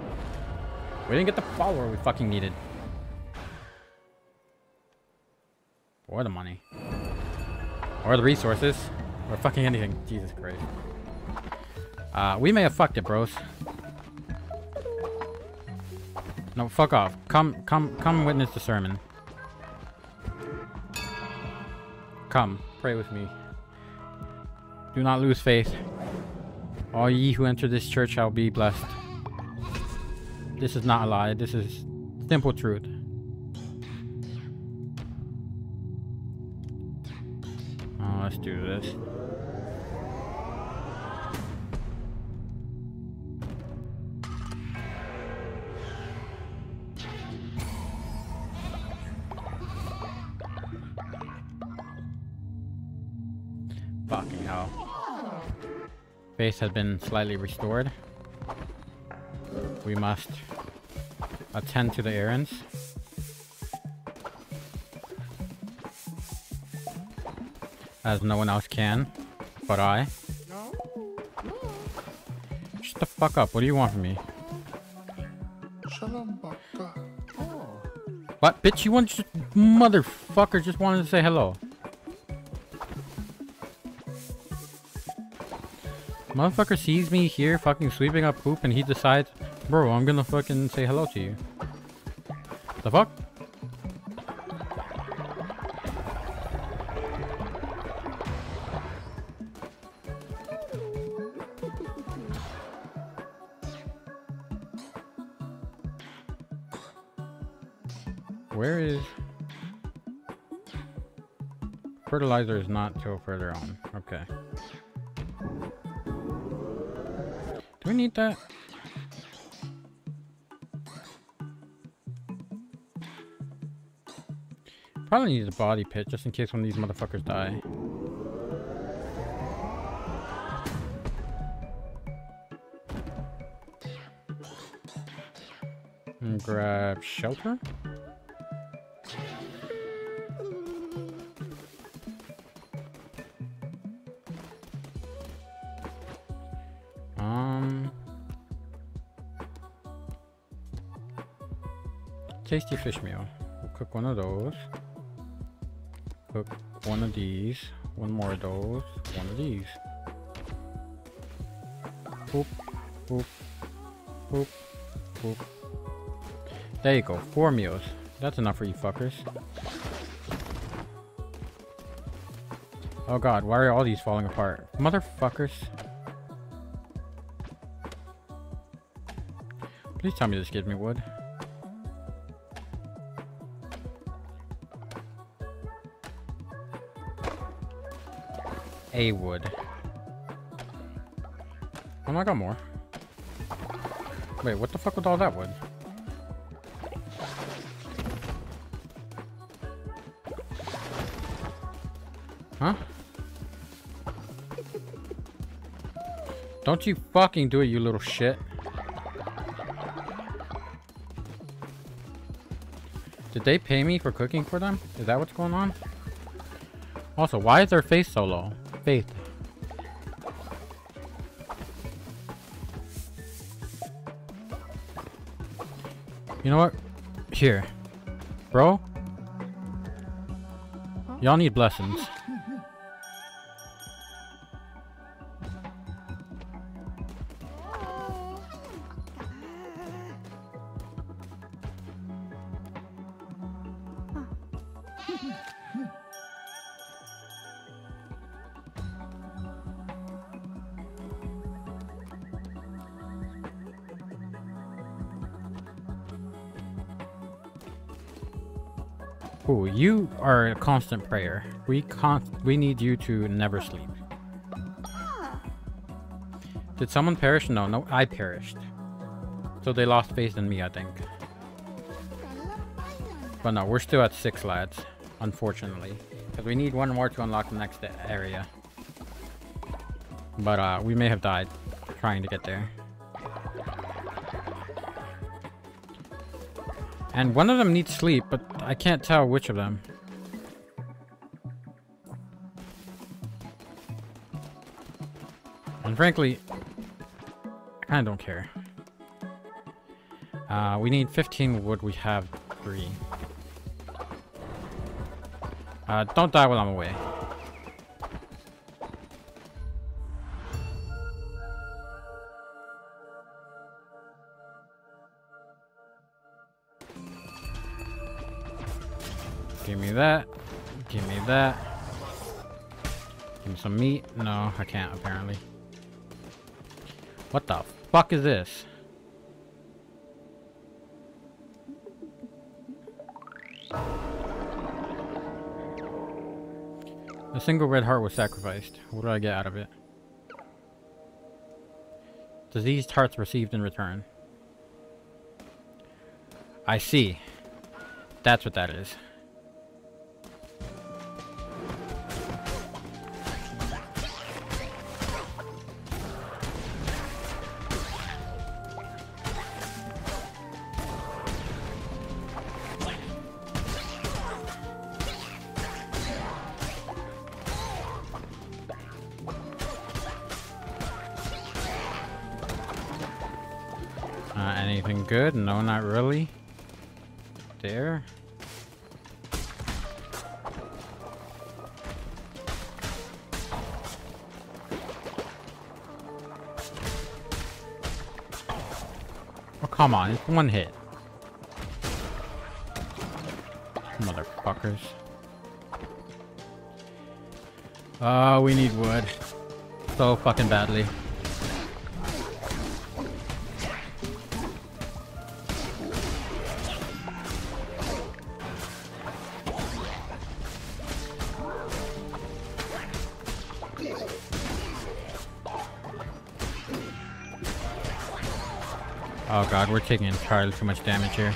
We didn't get the follower we fucking needed. Or the money. Or the resources. Or fucking anything. Jesus Christ. Uh, we may have fucked it, bros. No, fuck off. Come, come, come witness the sermon. Come, pray with me. Do not lose faith. All ye who enter this church shall be blessed. This is not a lie. This is simple truth. Let's do this. Fucking hell. Base has been slightly restored. We must attend to the errands. As no one else can, but I. No. No. Shut the fuck up, what do you want from me? What, bitch, you want just... Motherfucker just wanted to say hello. Motherfucker sees me here fucking sweeping up poop and he decides, bro, I'm gonna fucking say hello to you. The fuck? Fertilizer is not till further on. Okay. Do we need that? Probably need a body pit just in case one of these motherfuckers die. And grab shelter? Um. Tasty fish meal. We'll cook one of those. Cook one of these. One more of those. One of these. Boop, boop, boop, boop. There you go. Four meals. That's enough for you fuckers. Oh god, why are all these falling apart? Motherfuckers. Please tell me this gives me wood. A wood. Oh, I got more. Wait, what the fuck with all that wood? Huh? Don't you fucking do it, you little shit. Did they pay me for cooking for them? Is that what's going on? Also, why is their face so low? Faith. You know what? Here. Bro? Y'all need blessings. Ooh, you are a constant prayer. We const we need you to never sleep. Did someone perish? No, no, I perished. So they lost faith in me, I think. But no, we're still at six, lads. Unfortunately. Because we need one more to unlock the next area. But uh, we may have died trying to get there. And one of them needs sleep, but I can't tell which of them. And frankly, I kind of don't care. Uh, we need fifteen wood. We have three. Uh, don't die while I'm away. Give me that. Give me that. Give me some meat. No, I can't, apparently. What the fuck is this? A single red heart was sacrificed. What do I get out of it? Diseased hearts received in return. I see. That's what that is. Uh, anything good? No, not really. There. Oh, come on. It's one hit. Motherfuckers. Oh, we need wood. So fucking badly. Oh god, we're taking entirely too much damage here.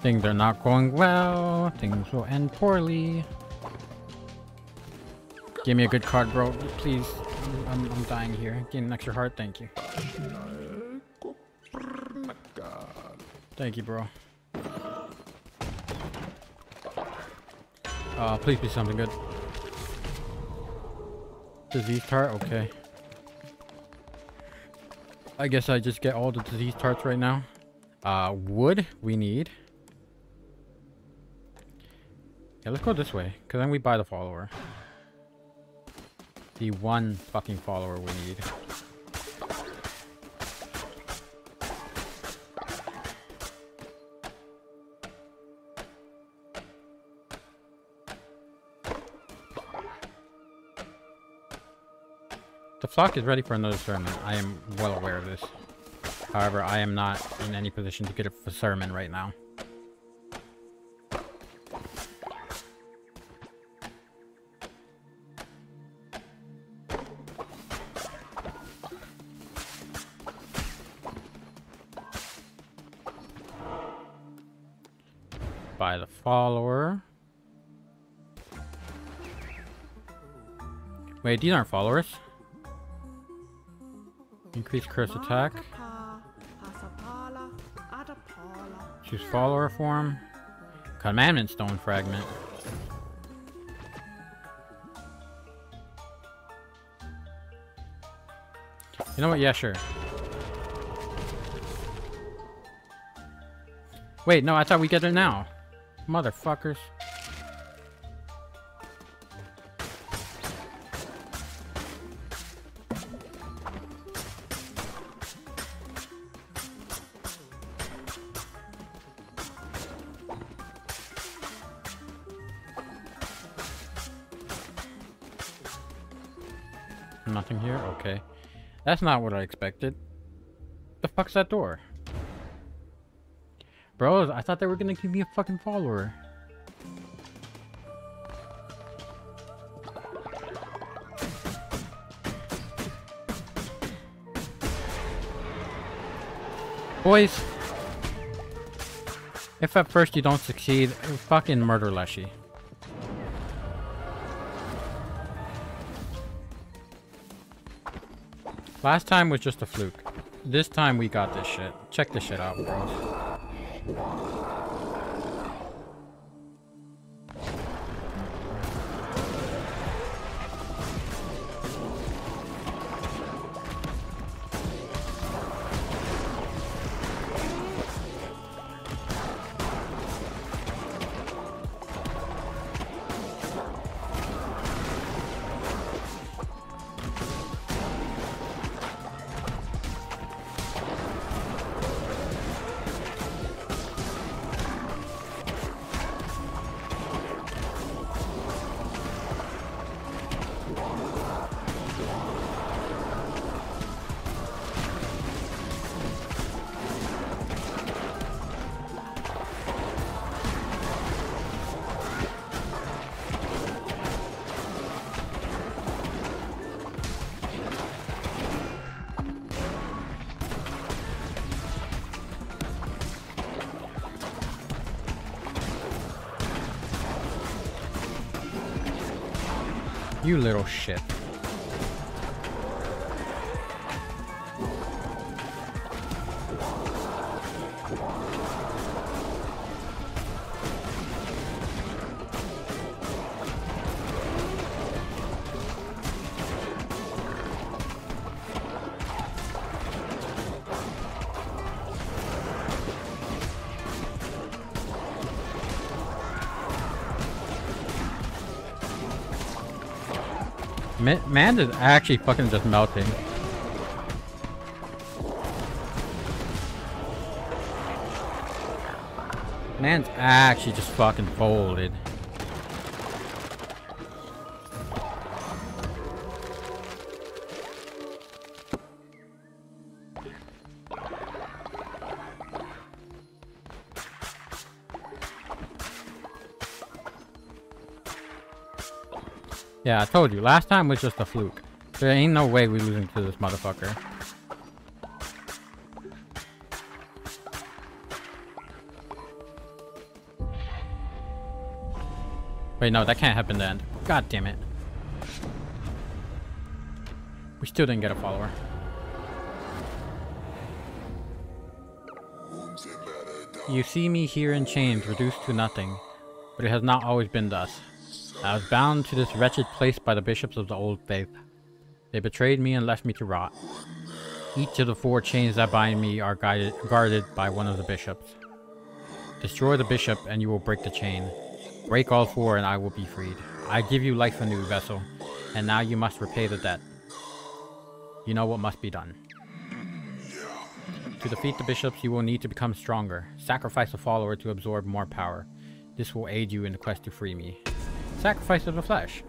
Things are not going well. Things will end poorly. Give me a good card, bro. Please. I'm, I'm dying here. Get an extra heart. Thank you. Thank you, bro. Uh, please be something good. Disease tart? Okay. I guess I just get all the disease tarts right now. Uh, wood we need. Yeah, let's go this way. Because then we buy the follower. The one fucking follower we need. The flock is ready for another sermon. I am well aware of this. However, I am not in any position to get a sermon right now. By the follower. Wait, these aren't followers. Increase curse attack. Choose follower form. Commandment stone fragment. You know what? Yeah, sure. Wait, no, I thought we get it now. Motherfuckers. Nothing here? Okay. That's not what I expected. The fuck's that door? Bros, I thought they were gonna give me a fucking follower. Boys, if at first you don't succeed, fucking murder Leshy. Last time was just a fluke. This time we got this shit. Check this shit out, bros. You little shit. Man is actually fucking just melting. Man's actually just fucking folded. Yeah, I told you, last time was just a fluke. There ain't no way we're losing to this motherfucker. Wait, no, that can't happen then. God damn it. We still didn't get a follower. You see me here in chains, reduced to nothing. But it has not always been thus. I was bound to this wretched place by the bishops of the old faith. They betrayed me and left me to rot. Each of the four chains that bind me are guided, guarded by one of the bishops. Destroy the bishop and you will break the chain. Break all four and I will be freed. I give you life anew, vessel, and now you must repay the debt. You know what must be done. To defeat the bishops, you will need to become stronger. Sacrifice a follower to absorb more power. This will aid you in the quest to free me. Sacrifice of the flesh.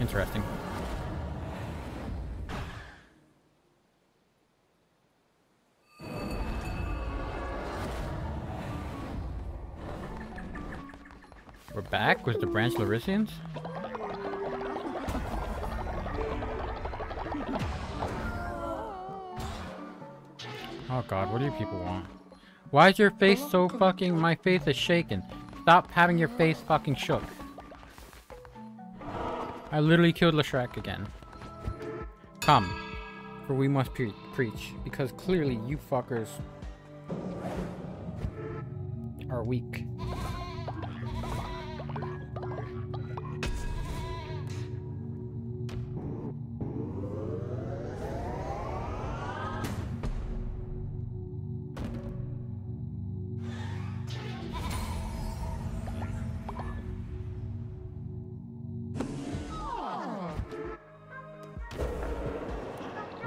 Interesting. We're back with the Branch Davidians. Oh god, what do you people want? Why is your face so fucking... My face is shaken. Stop having your face fucking shook. I literally killed Lashrak again. Come, for we must pre preach, because clearly you fuckers are weak.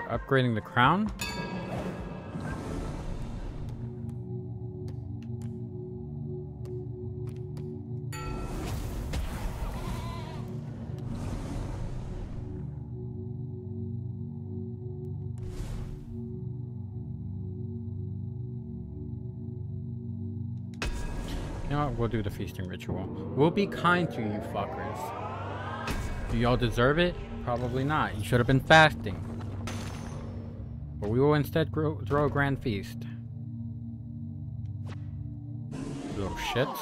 Upgrading the crown. You know what? We'll do the feasting ritual. We'll be kind to you fuckers. Do y'all deserve it? Probably not. You should have been fasting. But we will instead grow, throw a grand feast. Little shits.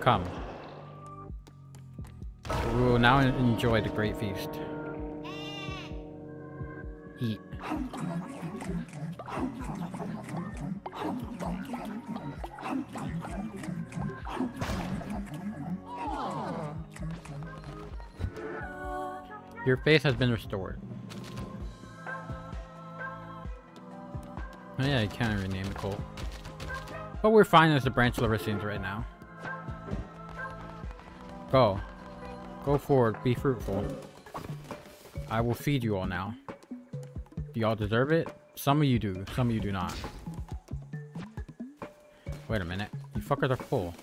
Come. We will now enjoy the great feast. Eat. Your faith has been restored. Yeah, you can't even name the cult. But we're fine as the Branch Davidians right now. Go. Go forward. Be fruitful. I will feed you all now. Do y'all deserve it? Some of you do. Some of you do not. Wait a minute. You fuckers are full.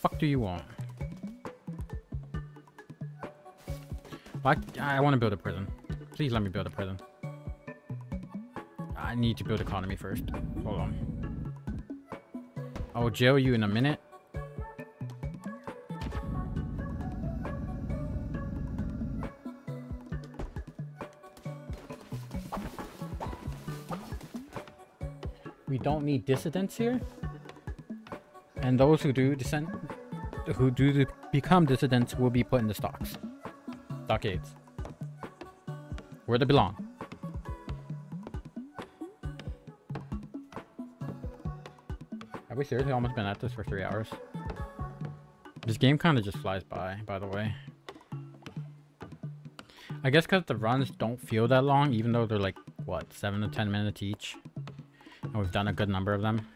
Fuck do you want? Well, I, I want to build a prison. Please let me build a prison. I need to build economy first. Hold on. I will jail you in a minute. We don't need dissidents here. And those who do dissent, who do become dissidents will be put in the stocks. Stockades. Where they belong. Have we seriously almost been at this for three hours? This game kind of just flies by, by the way. I guess because the runs don't feel that long, even though they're like, what, seven to ten minutes each? And we've done a good number of them.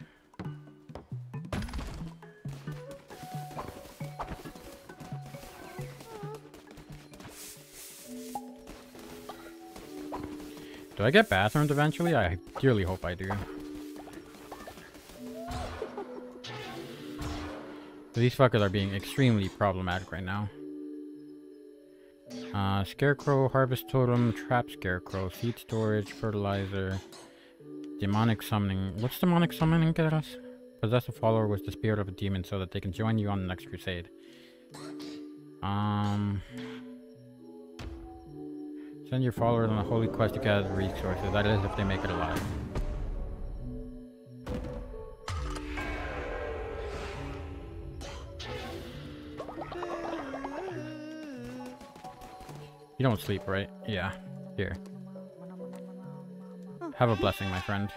Do I get bathrooms eventually? I dearly hope I do. These fuckers are being extremely problematic right now. Uh, scarecrow, harvest totem, trap scarecrow, seed storage, fertilizer, demonic summoning. What's demonic summoning get us? Possess a follower with the spirit of a demon so that they can join you on the next crusade. Um, send your followers on a holy quest to gather resources. That is, if they make it alive. You don't sleep, right? Yeah. Here. Have a blessing, my friend.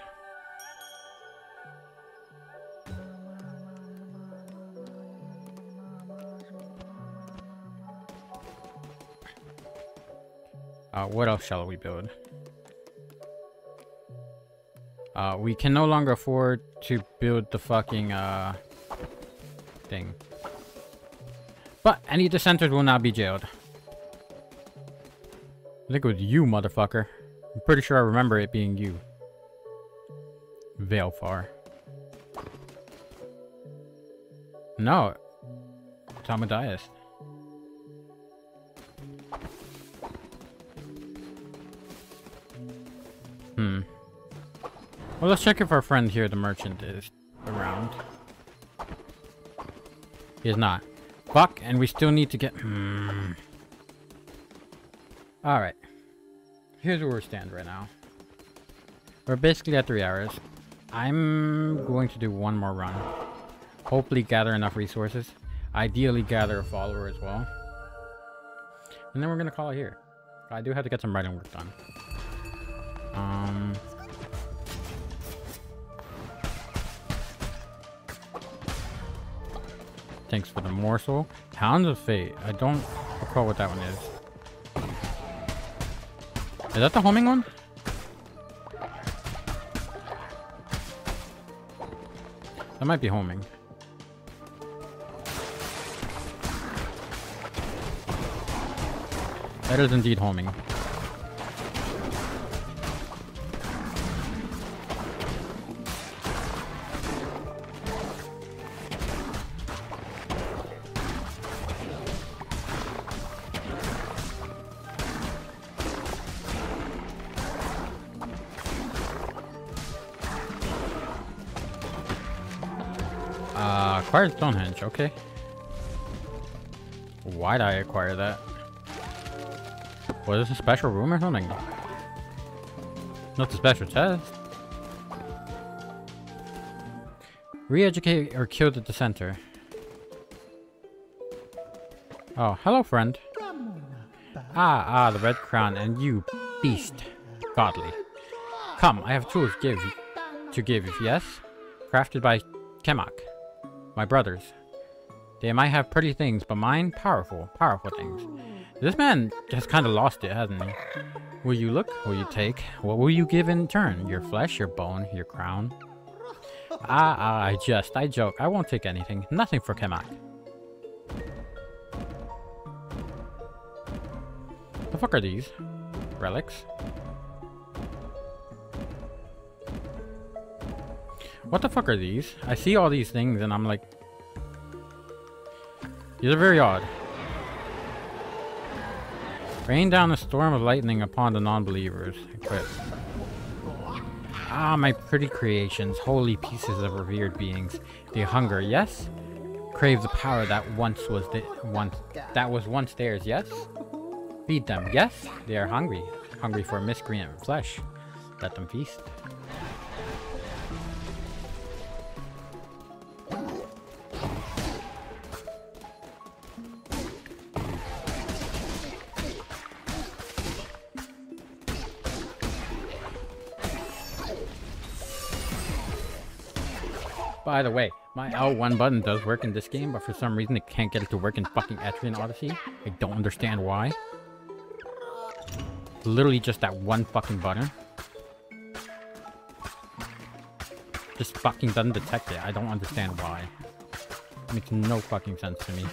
Uh, what else shall we build? Uh, we can no longer afford to build the fucking, uh, thing. But any dissenters will not be jailed. I think it was you, motherfucker. I'm pretty sure I remember it being you. Valefar. No. It's Amdusias. Hmm. Well, let's check if our friend here, the merchant, is around. He is not. Fuck, and we still need to get... Mm. Alright. Here's where we stand right now. We're basically at three hours. I'm going to do one more run. Hopefully gather enough resources. Ideally gather a follower as well. And then we're going to call it here. I do have to get some writing work done. Um... Thanks for the morsel. Hounds of Fate. I don't recall what that one is. Is that the homing one? That might be homing. That is indeed homing. Acquired Stonehenge, okay. Why'd I acquire that? Was this a special room or something? Not a special test. Re-educate or kill the dissenter. Oh, hello friend. Ah, ah, the red crown and you, beast. Godly. Come, I have tools give to give, yes? Crafted by Kemak. My brothers. They might have pretty things, but mine, powerful, powerful things. This man has kind of lost it, hasn't he? Will you look? Will you take? What will you give in turn? Your flesh, your bone, your crown? Ah, ah, I jest, I joke. I won't take anything. Nothing for Kemak. The fuck are these? Relics? What the fuck are these? I see all these things and I'm like... These are very odd. Rain down a storm of lightning upon the non-believers. Equip. Ah, my pretty creations. Holy pieces of revered beings. They hunger, yes? Crave the power that once was the, once, that was once theirs, yes? Feed them, yes? They are hungry. Hungry for miscreant flesh. Let them feast. By the way, my L one button does work in this game, but for some reason it can't get it to work in fucking Etrian Odyssey. I don't understand why. It's literally just that one fucking button. Just fucking doesn't detect it. I don't understand why. It makes no fucking sense to me.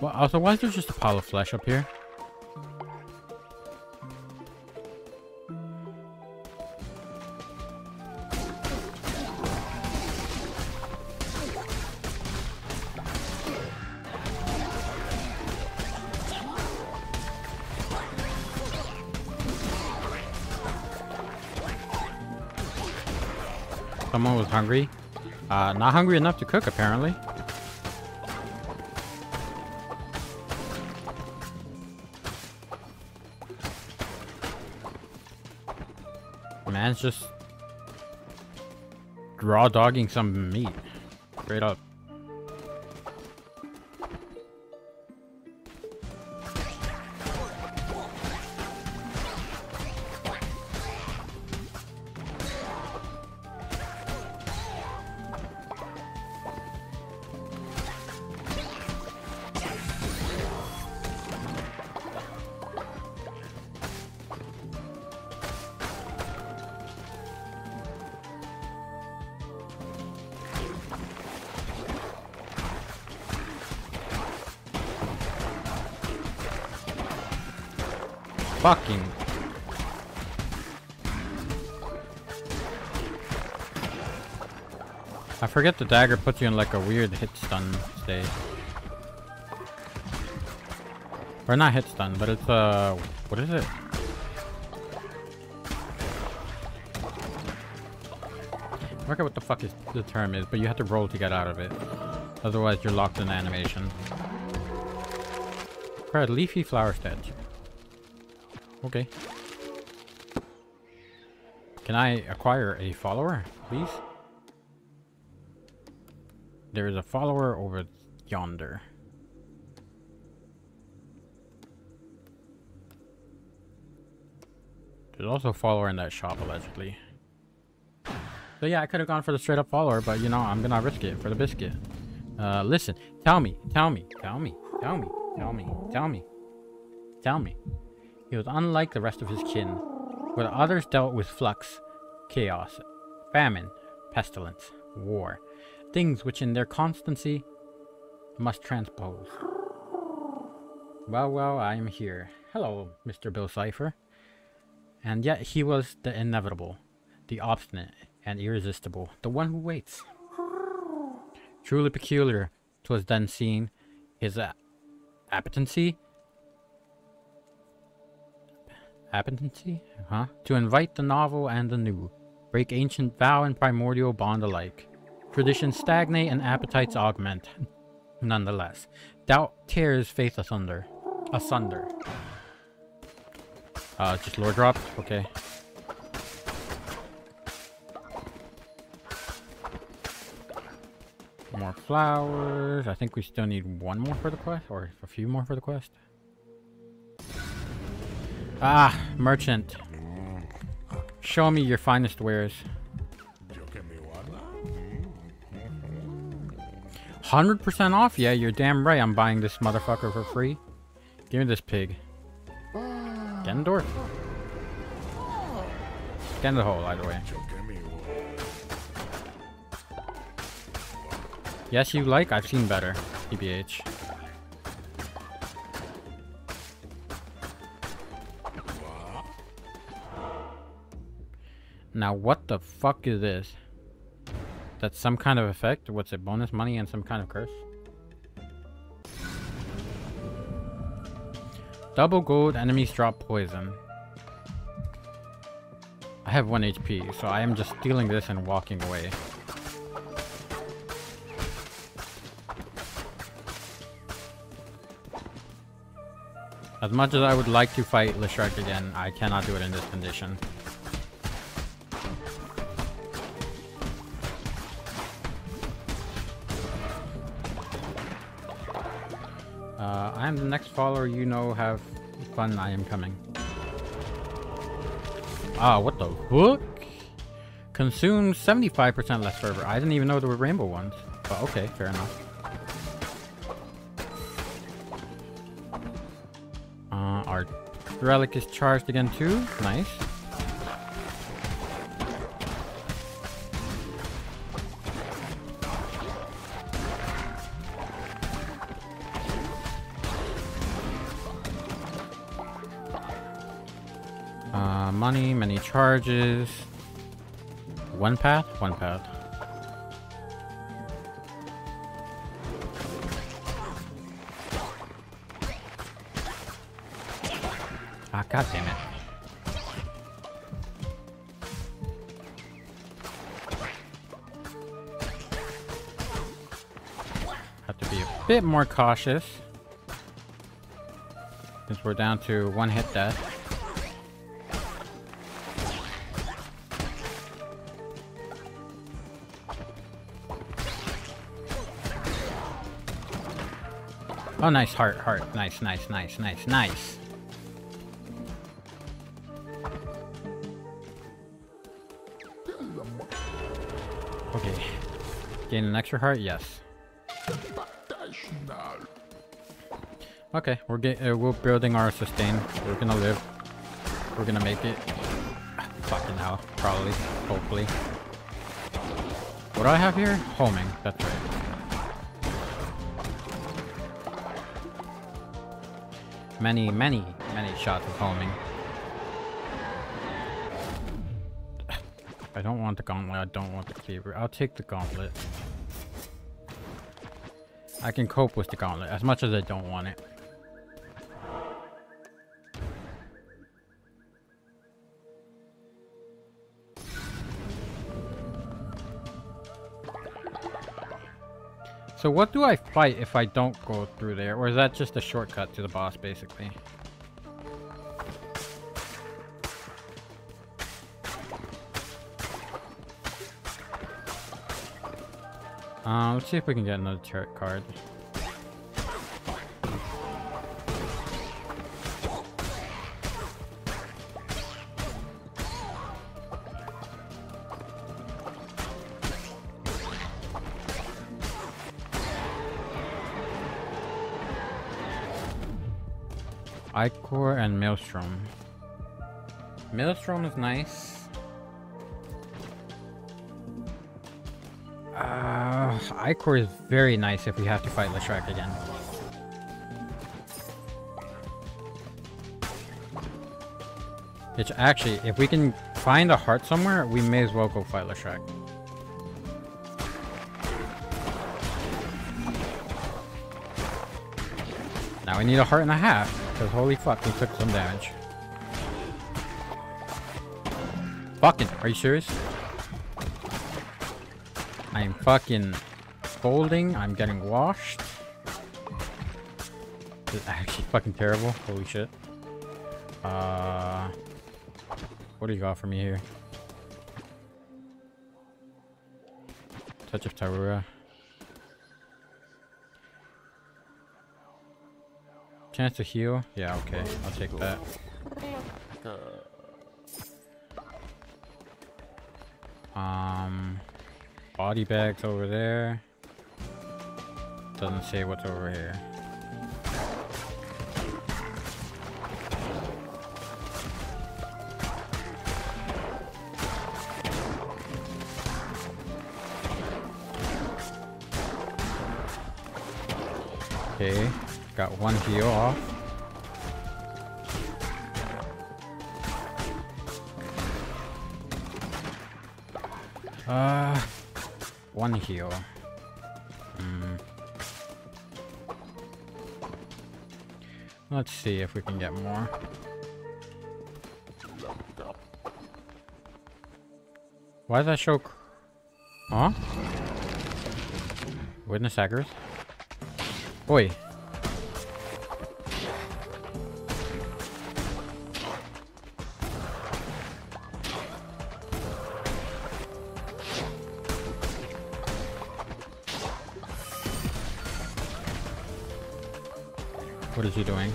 Well, also, why is there just a pile of flesh up here? Someone was hungry. Uh, not hungry enough to cook, apparently. Man's just... raw dogging some meat. Straight up. Fucking. I forget the dagger puts you in like a weird hit stun state. Or not hit stun, but it's uh, what is it? I forget what the fuck is the term is, but you have to roll to get out of it. Otherwise, you're locked in animation. Right, leafy flower statue. Okay. Can I acquire a follower, please? There is a follower over yonder. There's also a follower in that shop, allegedly. So yeah, I could have gone for the straight up follower, but you know, I'm gonna risk it for the biscuit. Uh, listen, tell me, tell me, tell me, tell me, tell me, tell me, tell me. He was unlike the rest of his kin, where others dealt with flux, chaos, famine, pestilence, war. Things which in their constancy must transpose. Well, well, I am here. Hello, Mister Bill Cipher. And yet he was the inevitable, the obstinate and irresistible, the one who waits. Truly peculiar, 'twas then seen, his uh, appetency, appetency, huh? To invite the novel and the new, break ancient vow and primordial bond alike. Traditions stagnate and appetites augment. Nonetheless, doubt tears faith asunder. Asunder. Uh, just lore drop? Okay. More flowers. I think we still need one more for the quest, or a few more for the quest. Ah, merchant. Show me your finest wares. one hundred percent off? Yeah, you're damn right. I'm buying this motherfucker for free. Give me this pig. Get in the door. Get in the hole, either way. Yes, you like? I've seen better. T B H. Now, what the fuck is this? That's some kind of effect? What's it? Bonus money and some kind of curse? Double gold, enemies drop poison. I have one H P, so I am just stealing this and walking away. As much as I would like to fight Leshy again, I cannot do it in this condition. Uh, I am the next follower, you know, have fun, I am coming. Ah, what the fuck? Consumes seventy-five percent less fervor. I didn't even know there were rainbow ones. But okay, fair enough. Uh, our relic is charged again too. Nice. Money, many charges. One path, one path. Ah, god damn it. Have to be a bit more cautious. Since we're down to one hit death. Oh, nice heart, heart. Nice, nice, nice, nice, nice. Okay. Gain an extra heart? Yes. Okay, we're get, uh, we're building our sustain. We're gonna live. We're gonna make it. Fucking hell. Probably. Hopefully. What do I have here? Homing. That's right. Many, many, many shots of homing. I don't want the gauntlet. I don't want the cleaver. I'll take the gauntlet. I can cope with the gauntlet as much as I don't want it. So what do I fight if I don't go through there? Or is that just a shortcut to the boss, basically? Uh, let's see if we can get another turret card. Core and Maelstrom. Maelstrom is nice. Uh, I-Core is very nice if we have to fight Leshrac again. Which actually, if we can find a heart somewhere, we may as well go fight Leshrac. Now we need a heart and a half. Because holy fuck, we took some damage. Fucking, are you serious? I am fucking folding. I'm getting washed. This is actually fucking terrible. Holy shit. Uh, what do you got for me here? Touch of Tarura. Chance to heal? Yeah, okay. I'll take that. Um, body bags over there. Doesn't say what's over here. Okay. Got one heal off. Uh, one heal. Mm. Let's see if we can get more. Why does that show? Huh? Witness hackers. Oi. What is he doing?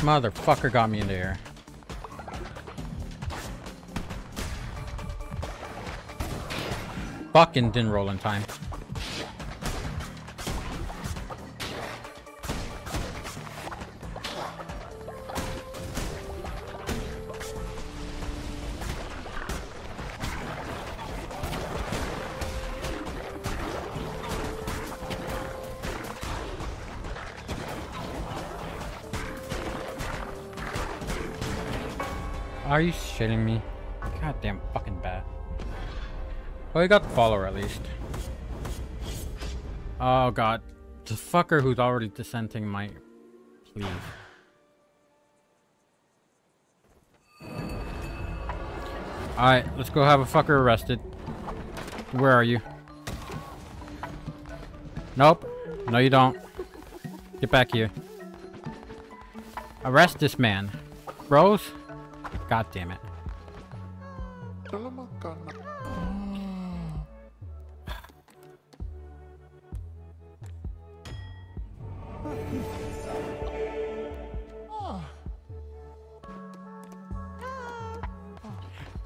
Motherfucker got me in the air. Fucking didn't roll in time. Are you shitting me? Goddamn fucking bad. Well, he got the follower at least. Oh god. The fucker who's already dissenting might... Please. Alright, let's go have a fucker arrested. Where are you? Nope. No you don't. Get back here. Arrest this man. Bros? God damn it.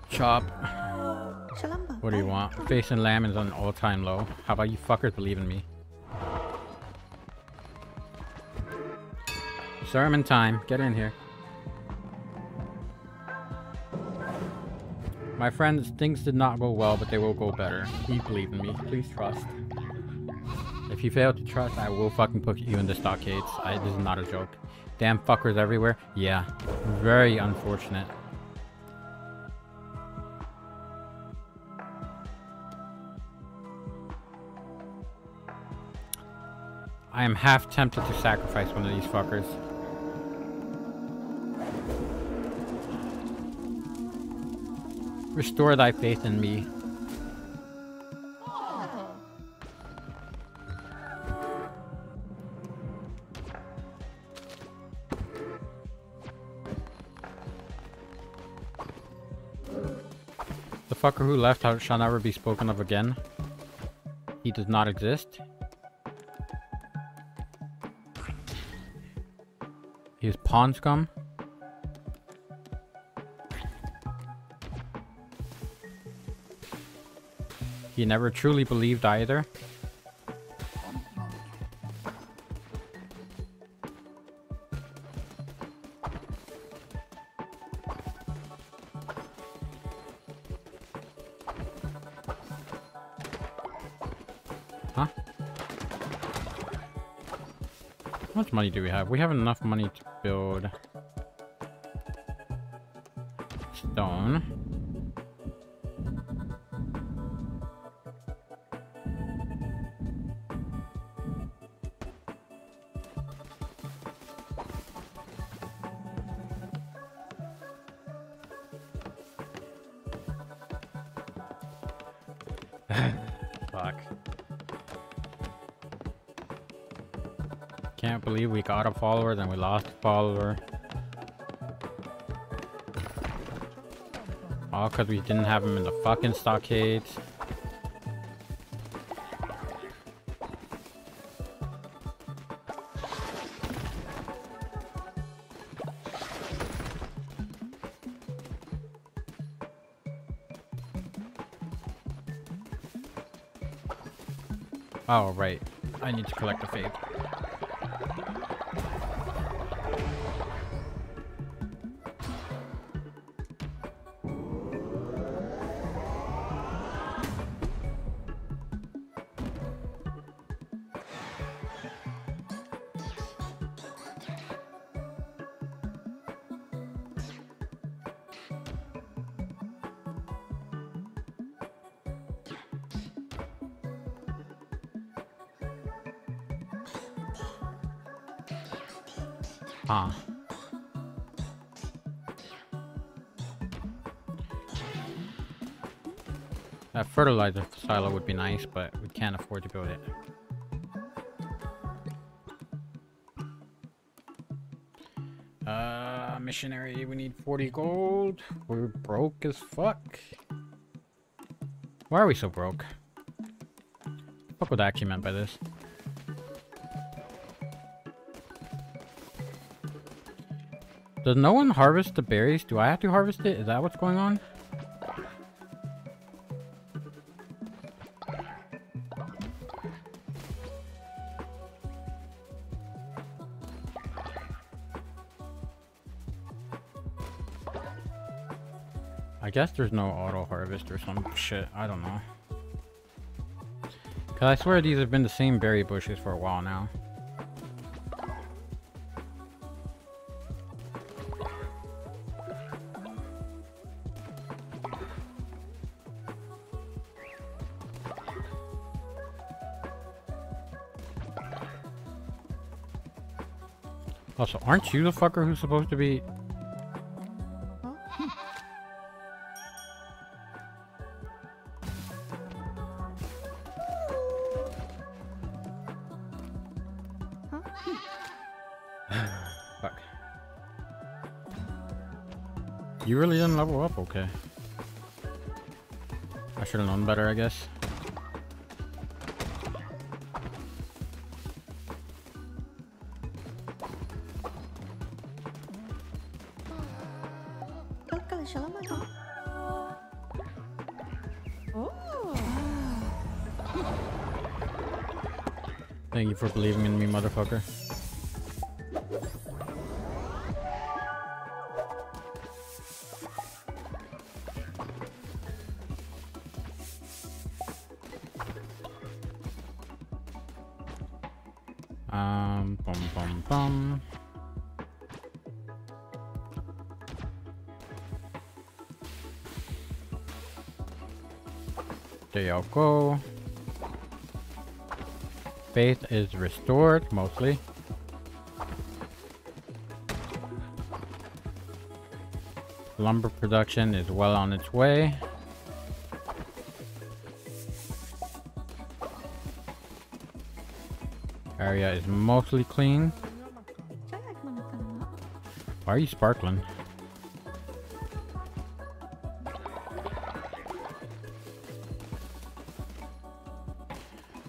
Chop. What do you want? Face and lamb is on an all-time low. How about you fuckers believe in me? Sermon time. Get in here. My friends, things did not go well, but they will go better. Please believe in me. Please trust. If you fail to trust, I will fucking put you in the stockades. I, this is not a joke. Damn fuckers everywhere. Yeah. Very unfortunate. I am half tempted to sacrifice one of these fuckers. Restore thy faith in me. The fucker who left shall never be spoken of again. He does not exist. He is pawn scum. He never truly believed either. Huh? How much money do we have? We have enough money to build stone. Fuck. Can't believe we got a follower, then we lost a follower. All because we didn't have him in the fucking stockades. Oh, right. I need to collect the faith. Huh. That fertilizer silo would be nice, but we can't afford to build it. Uh, missionary, we need forty gold. We're broke as fuck. Why are we so broke? What would I actually meant by this? Does no one harvest the berries? Do I have to harvest it? Is that what's going on? I guess there's no auto harvest or some shit. I don't know. Cause I swear these have been the same berry bushes for a while now. Also, aren't you the fucker who's supposed to be... Fuck. You really didn't level up? Okay. I should have known better, I guess. Thank you for believing in me, motherfucker. Um, bum, bum, bum. There y'all go. Faith is restored, mostly. Lumber production is well on its way. Area is mostly clean. Why are you sparkling?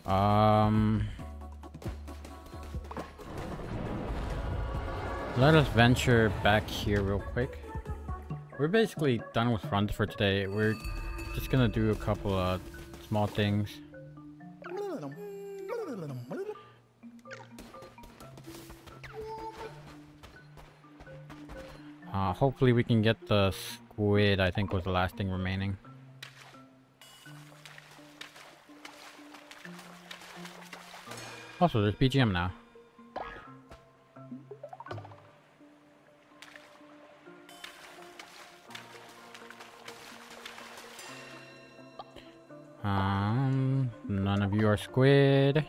Um, let us venture back here real quick. We're basically done with runs for today. We're just gonna do a couple of small things. Uh, hopefully we can get the squid, I think was the last thing remaining. Also, there's B G M now. Um, none of you are squid.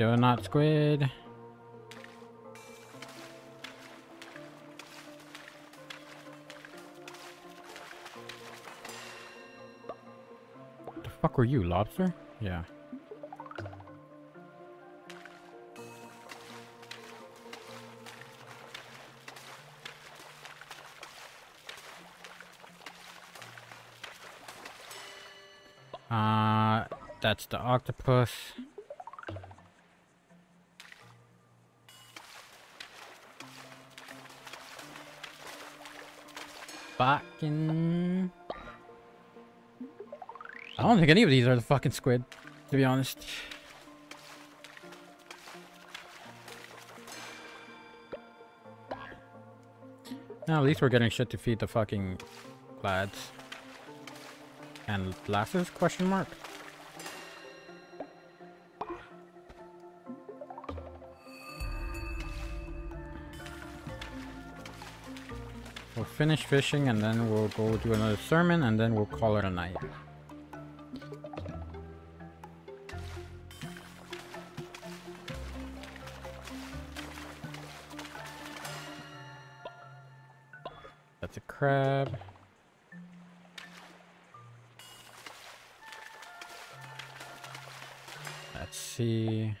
You're not squid. Fuck were you, lobster? Yeah. Uh, that's the octopus. Fucking... I don't think any of these are the fucking squid, to be honest. Now at least we're getting shit to feed the fucking lads. And lasses? Question mark. We'll finish fishing and then we'll go do another sermon and then we'll call it a night. Crab. Let's see.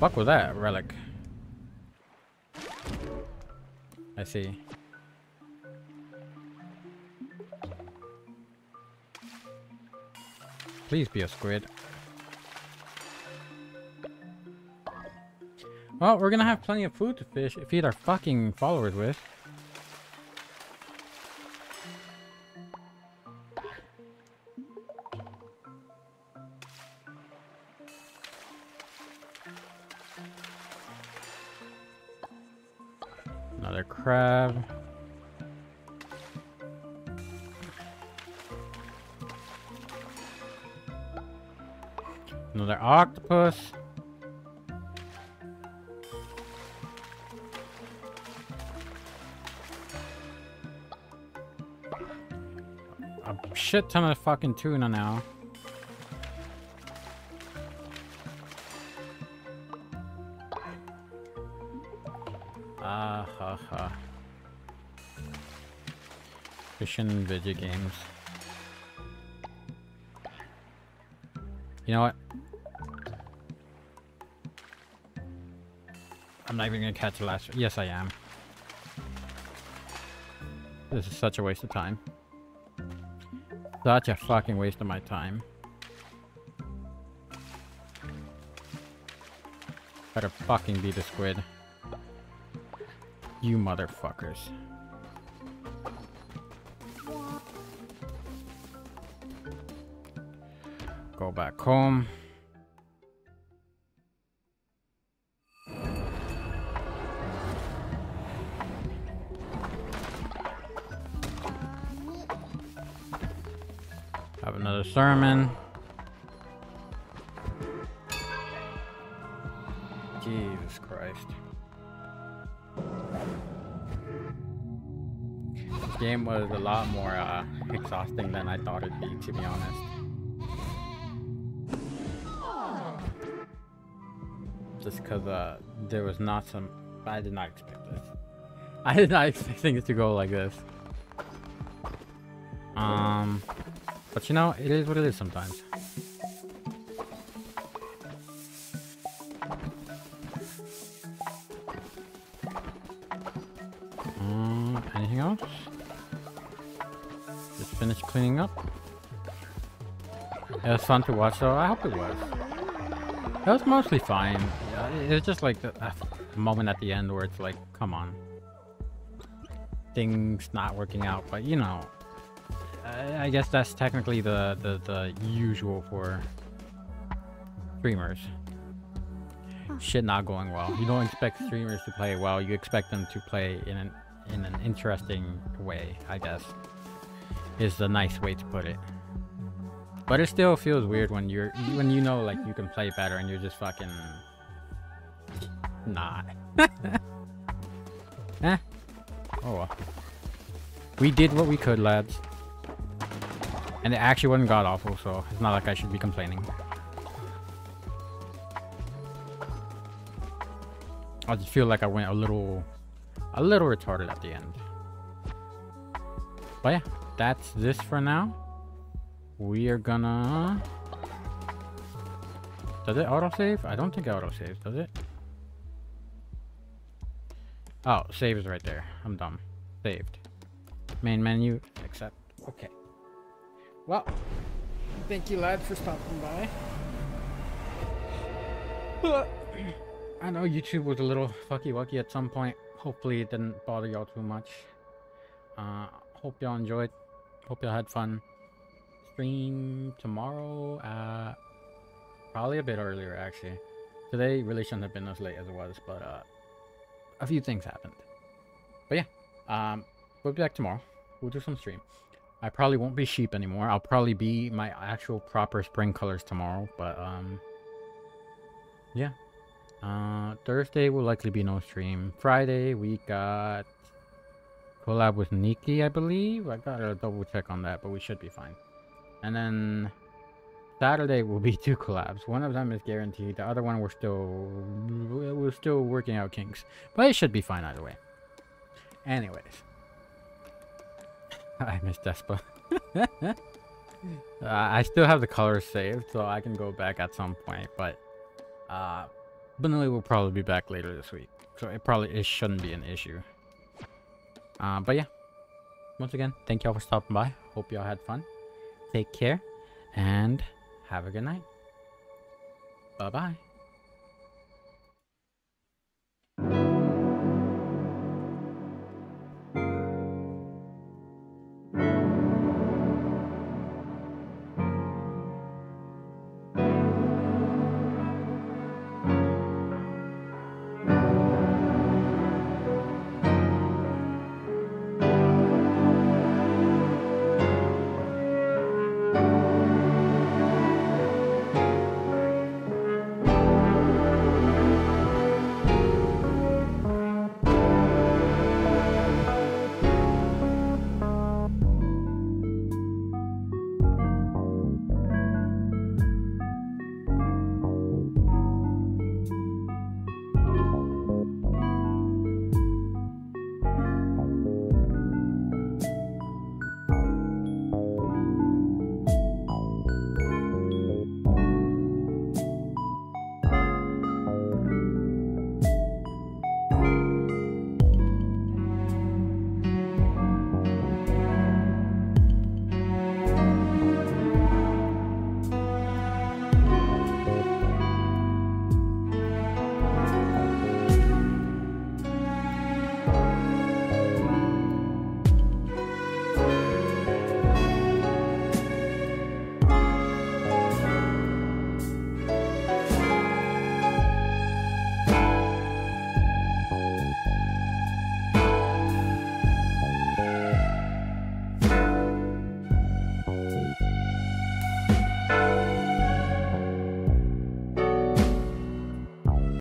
Fuck with that relic. I see. Please be a squid. Well, we're gonna have plenty of food to fish, feed our fucking followers with. Crab. Another octopus. A shit ton of fucking tuna now. Video games. You know what? I'm not even gonna catch the last one. Yes, I am. This is such a waste of time. Such a fucking waste of my time. Better fucking be the squid. You motherfuckers. Go back home. another sermon. Jesus Christ. This game was a lot more uh, exhausting than I thought it'd be, to be honest. Just because uh, there was not some... I did not expect this. I did not expect things to go like this. Um, but you know, it is what it is sometimes. Um, anything else? Just finished cleaning up. It was fun to watch though, I hope it was. It was mostly fine. It's just like the uh, moment at the end where it's like, come on. Things not working out, but you know. I guess that's technically the, the, the usual for streamers. Shit not going well. You don't expect streamers to play well. You expect them to play in an, in an interesting way, I guess. Is the nice way to put it. But it still feels weird when you're when you know like you can play better and you're just fucking... Nah. Eh. Oh well. We did what we could, lads. And it actually wasn't god-awful, so it's not like I should be complaining. I just feel like I went a little... a little retarded at the end. But yeah, that's this for now. We are gonna... Does it autosave? I don't think it autosaves, does it? Oh, save is right there. I'm dumb. Saved. Main menu, accept. Okay. Well, thank you, lad, for stopping by. I know YouTube was a little fucky-wucky at some point. Hopefully it didn't bother y'all too much. Uh, hope y'all enjoyed. Hope y'all had fun. Stream tomorrow at... probably a bit earlier, actually. Today really shouldn't have been as late as it was, but uh, a few things happened. But yeah, um, we'll be back tomorrow. We'll do some stream. I probably won't be sheep anymore. I'll probably be my actual proper spring colors tomorrow, but, um, yeah. Uh, Thursday will likely be no stream. Friday, we got collab with Nikki, I believe. I gotta double check on that, but we should be fine. And then Saturday will be two collabs. One of them is guaranteed. The other one, we're still, we're still working out kinks, but it should be fine either way. Anyways. I miss Despa. uh, I still have the colors saved, so I can go back at some point, but uh, Benilli will probably be back later this week, so it probably it shouldn't be an issue. Uh, but yeah, once again, thank y'all for stopping by. Hope y'all had fun. Take care, and have a good night. Bye-bye.